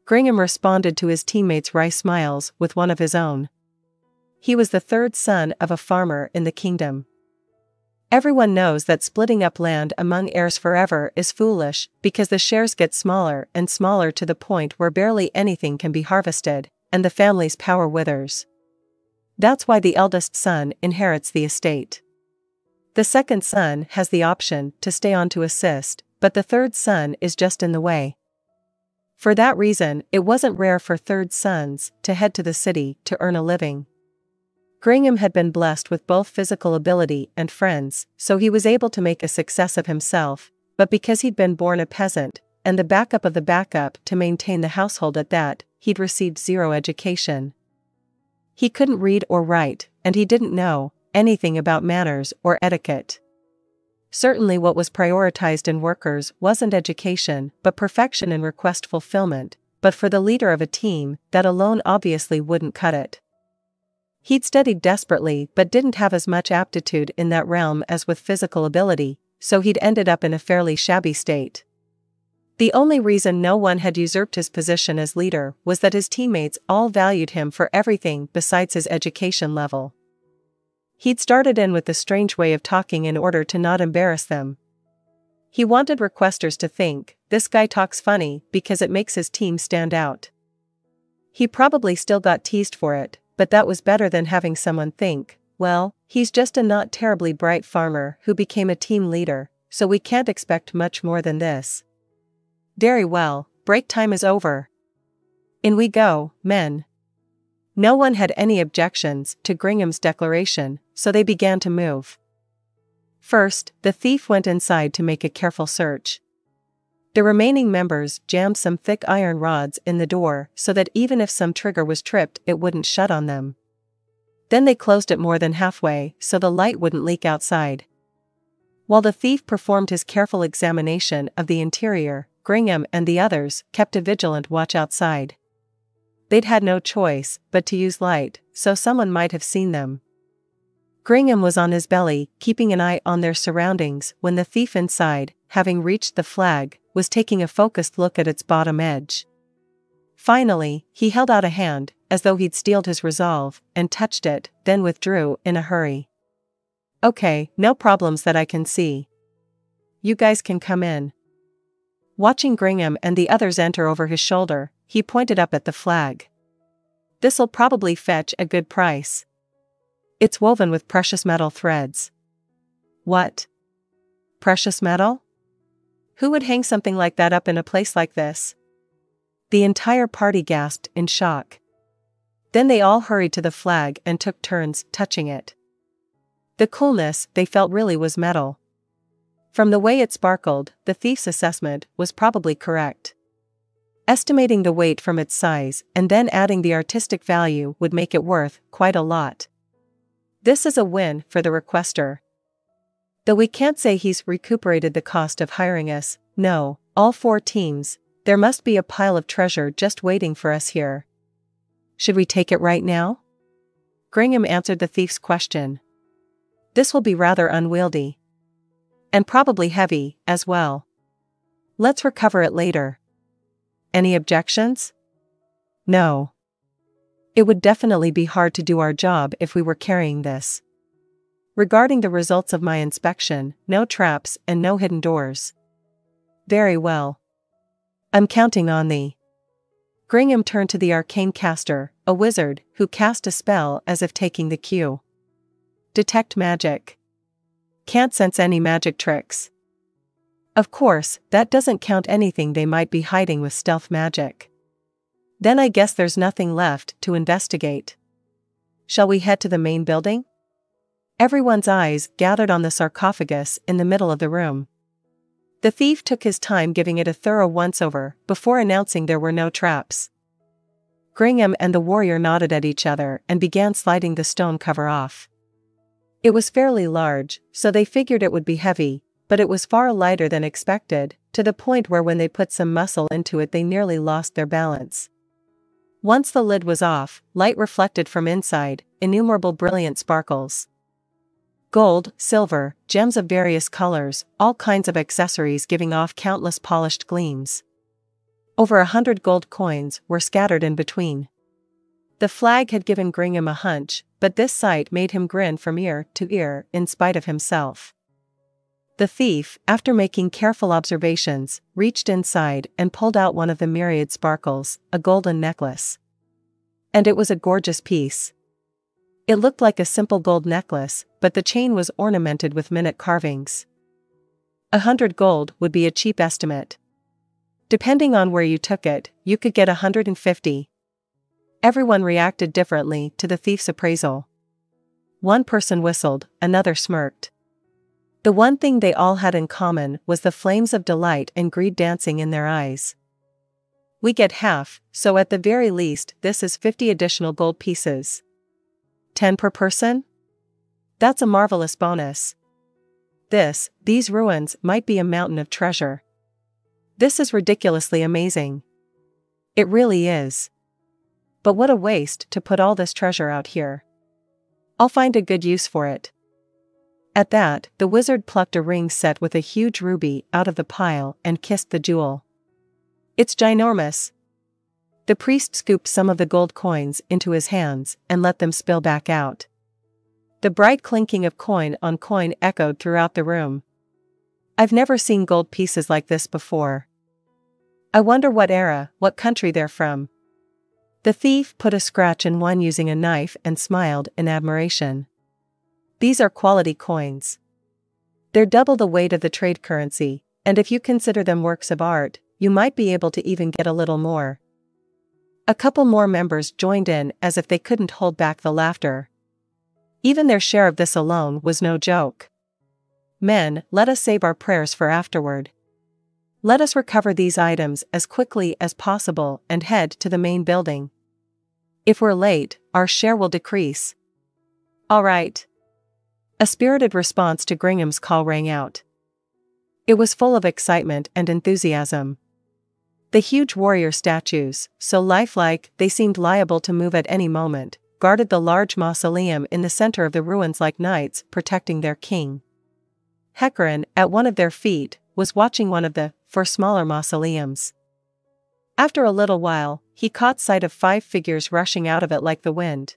Gringham responded to his teammates' wry smiles with one of his own. He was the third son of a farmer in the kingdom. Everyone knows that splitting up land among heirs forever is foolish, because the shares get smaller and smaller to the point where barely anything can be harvested, and the family's power withers. That's why the eldest son inherits the estate. The second son has the option to stay on to assist, but the third son is just in the way. For that reason, it wasn't rare for third sons to head to the city to earn a living. Gringham had been blessed with both physical ability and friends, so he was able to make a success of himself, but because he'd been born a peasant, and the backup of the backup to maintain the household at that, he'd received zero education. He couldn't read or write, and he didn't know anything about manners or etiquette. Certainly what was prioritized in workers wasn't education, but perfection and request fulfillment, but for the leader of a team, that alone obviously wouldn't cut it. He'd studied desperately but didn't have as much aptitude in that realm as with physical ability, so he'd ended up in a fairly shabby state. The only reason no one had usurped his position as leader was that his teammates all valued him for everything besides his education level. He'd started in with the strange way of talking in order to not embarrass them. He wanted requesters to think, this guy talks funny because it makes his team stand out. He probably still got teased for it, but that was better than having someone think, well, he's just a not terribly bright farmer who became a team leader, so we can't expect much more than this. Very well, break time is over. In we go, men. No one had any objections to Gringham's declaration, so they began to move. First, the thief went inside to make a careful search. The remaining members jammed some thick iron rods in the door so that even if some trigger was tripped, it wouldn't shut on them. Then they closed it more than halfway so the light wouldn't leak outside. While the thief performed his careful examination of the interior, Gringham and the others kept a vigilant watch outside. They'd had no choice but to use light, so someone might have seen them. Gringham was on his belly, keeping an eye on their surroundings when the thief inside, having reached the flag, was taking a focused look at its bottom edge. Finally, he held out a hand, as though he'd steeled his resolve, and touched it, then withdrew in a hurry. "Okay, no problems that I can see. You guys can come in." Watching Gringham and the others enter over his shoulder, he pointed up at the flag. "This'll probably fetch a good price. It's woven with precious metal threads." "What? Precious metal? Who would hang something like that up in a place like this?" The entire party gasped in shock. Then they all hurried to the flag and took turns touching it. The coolness they felt really was metal. From the way it sparkled, the thief's assessment was probably correct. Estimating the weight from its size and then adding the artistic value would make it worth quite a lot. This is a win for the requester. Though we can't say he's recuperated the cost of hiring us, no, all four teams, there must be a pile of treasure just waiting for us here. Should we take it right now? Gringham answered the thief's question. This will be rather unwieldy. And probably heavy, as well. Let's recover it later. Any objections? No. It would definitely be hard to do our job if we were carrying this. Regarding the results of my inspection, no traps and no hidden doors. Very well. I'm counting on thee. Gringham turned to the arcane caster, a wizard, who cast a spell as if taking the cue. Detect magic. Can't sense any magic tricks. Of course, that doesn't count anything they might be hiding with stealth magic. Then I guess there's nothing left to investigate. Shall we head to the main building? Everyone's eyes gathered on the sarcophagus in the middle of the room. The thief took his time giving it a thorough once-over before announcing there were no traps. Gringham and the warrior nodded at each other and began sliding the stone cover off. It was fairly large, so they figured it would be heavy, but it was far lighter than expected, to the point where when they put some muscle into it they nearly lost their balance. Once the lid was off, light reflected from inside, innumerable brilliant sparkles. Gold, silver, gems of various colors, all kinds of accessories giving off countless polished gleams. Over a hundred gold coins were scattered in between. The flag had given Gringham a hunch, but this sight made him grin from ear to ear in spite of himself. The thief, after making careful observations, reached inside and pulled out one of the myriad sparkles, a golden necklace. And it was a gorgeous piece. It looked like a simple gold necklace, but the chain was ornamented with minute carvings. A hundred gold would be a cheap estimate. Depending on where you took it, you could get a hundred and fifty. Everyone reacted differently to the thief's appraisal. One person whistled, another smirked. The one thing they all had in common was the flames of delight and greed dancing in their eyes. We get half, so at the very least this is fifty additional gold pieces. ten per person? That's a marvelous bonus. This, these ruins might be a mountain of treasure. This is ridiculously amazing. It really is. But what a waste to put all this treasure out here. I'll find a good use for it. At that, the wizard plucked a ring set with a huge ruby out of the pile and kissed the jewel. It's ginormous. The priest scooped some of the gold coins into his hands and let them spill back out. The bright clinking of coin on coin echoed throughout the room. I've never seen gold pieces like this before. I wonder what era, what country they're from. The thief put a scratch in one using a knife and smiled in admiration. These are quality coins. They're double the weight of the trade currency, and if you consider them works of art, you might be able to even get a little more. A couple more members joined in as if they couldn't hold back the laughter. Even their share of this alone was no joke. Men, let us save our prayers for afterward. Let us recover these items as quickly as possible and head to the main building. If we're late, our share will decrease. All right. A spirited response to Gringham's call rang out. It was full of excitement and enthusiasm. The huge warrior statues, so lifelike they seemed liable to move at any moment, guarded the large mausoleum in the center of the ruins like knights protecting their king. Hekkeran, at one of their feet, was watching one of the, for smaller mausoleums. After a little while, he caught sight of five figures rushing out of it like the wind.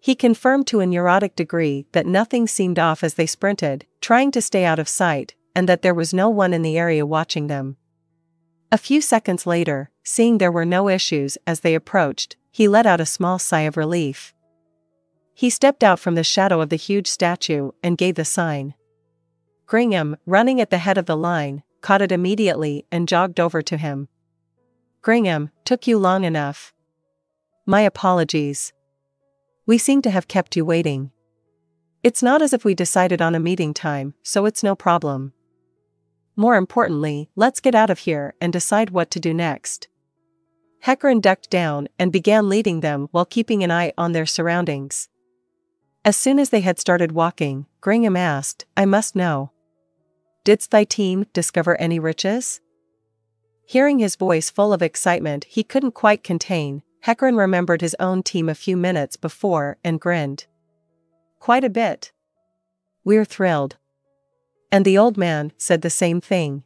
He confirmed to a neurotic degree that nothing seemed off as they sprinted, trying to stay out of sight, and that there was no one in the area watching them. A few seconds later, seeing there were no issues as they approached, he let out a small sigh of relief. He stepped out from the shadow of the huge statue and gave the sign. Gringham, running at the head of the line, caught it immediately and jogged over to him. Gringham, took you long enough. My apologies. We seem to have kept you waiting. It's not as if we decided on a meeting time, so it's no problem. More importantly, let's get out of here and decide what to do next. Hekkeran ducked down and began leading them while keeping an eye on their surroundings. As soon as they had started walking, Gringham asked, I must know. Didst thy team discover any riches? Hearing his voice full of excitement he couldn't quite contain, Hekkeran remembered his own team a few minutes before and grinned. Quite a bit. We're thrilled. And the old man said the same thing.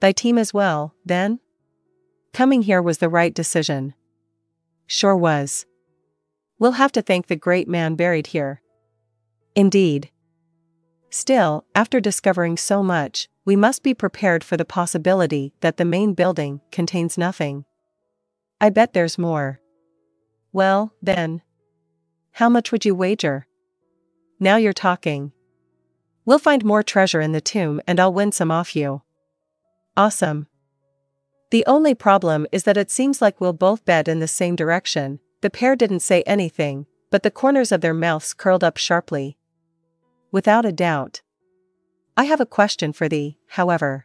Thy team as well, then? Coming here was the right decision. Sure was. We'll have to thank the great man buried here. Indeed. Still, after discovering so much, we must be prepared for the possibility that the main building contains nothing. I bet there's more. Well, then. How much would you wager? Now you're talking. We'll find more treasure in the tomb and I'll win some off you. Awesome. The only problem is that it seems like we'll both bet in the same direction. The pair didn't say anything, but the corners of their mouths curled up sharply. Without a doubt. I have a question for thee, however.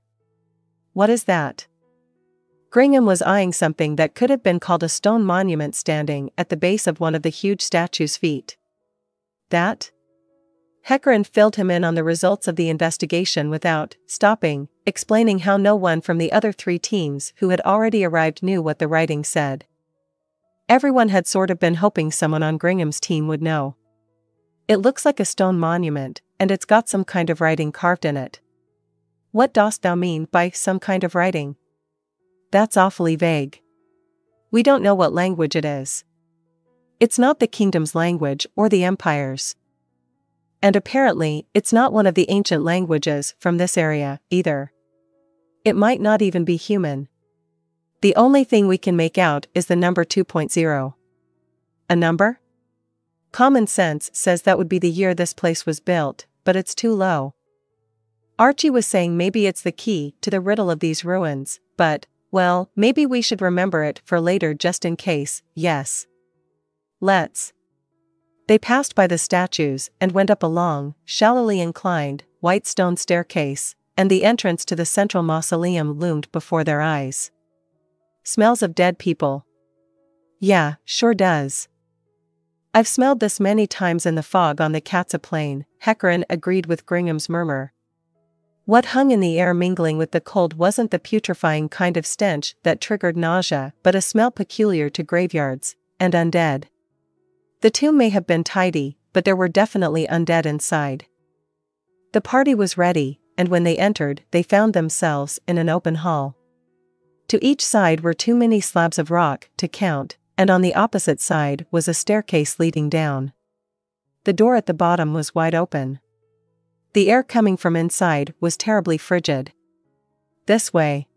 What is that? Gringham was eyeing something that could have been called a stone monument standing at the base of one of the huge statue's feet. That? Hekkeran filled him in on the results of the investigation without stopping, explaining how no one from the other three teams who had already arrived knew what the writing said. Everyone had sort of been hoping someone on Gringham's team would know. It looks like a stone monument, and it's got some kind of writing carved in it. What dost thou mean by some kind of writing? That's awfully vague. We don't know what language it is. It's not the kingdom's language or the empire's. And apparently, it's not one of the ancient languages from this area, either. It might not even be human. The only thing we can make out is the number two point zero. A number? Common sense says that would be the year this place was built, but it's too low. Archie was saying maybe it's the key to the riddle of these ruins, but, well, maybe we should remember it for later just in case, yes. Let's. They passed by the statues and went up a long, shallowly inclined, white stone staircase, and the entrance to the central mausoleum loomed before their eyes. Smells of dead people. Yeah, sure does. I've smelled this many times in the fog on the Katze Plain, Hekkeran agreed with Gringham's murmur. What hung in the air mingling with the cold wasn't the putrefying kind of stench that triggered nausea, but a smell peculiar to graveyards, and undead. The tomb may have been tidy, but there were definitely undead inside. The party was ready, and when they entered, they found themselves in an open hall. To each side were two mini slabs of rock to count, and on the opposite side was a staircase leading down. The door at the bottom was wide open. The air coming from inside was terribly frigid. This way.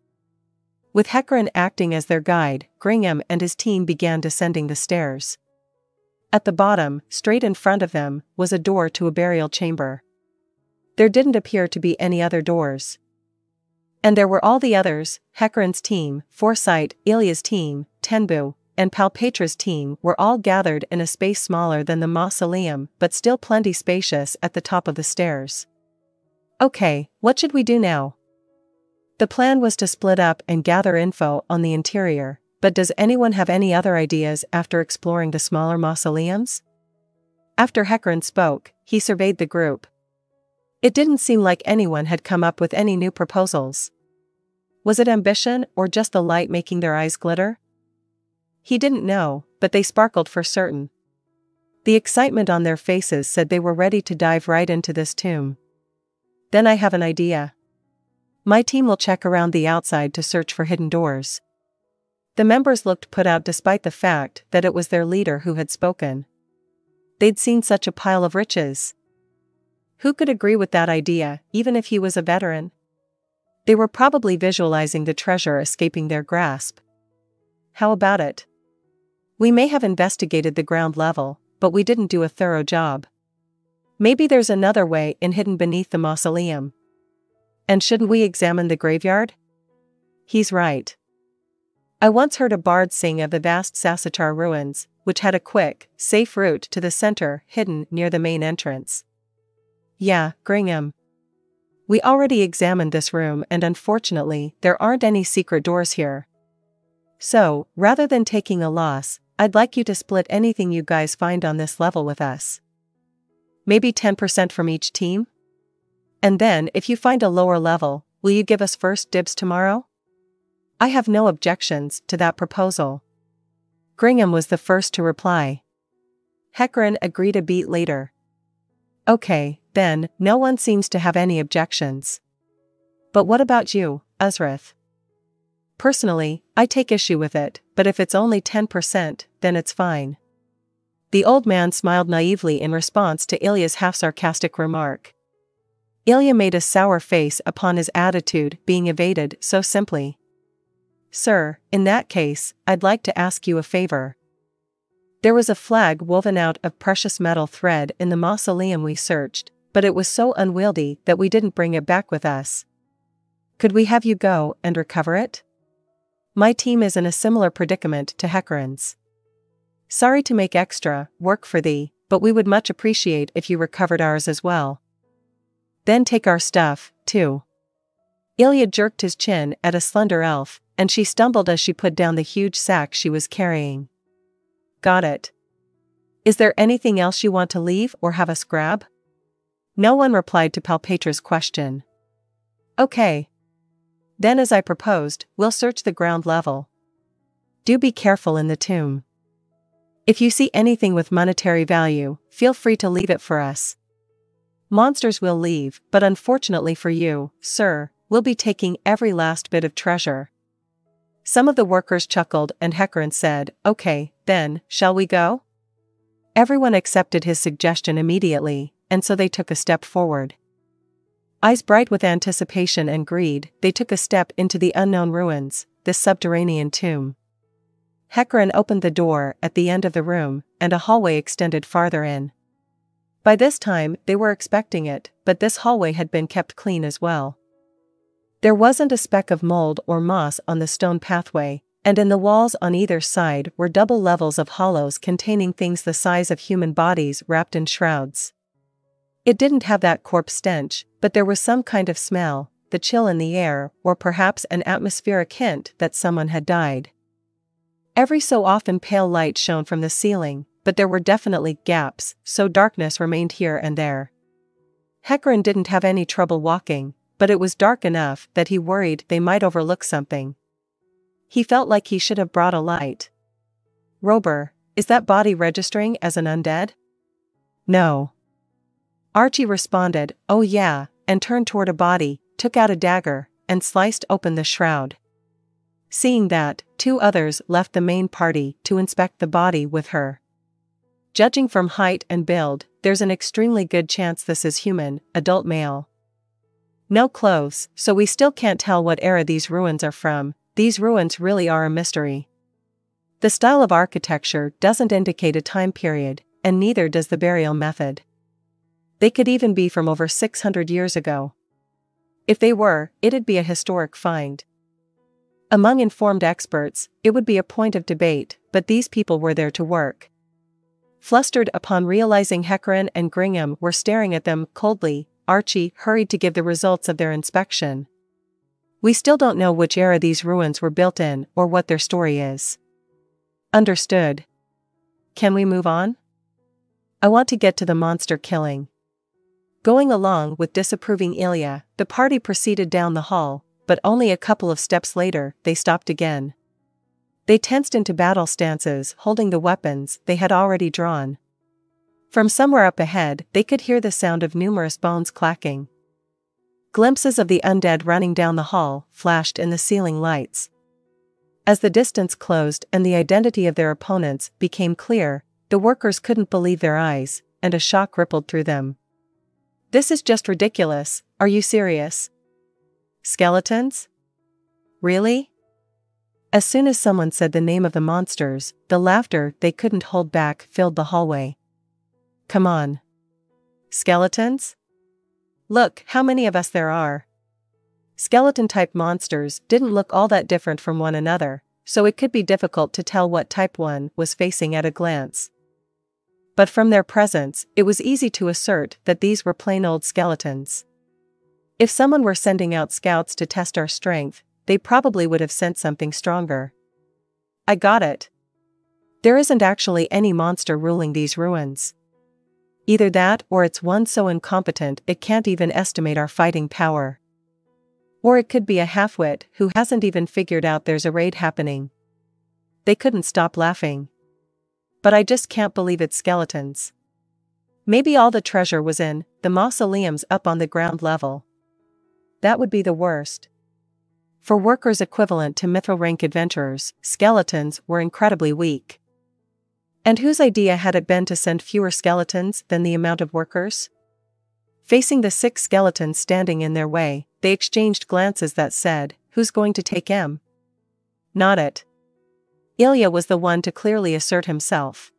With Hekkeran acting as their guide, Gringham and his team began descending the stairs. At the bottom, straight in front of them, was a door to a burial chamber. There didn't appear to be any other doors. And there were all the others, Hekkeran's team, Foresight, Ilya's team, Tenbu, and Palpatra's team were all gathered in a space smaller than the mausoleum but still plenty spacious at the top of the stairs. Okay, what should we do now? The plan was to split up and gather info on the interior, but does anyone have any other ideas after exploring the smaller mausoleums? After Hekkeran spoke, he surveyed the group. It didn't seem like anyone had come up with any new proposals. Was it ambition or just the light making their eyes glitter? He didn't know, but they sparkled for certain. The excitement on their faces said they were ready to dive right into this tomb. Then I have an idea. My team will check around the outside to search for hidden doors. The members looked put out despite the fact that it was their leader who had spoken. They'd seen such a pile of riches. Who could agree with that idea, even if he was a veteran? They were probably visualizing the treasure escaping their grasp. How about it? We may have investigated the ground level, but we didn't do a thorough job. Maybe there's another way in hidden beneath the mausoleum. And shouldn't we examine the graveyard? He's right. I once heard a bard sing of the vast Sassitar ruins, which had a quick, safe route to the center, hidden near the main entrance. Yeah, Gringham. We already examined this room and unfortunately, there aren't any secret doors here. So, rather than taking a loss, I'd like you to split anything you guys find on this level with us. Maybe ten percent from each team? And then, if you find a lower level, will you give us first dibs tomorrow? I have no objections to that proposal. Gringham was the first to reply. Hekkeran agreed a beat later. Okay, then, no one seems to have any objections. But what about you, Uzruth? Personally, I take issue with it, but if it's only ten percent, then it's fine. The old man smiled naively in response to Ilya's half-sarcastic remark. Ilya made a sour face upon his attitude being evaded so simply. Sir, in that case, I'd like to ask you a favor. There was a flag woven out of precious metal thread in the mausoleum we searched, but it was so unwieldy that we didn't bring it back with us. Could we have you go and recover it? My team is in a similar predicament to Hekkeran's. Sorry to make extra work for thee, but we would much appreciate if you recovered ours as well. Then take our stuff, too. Ilya jerked his chin at a slender elf, and she stumbled as she put down the huge sack she was carrying. Got it. Is there anything else you want to leave or have us grab? No one replied to Palpatra's question. Okay. Then as I proposed, we'll search the ground level. Do be careful in the tomb. If you see anything with monetary value, feel free to leave it for us. Monsters will leave, but unfortunately for you, sir, we'll be taking every last bit of treasure. Some of the workers chuckled and Hekkeran said, okay, then, shall we go? Everyone accepted his suggestion immediately, and so they took a step forward. Eyes bright with anticipation and greed, they took a step into the unknown ruins, this subterranean tomb. Hekkeran opened the door at the end of the room, and a hallway extended farther in. By this time, they were expecting it, but this hallway had been kept clean as well. There wasn't a speck of mold or moss on the stone pathway, and in the walls on either side were double levels of hollows containing things the size of human bodies wrapped in shrouds. It didn't have that corpse stench, but there was some kind of smell, the chill in the air, or perhaps an atmospheric hint that someone had died. Every so often pale light shone from the ceiling, but there were definitely gaps, so darkness remained here and there. Hekkeran didn't have any trouble walking, but it was dark enough that he worried they might overlook something. He felt like he should have brought a light. Rober, is that body registering as an undead? No. Archie responded, oh yeah, and turned toward a body, took out a dagger, and sliced open the shroud. Seeing that, two others left the main party to inspect the body with her. Judging from height and build, there's an extremely good chance this is human, adult male. No clothes, so we still can't tell what era these ruins are from. These ruins really are a mystery. The style of architecture doesn't indicate a time period, and neither does the burial method. They could even be from over six hundred years ago. If they were, it'd be a historic find. Among informed experts, it would be a point of debate, but these people were there to work. Flustered upon realizing Hekkeran and Gringham were staring at them coldly, Archie hurried to give the results of their inspection. We still don't know which era these ruins were built in or what their story is. Understood. Can we move on? I want to get to the monster killing. Going along with disapproving Ilya, the party proceeded down the hall, but only a couple of steps later, they stopped again. They tensed into battle stances, holding the weapons they had already drawn. From somewhere up ahead, they could hear the sound of numerous bones clacking. Glimpses of the undead running down the hall flashed in the ceiling lights. As the distance closed and the identity of their opponents became clear, the workers couldn't believe their eyes, and a shock rippled through them. This is just ridiculous, are you serious? Skeletons? Really? As soon as someone said the name of the monsters, the laughter they couldn't hold back filled the hallway. Come on. Skeletons? Look how many of us there are. Skeleton-type monsters didn't look all that different from one another, so it could be difficult to tell what type one was facing at a glance. But from their presence, it was easy to assert that these were plain old skeletons. If someone were sending out scouts to test our strength, they probably would have sent something stronger. I got it. There isn't actually any monster ruling these ruins. Either that or it's one so incompetent it can't even estimate our fighting power. Or it could be a halfwit who hasn't even figured out there's a raid happening. They couldn't stop laughing. But I just can't believe it's skeletons. Maybe all the treasure was in the mausoleums up on the ground level. That would be the worst. For workers equivalent to mithril rank adventurers, skeletons were incredibly weak. And whose idea had it been to send fewer skeletons than the amount of workers? Facing the six skeletons standing in their way, they exchanged glances that said, who's going to take him? Not it. Ilya was the one to clearly assert himself.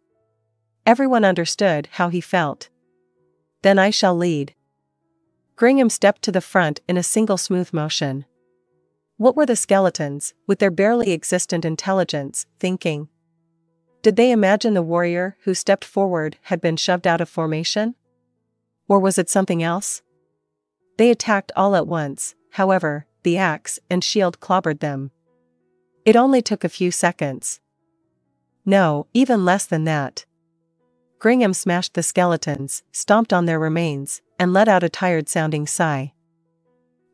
Everyone understood how he felt. Then I shall lead. Gringham stepped to the front in a single smooth motion. What were the skeletons, with their barely existent intelligence, thinking? Did they imagine the warrior who stepped forward had been shoved out of formation? Or was it something else? They attacked all at once, however, the axe and shield clobbered them. It only took a few seconds. No, even less than that. Gringham smashed the skeletons, stomped on their remains, and let out a tired-sounding sigh.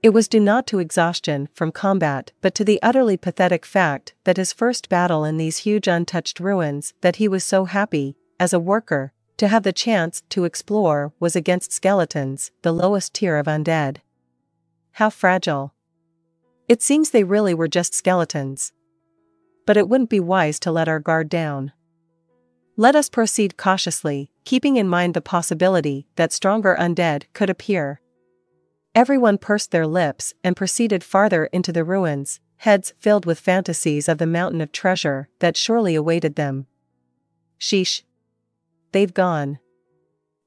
It was due not to exhaustion from combat but to the utterly pathetic fact that his first battle in these huge untouched ruins that he was so happy, as a worker, to have the chance to explore was against skeletons, the lowest tier of undead. How fragile. It seems they really were just skeletons. But it wouldn't be wise to let our guard down. Let us proceed cautiously, keeping in mind the possibility that stronger undead could appear. Everyone pursed their lips and proceeded farther into the ruins, heads filled with fantasies of the mountain of treasure that surely awaited them. Sheesh. They've gone.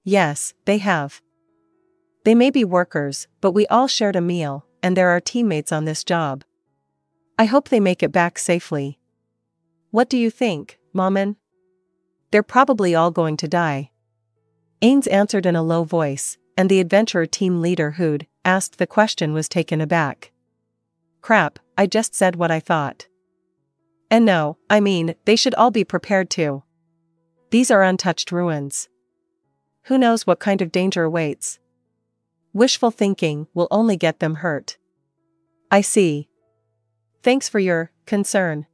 Yes, they have. They may be workers, but we all shared a meal, and there are teammates on this job. I hope they make it back safely. What do you think, Momon? They're probably all going to die. Ainz answered in a low voice, and the adventurer team leader who'd asked the question was taken aback. Crap, I just said what I thought. And no, I mean, they should all be prepared to. These are untouched ruins. Who knows what kind of danger awaits? Wishful thinking will only get them hurt. I see. Thanks for your concern.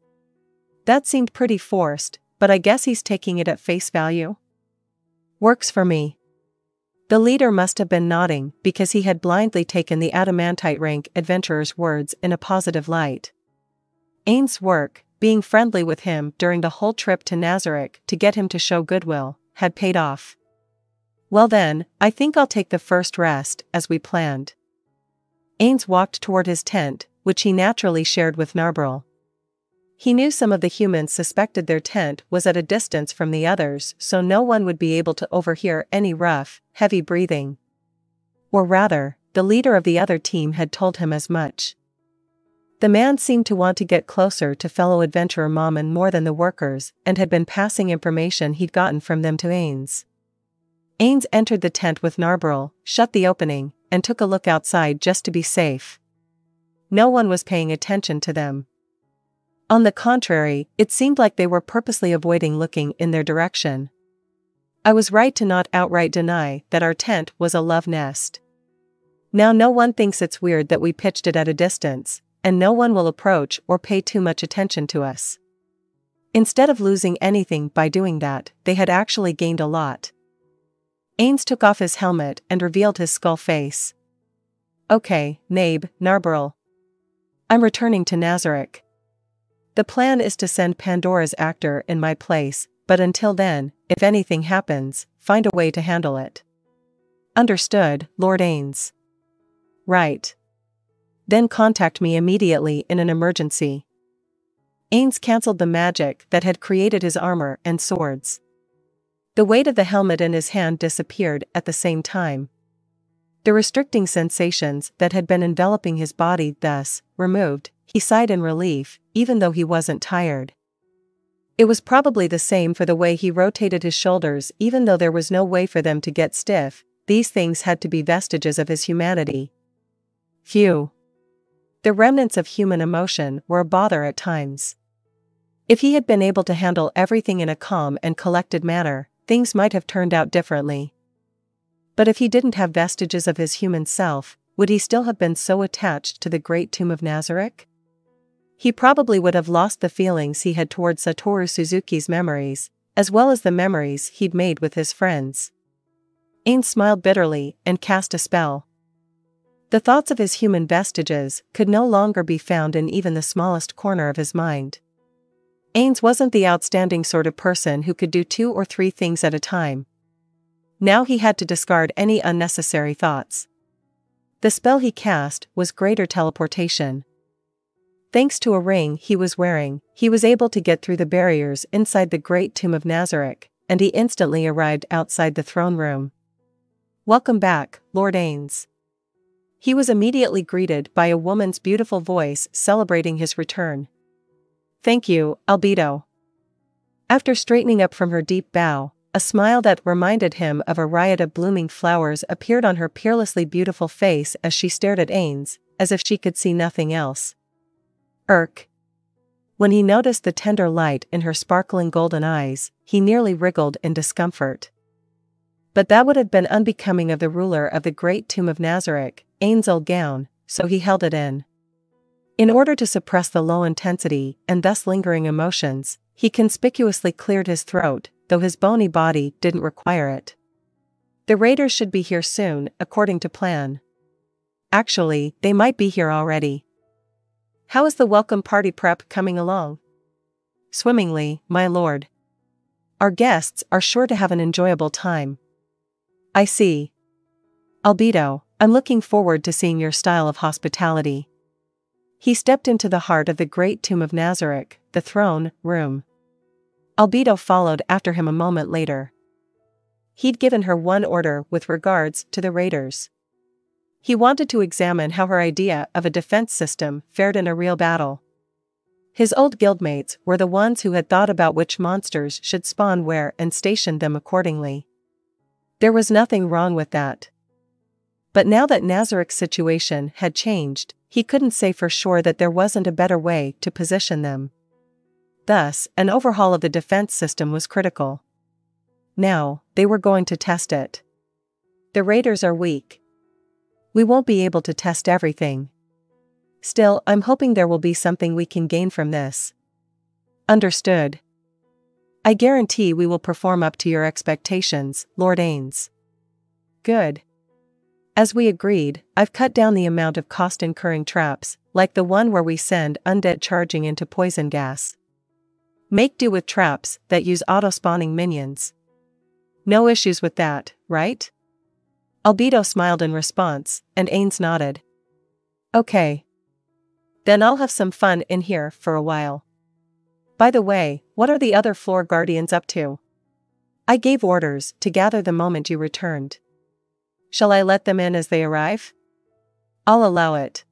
That seemed pretty forced, but I guess he's taking it at face value. Works for me. The leader must have been nodding because he had blindly taken the adamantite rank adventurer's words in a positive light. Ainz's work, being friendly with him during the whole trip to Nazarick to get him to show goodwill, had paid off. Well then, I think I'll take the first rest, as we planned. Ainz walked toward his tent, which he naturally shared with Narberal. He knew some of the humans suspected their tent was at a distance from the others, so no one would be able to overhear any rough, heavy breathing. Or rather, the leader of the other team had told him as much. The man seemed to want to get closer to fellow adventurer Momon more than the workers, and had been passing information he'd gotten from them to Ainz. Ainz entered the tent with Narberal, shut the opening, and took a look outside just to be safe. No one was paying attention to them. On the contrary, it seemed like they were purposely avoiding looking in their direction. I was right to not outright deny that our tent was a love nest. Now no one thinks it's weird that we pitched it at a distance, and no one will approach or pay too much attention to us. Instead of losing anything by doing that, they had actually gained a lot. Ainz took off his helmet and revealed his skull face. Okay, Nabe, Narberal. I'm returning to Nazarick. The plan is to send Pandora's actor in my place, but until then, if anything happens, find a way to handle it. Understood, Lord Ainz. Right. Then contact me immediately in an emergency. Ainz cancelled the magic that had created his armor and swords. The weight of the helmet in his hand disappeared at the same time. The restricting sensations that had been enveloping his body thus removed, he sighed in relief, even though he wasn't tired. It was probably the same for the way he rotated his shoulders, even though there was no way for them to get stiff. These things had to be vestiges of his humanity. Phew. The remnants of human emotion were a bother at times. If he had been able to handle everything in a calm and collected manner, things might have turned out differently. But if he didn't have vestiges of his human self, would he still have been so attached to the great tomb of Nazarick? He probably would have lost the feelings he had toward Satoru Suzuki's memories, as well as the memories he'd made with his friends. Ainz smiled bitterly and cast a spell. The thoughts of his human vestiges could no longer be found in even the smallest corner of his mind. Ainz wasn't the outstanding sort of person who could do two or three things at a time. Now he had to discard any unnecessary thoughts. The spell he cast was greater teleportation. Thanks to a ring he was wearing, he was able to get through the barriers inside the great tomb of Nazarick, and he instantly arrived outside the throne room. Welcome back, Lord Ainz. He was immediately greeted by a woman's beautiful voice celebrating his return. Thank you, Albedo. After straightening up from her deep bow, a smile that reminded him of a riot of blooming flowers appeared on her peerlessly beautiful face as she stared at Ainz, as if she could see nothing else. Erk. When he noticed the tender light in her sparkling golden eyes, he nearly wriggled in discomfort. But that would have been unbecoming of the ruler of the great tomb of Nazarick, Ainz Ooal Gown, so he held it in. In order to suppress the low intensity and thus lingering emotions, he conspicuously cleared his throat, though his bony body didn't require it. The raiders should be here soon, according to plan. Actually, they might be here already. How is the welcome party prep coming along? Swimmingly, my lord. Our guests are sure to have an enjoyable time. I see. Albedo, I'm looking forward to seeing your style of hospitality. He stepped into the heart of the great tomb of Nazarick, the throne room. Albedo followed after him a moment later. He'd given her one order with regards to the raiders. He wanted to examine how her idea of a defense system fared in a real battle. His old guildmates were the ones who had thought about which monsters should spawn where and stationed them accordingly. There was nothing wrong with that. But now that Nazarick's situation had changed, he couldn't say for sure that there wasn't a better way to position them. Thus, an overhaul of the defense system was critical. Now, they were going to test it. The raiders are weak. We won't be able to test everything. Still, I'm hoping there will be something we can gain from this. Understood. I guarantee we will perform up to your expectations, Lord Ainz. Good. As we agreed, I've cut down the amount of cost-incurring traps, like the one where we send undead charging into poison gas. Make do with traps that use auto-spawning minions. No issues with that, right? Albedo smiled in response, and Ainz nodded. Okay. Then I'll have some fun in here for a while. By the way, what are the other floor guardians up to? I gave orders to gather the moment you returned. Shall I let them in as they arrive? I'll allow it.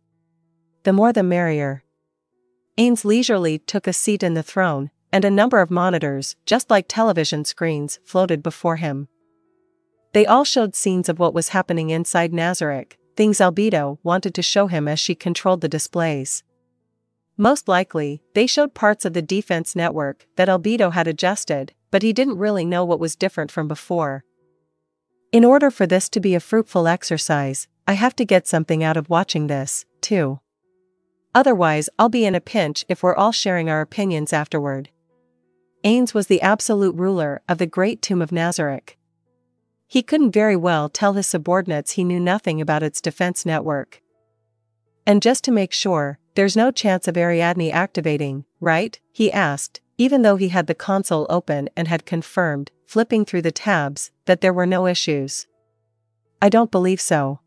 The more the merrier. Ainz leisurely took a seat in the throne, and a number of monitors, just like television screens, floated before him. They all showed scenes of what was happening inside Nazarick, things Albedo wanted to show him as she controlled the displays. Most likely, they showed parts of the defense network that Albedo had adjusted, but he didn't really know what was different from before. In order for this to be a fruitful exercise, I have to get something out of watching this, too. Otherwise, I'll be in a pinch if we're all sharing our opinions afterward. Ainz was the absolute ruler of the Great Tomb of Nazarick. He couldn't very well tell his subordinates he knew nothing about its defense network. And just to make sure, there's no chance of Ariadne activating, right? He asked, even though he had the console open and had confirmed, flipping through the tabs, that there were no issues. I don't believe so.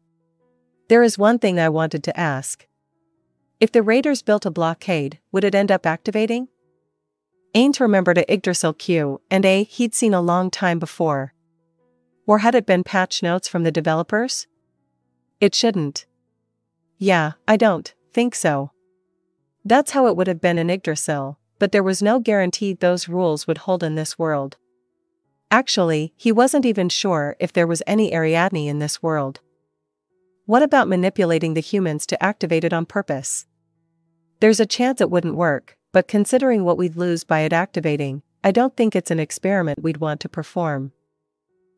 There is one thing I wanted to ask. If the raiders built a blockade, would it end up activating? Ainz remembered a Yggdrasil queue and a he'd seen a long time before. Or had it been patch notes from the developers? It shouldn't. Yeah, I don't think so. That's how it would have been in Yggdrasil, but there was no guarantee those rules would hold in this world. Actually, he wasn't even sure if there was any Ariadne in this world. What about manipulating the humans to activate it on purpose? There's a chance it wouldn't work, but considering what we'd lose by it activating, I don't think it's an experiment we'd want to perform.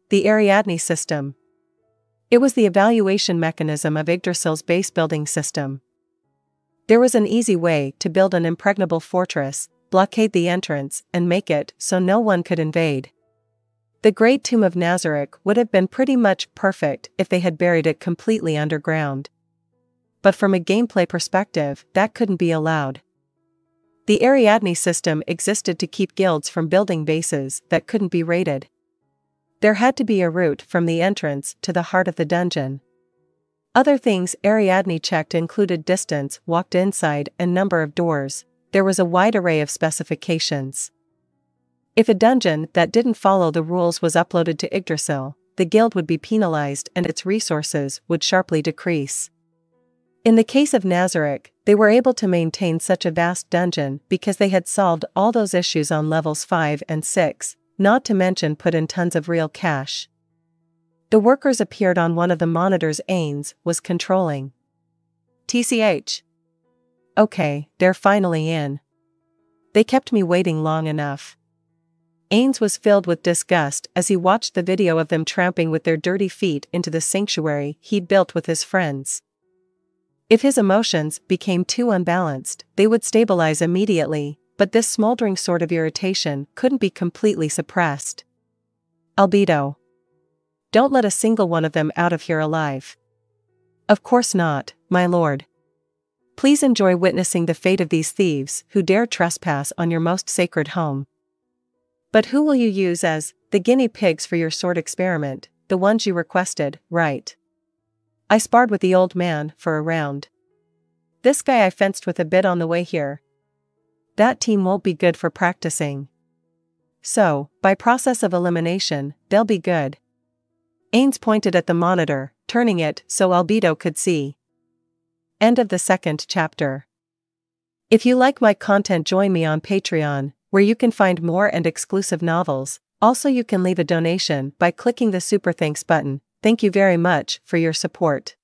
The Ariadne system. It was the evaluation mechanism of Yggdrasil's base building system. There was an easy way to build an impregnable fortress, blockade the entrance, and make it so no one could invade. The Great Tomb of Nazarick would have been pretty much perfect if they had buried it completely underground. But from a gameplay perspective, that couldn't be allowed. The Ariadne system existed to keep guilds from building bases that couldn't be raided. There had to be a route from the entrance to the heart of the dungeon. Other things Ariadne checked included distance, walked inside, and number of doors. There was a wide array of specifications. If a dungeon that didn't follow the rules was uploaded to Yggdrasil, the guild would be penalized and its resources would sharply decrease. In the case of Nazarick, they were able to maintain such a vast dungeon because they had solved all those issues on levels five and six, not to mention put in tons of real cash. The workers appeared on one of the monitors Ainz was controlling. T C H. Okay, they're finally in. They kept me waiting long enough. Ainz was filled with disgust as he watched the video of them tramping with their dirty feet into the sanctuary he'd built with his friends. If his emotions became too unbalanced, they would stabilize immediately, but this smoldering sort of irritation couldn't be completely suppressed. Albedo. Don't let a single one of them out of here alive. Of course not, my lord. Please enjoy witnessing the fate of these thieves who dare trespass on your most sacred home. But who will you use as the guinea pigs for your sword experiment, the ones you requested, right? I sparred with the old man for a round. This guy I fenced with a bit on the way here. That team won't be good for practicing. So, by process of elimination, they'll be good. Ainz pointed at the monitor, turning it so Albedo could see. End of the second chapter. If you like my content, join me on Patreon, where you can find more and exclusive novels. Also, you can leave a donation by clicking the Super Thanks button. Thank you very much for your support.